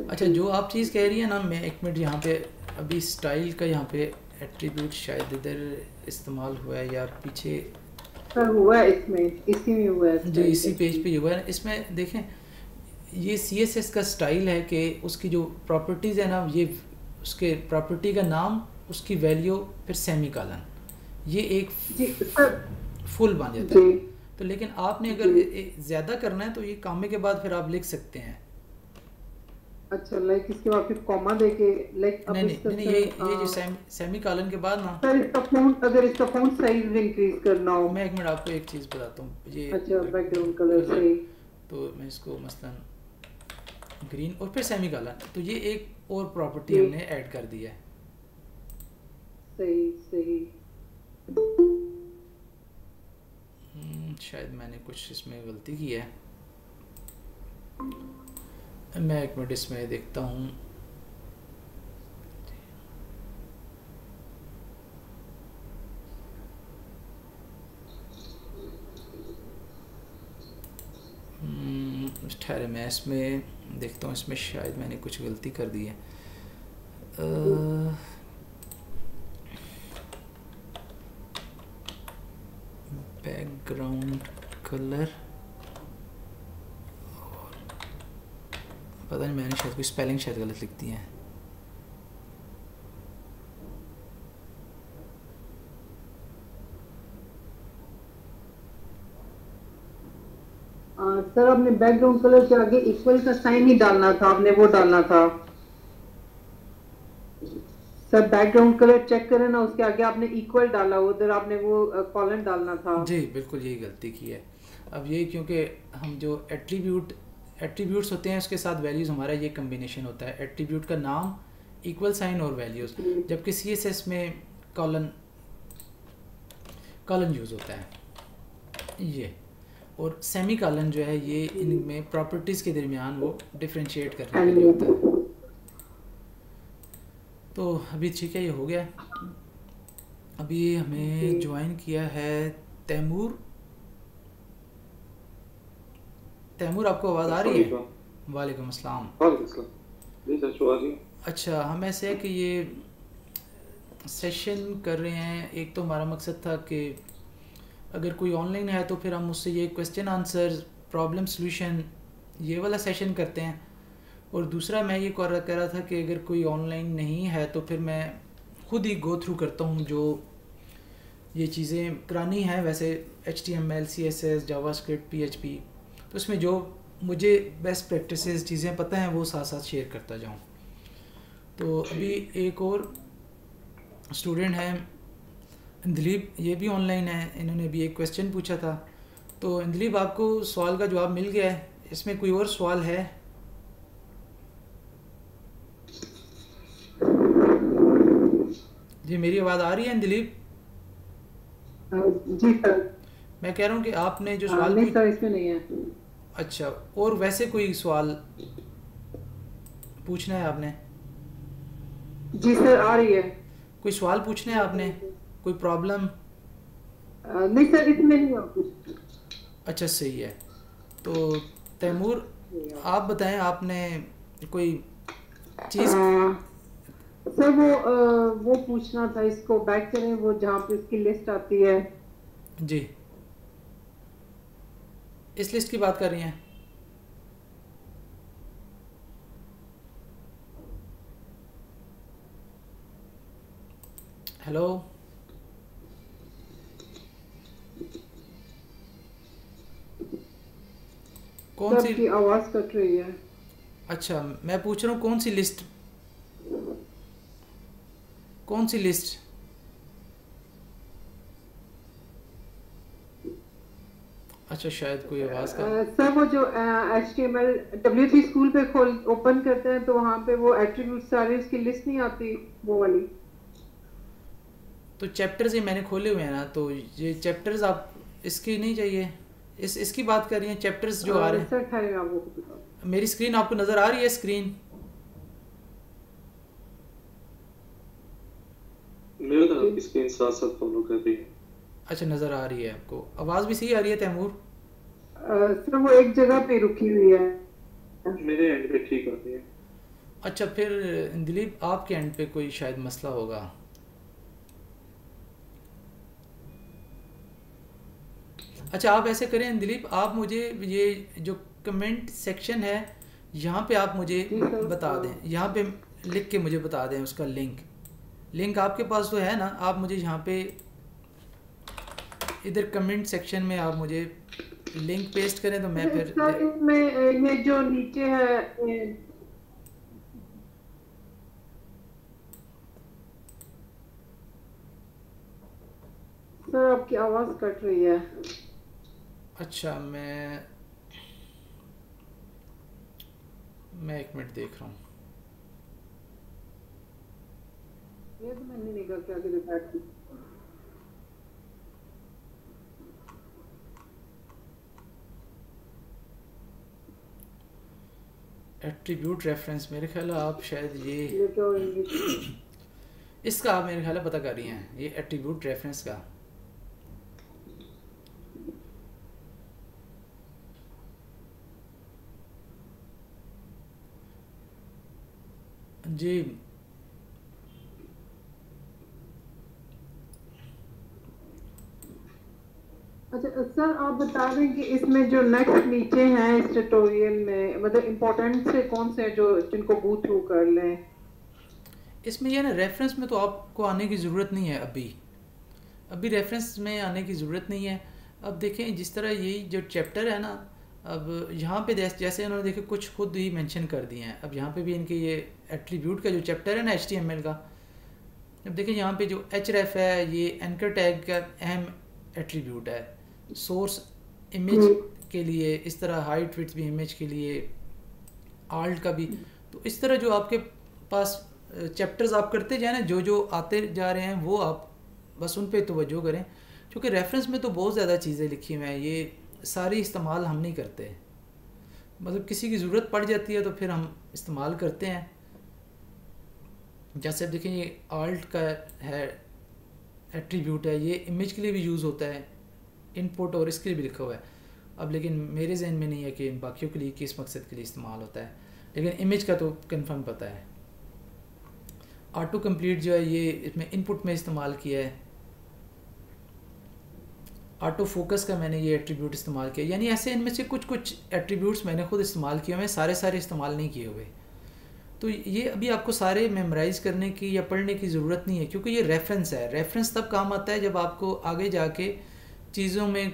अच्छा, जो आप चीज़ कह रही है ना, मैं एक मिनट यहाँ पे अभी स्टाइल का यहाँ पे एट्रीब्यूट शायद इधर इस्तेमाल हुआ है या पीछे हुआ है, इसमें इसी में हुआ है जो इसी पेज पे हुआ है। इसमें देखें ये CSS का स्टाइल है कि उसकी जो प्रॉपर्टीज़ है ना, ये उसके प्रॉपर्टी का नाम, उसकी वैल्यू, फिर सेमीकॉलन, ये एक फुल बन जाता है। तो लेकिन आपने अगर ज़्यादा करना है तो ये कॉमा के बाद फिर आप लिख सकते हैं। अच्छा, लाइक इसके बाद फिर कॉमा देके लाइक नहीं ये जो सेमीकॉलन के बाद ना सर, इसका फॉन्ट अगर इसका फॉन्ट साइज इंक्रीज करना हो, मैं एक मिनट आपको एक चीज बताता हूं। ये अच्छा बैकग्राउंड कलर से तो मैं इसको मसलन ग्रीन और फिर सेमीकॉलन, तो ये एक और प्रॉपर्टी हमने ऐड कर दी है। सही सही, शायद मैंने कुछ इसमें गलती की है। मैं एक मिनट इसमें देखता हूँ। ठहरे, मैं इसमें देखता हूँ, इसमें शायद मैंने कुछ गलती कर दी है। बैकग्राउंड कलर, पता नहीं मैंने शायद कोई स्पेलिंग शायद गलत लिख दी है। सर आपने बैकग्राउंड कलर के आगे इक्वल का साइन ही डालना था, आपने वो डालना था सर। बैकग्राउंड कलर चेक करें ना, उसके आगे आपने इक्वल डाला, उधर आपने वो कॉलन डालना था। जी बिल्कुल, यही गलती की है। अब ये क्योंकि हम जो एट्रीब्यूट्स होते हैं उसके साथ वैल्यूज़ हमारा ये कम्बिनेशन होता है, एट्रीब्यूट का नाम, इक्वल साइन और वैल्यूज़, जबकि CSS में कॉलन यूज़ होता है ये, और सेमी कॉलन जो है ये इनमें प्रॉपर्टीज़ के दरमियान वो डिफ्रेंशिएट करने के लिए होता है। तो अभी ठीक है, ये हो गया। अभी हमें ज्वाइन किया है तैमूर, आपको आवाज़ आ रही है? वालेकुम अस्सलाम। अच्छा, हम ऐसे है कि ये सेशन कर रहे हैं, एक तो हमारा मकसद था कि अगर कोई ऑनलाइन है तो फिर हम उससे ये क्वेश्चन आंसर, प्रॉब्लम सॉल्यूशन, ये वाला सेशन करते हैं, और दूसरा मैं ये कह रहा था कि अगर कोई ऑनलाइन नहीं है तो फिर मैं खुद ही गो थ्रू करता हूँ जो ये चीज़ें करानी हैं। वैसे HTML, CSS, JavaScript, PHP, तो उसमें जो मुझे बेस्ट प्रैक्टिसेस चीज़ें पता हैं वो साथ साथ शेयर करता जाऊँ। तो अभी एक और स्टूडेंट है इंदलीप, ये भी ऑनलाइन है, इन्होंने भी एक क्वेश्चन पूछा था। तो इंदलीप आपको सवाल का जवाब मिल गया है, इसमें कोई और सवाल है? जी मेरी आवाज़ आ रही है इंदलीप? जी सर। मैं कह रहा हूँ कि आपने जो सवाल नहीं सर इसमें नहीं है। अच्छा, और वैसे कोई सवाल पूछना है आपने? जी सर आ रही है। कोई सवाल पूछना है आपने, कोई प्रॉब्लम? नहीं सर इसमें नहीं है कुछ। अच्छा सही है। तो तैमूर आप बताएं, आपने कोई चीज़? सर वो पूछना था, इसको बैक करें, वो जहाँ पे इसकी लिस्ट आती है। जी इस लिस्ट की बात कर रही हैं? हेलो कौन सी आवाज कट रही है? अच्छा मैं पूछ रहा हूँ कौन सी लिस्ट, कौन सी लिस्ट? अच्छा शायद कोई आवाज का सर वो जो HTML w3 स्कूल पे खोल ओपन करते हैं तो वहाँ पे वो एट्रीब्यूट सारे उसकी लिस्ट नहीं आती, वो वाली। तो चैप्टर्स ये मैंने खोले हुए हैं ना, तो ये चैप्टर्स आप इसकी नहीं चाहिए, इसकी बात कर रही हैं, चैप्टर्स जो आ रहे हैं। मेरी स्क्रीन आपको नजर आ रही है? स्क्रीन साथ-साथ फॉलो कर रही है। अच्छा नजर आ रही है आपको, आवाज भी सही आ रही है तैमूर? सर वो एक जगह पे रुकी हुई है मेरे एंड पे, ठीक होती है। अच्छा फिर दिलीप आपके एंड पे कोई शायद मसला होगा। अच्छा आप ऐसे करें दिलीप, आप मुझे ये जो कमेंट सेक्शन है यहाँ पे आप मुझे बता दें, यहाँ पे लिख के मुझे बता दें उसका लिंक। लिंक आपके पास तो है ना, आप मुझे यहाँ पे इधर कमेंट सेक्शन में आप मुझे लिंक पेस्ट करें तो मैं फिर इसमें ये जो नीचे है सर आपकी आवाज कट रही है। अच्छा मैं एक मिनट देख रहा हूँ। ये तो मैंने नहीं कर क्या रिपोर्ट की। एट्रीब्यूट रेफरेंस मेरे ख्याल आप शायद ये इसका आप मेरे ख्याल पता कर रही हैं, ये एट्रीब्यूट रेफरेंस का। जी अच्छा सर आप बता दें कि इसमें जो नेक्स्ट नीचे हैं इस ट्यूटोरियल में, मतलब इम्पोर्टेंट से कौन से जो जिनको गो थ्रू कर लें इसमें, यह ना रेफरेंस में तो आपको आने की ज़रूरत नहीं है, अभी रेफरेंस में आने की ज़रूरत नहीं है। अब देखें जिस तरह यही जो चैप्टर है ना, अब यहाँ पे जैसे उन्होंने देखे कुछ खुद ही मेंशन कर दिए हैं। अब यहाँ पे भी इनके ये एट्रीब्यूट का जो चैप्टर है ना HTML का, अब देखें यहाँ पे जो href है ये एंकर टैग का अहम एट्रीब्यूट है, सोर्स इमेज के लिए, इस तरह हाइट विड्थ भी इमेज के लिए, आल्ट का भी। तो इस तरह जो आपके पास चैप्टर्स आप करते जाए ना, जो जो आते जा रहे हैं वो आप बस उन पर तवज्जो करें, क्योंकि रेफरेंस में तो बहुत ज़्यादा चीज़ें लिखी हुई हैं, ये सारी इस्तेमाल हम नहीं करते, मतलब किसी की ज़रूरत पड़ जाती है तो फिर हम इस्तेमाल करते हैं। जैसे आप देखें ये आल्ट का है एट्रीब्यूट है, ये इमेज के लिए भी यूज़ होता है, इनपुट और इसके लिए भी लिखा हुआ है। अब लेकिन मेरे जहन में नहीं है कि बाकियों के लिए किस मकसद के लिए इस्तेमाल होता है, लेकिन इमेज का तो कन्फर्म पता है। ऑटो कंप्लीट जो है ये इसमें इनपुट में इस्तेमाल किया है, ऑटो फोकस का मैंने ये एट्रीब्यूट इस्तेमाल किया, यानी ऐसे इनमें से कुछ कुछ एट्रीब्यूट्स मैंने खुद इस्तेमाल किए हुए, सारे इस्तेमाल नहीं किए हुए। तो ये अभी आपको सारे मेमोराइज़ करने की या पढ़ने की ज़रूरत नहीं है, क्योंकि ये रेफरेंस है। रेफरेंस तब काम आता है जब आपको आगे जाके चीज़ों में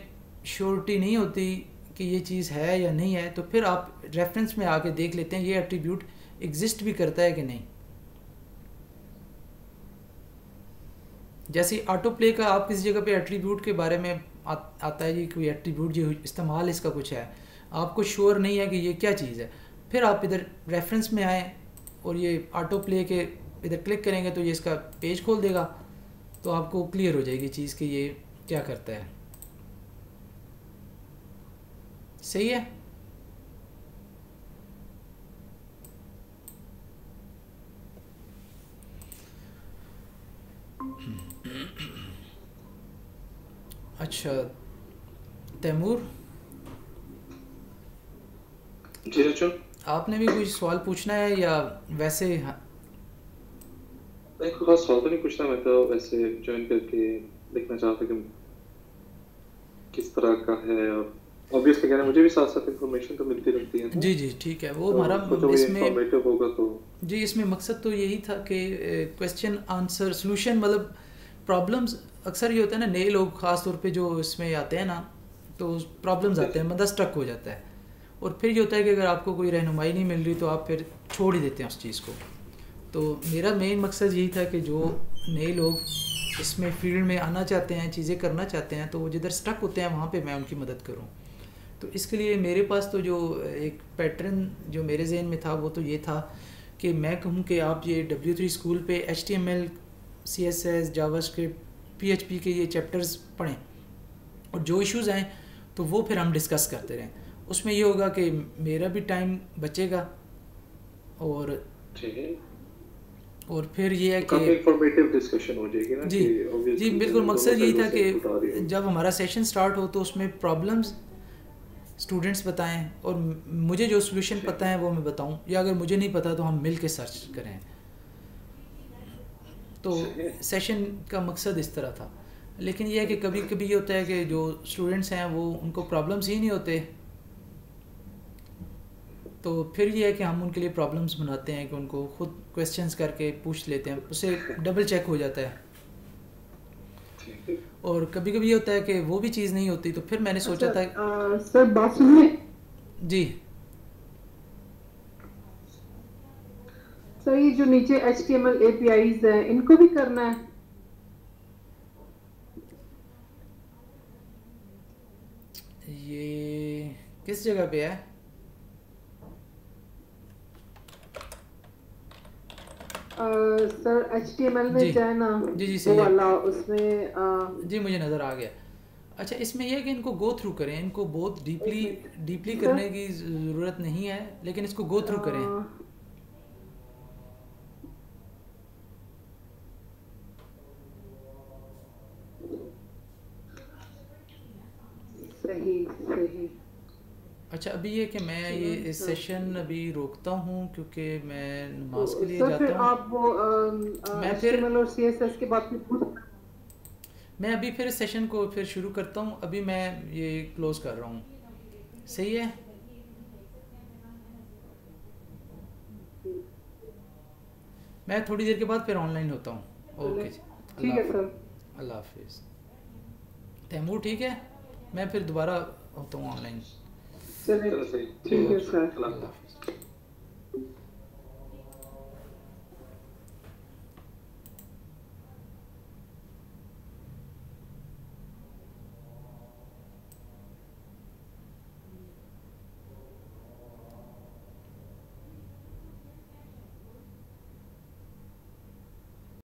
श्योरिटी नहीं होती कि ये चीज़ है या नहीं है, तो फिर आप रेफरेंस में आके देख लेते हैं ये एट्रीब्यूट एग्जिस्ट भी करता है कि नहीं। जैसे ऑटो प्ले का आप किसी जगह पे एट्रीब्यूट के बारे में आता है कि कोई एट्रीब्यूट ये इस्तेमाल इसका कुछ है, आपको श्योर नहीं है कि ये क्या चीज़ है, फिर आप इधर रेफरेंस में आएँ और ये ऑटो प्ले के इधर क्लिक करेंगे तो ये इसका पेज खोल देगा, तो आपको क्लियर हो जाएगी चीज़ कि ये क्या करता है। सही है। अच्छा तैमूर, आपने भी कोई सवाल पूछना है या वैसे? हाँ। नहीं, कोई सवाल तो नहीं पूछना, मैं तो वैसे ज्वाइन करके देखना चाहता कि किस तरह का है, और ऑब्वियसली कहना मुझे भी साथ साथ इन्फॉर्मेशन तो मिलती रहती है। जी जी ठीक है, वो हमारा तो इसमें इंफॉर्मेटिव होगा तो जी, इसमें मकसद तो यही था कि क्वेश्चन आंसर सोल्यूशन, मतलब प्रॉब्लम्स अक्सर ये होता है ना, नए लोग ख़ास तौर पे जो इसमें आते हैं ना तो प्रॉब्लम्स आते हैं, मतलब स्ट्रक हो जाता है, और फिर ये होता है कि अगर आपको कोई रहनुमाई नहीं मिल रही तो आप फिर छोड़ ही देते हैं उस चीज़ को। तो मेरा मेन मकसद यही था कि जो नए लोग इसमें फील्ड में आना चाहते हैं, चीज़ें करना चाहते हैं, तो वो जिधर स्ट्रक होते हैं वहाँ पर मैं उनकी मदद करूँ। तो इसके लिए मेरे पास तो जो एक पैटर्न जो मेरे जहन में था वो तो ये था कि मैं कहूँ कि आप ये W3 स्कूल पे HTML, CSS, JavaScript, PHP के ये चैप्टर्स पढ़ें और जो इश्यूज़ आएँ तो वो फिर हम डिस्कस करते रहें। उसमें ये होगा कि मेरा भी टाइम बचेगा और फिर ये है कि इंफॉर्मेटिव डिस्कशन हो जाएगी ना। जी जी बिल्कुल, मकसद यही था कि जब हमारा सेशन स्टार्ट हो तो उसमें प्रॉब्लम्स स्टूडेंट्स बताएं और मुझे जो सोल्यूशन पता है वो मैं बताऊं, या अगर मुझे नहीं पता तो हम मिल के सर्च करें। तो सेशन का मकसद इस तरह था। लेकिन यह है कि कभी कभी ये होता है कि जो स्टूडेंट्स हैं वो उनको प्रॉब्लम्स ही नहीं होते, तो फिर यह है कि हम उनके लिए प्रॉब्लम्स बनाते हैं कि उनको खुद क्वेश्चंस करके पूछ लेते हैं, उसे डबल चेक हो जाता है। और कभी कभी ये होता है कि वो भी चीज़ नहीं होती, तो फिर मैंने सोचा था सर बात सुनिए जी। सर ये जो नीचे HTML APIs हैं इनको भी करना है? ये किस जगह पे है? सर HTML में जाना जी जी सही वाला, उसमें जी मुझे नज़र आ गया। अच्छा इसमें यह है कि इनको गो थ्रू करें, इनको बहुत डीपली करने की ज़रूरत नहीं है, लेकिन इसको गो थ्रू करें। सही सही। अच्छा अभी ये कि मैं ये सेशन अभी रोकता हूँ क्योंकि मैं नमाज के लिए जाता हूँ। आप वो मैं फिर HTML और CSS के बाद मैं अभी फिर सेशन को फिर शुरू करता हूँ, अभी मैं ये क्लोज कर रहा हूँ। सही है। मैं थोड़ी देर के बाद फिर ऑनलाइन होता हूँ। ओके ठीक है सर, अल्लाह हाफिज़। तैमूर ठीक है, मैं फिर दोबारा होता हूँ ऑनलाइन। चलिए ठीक है सर।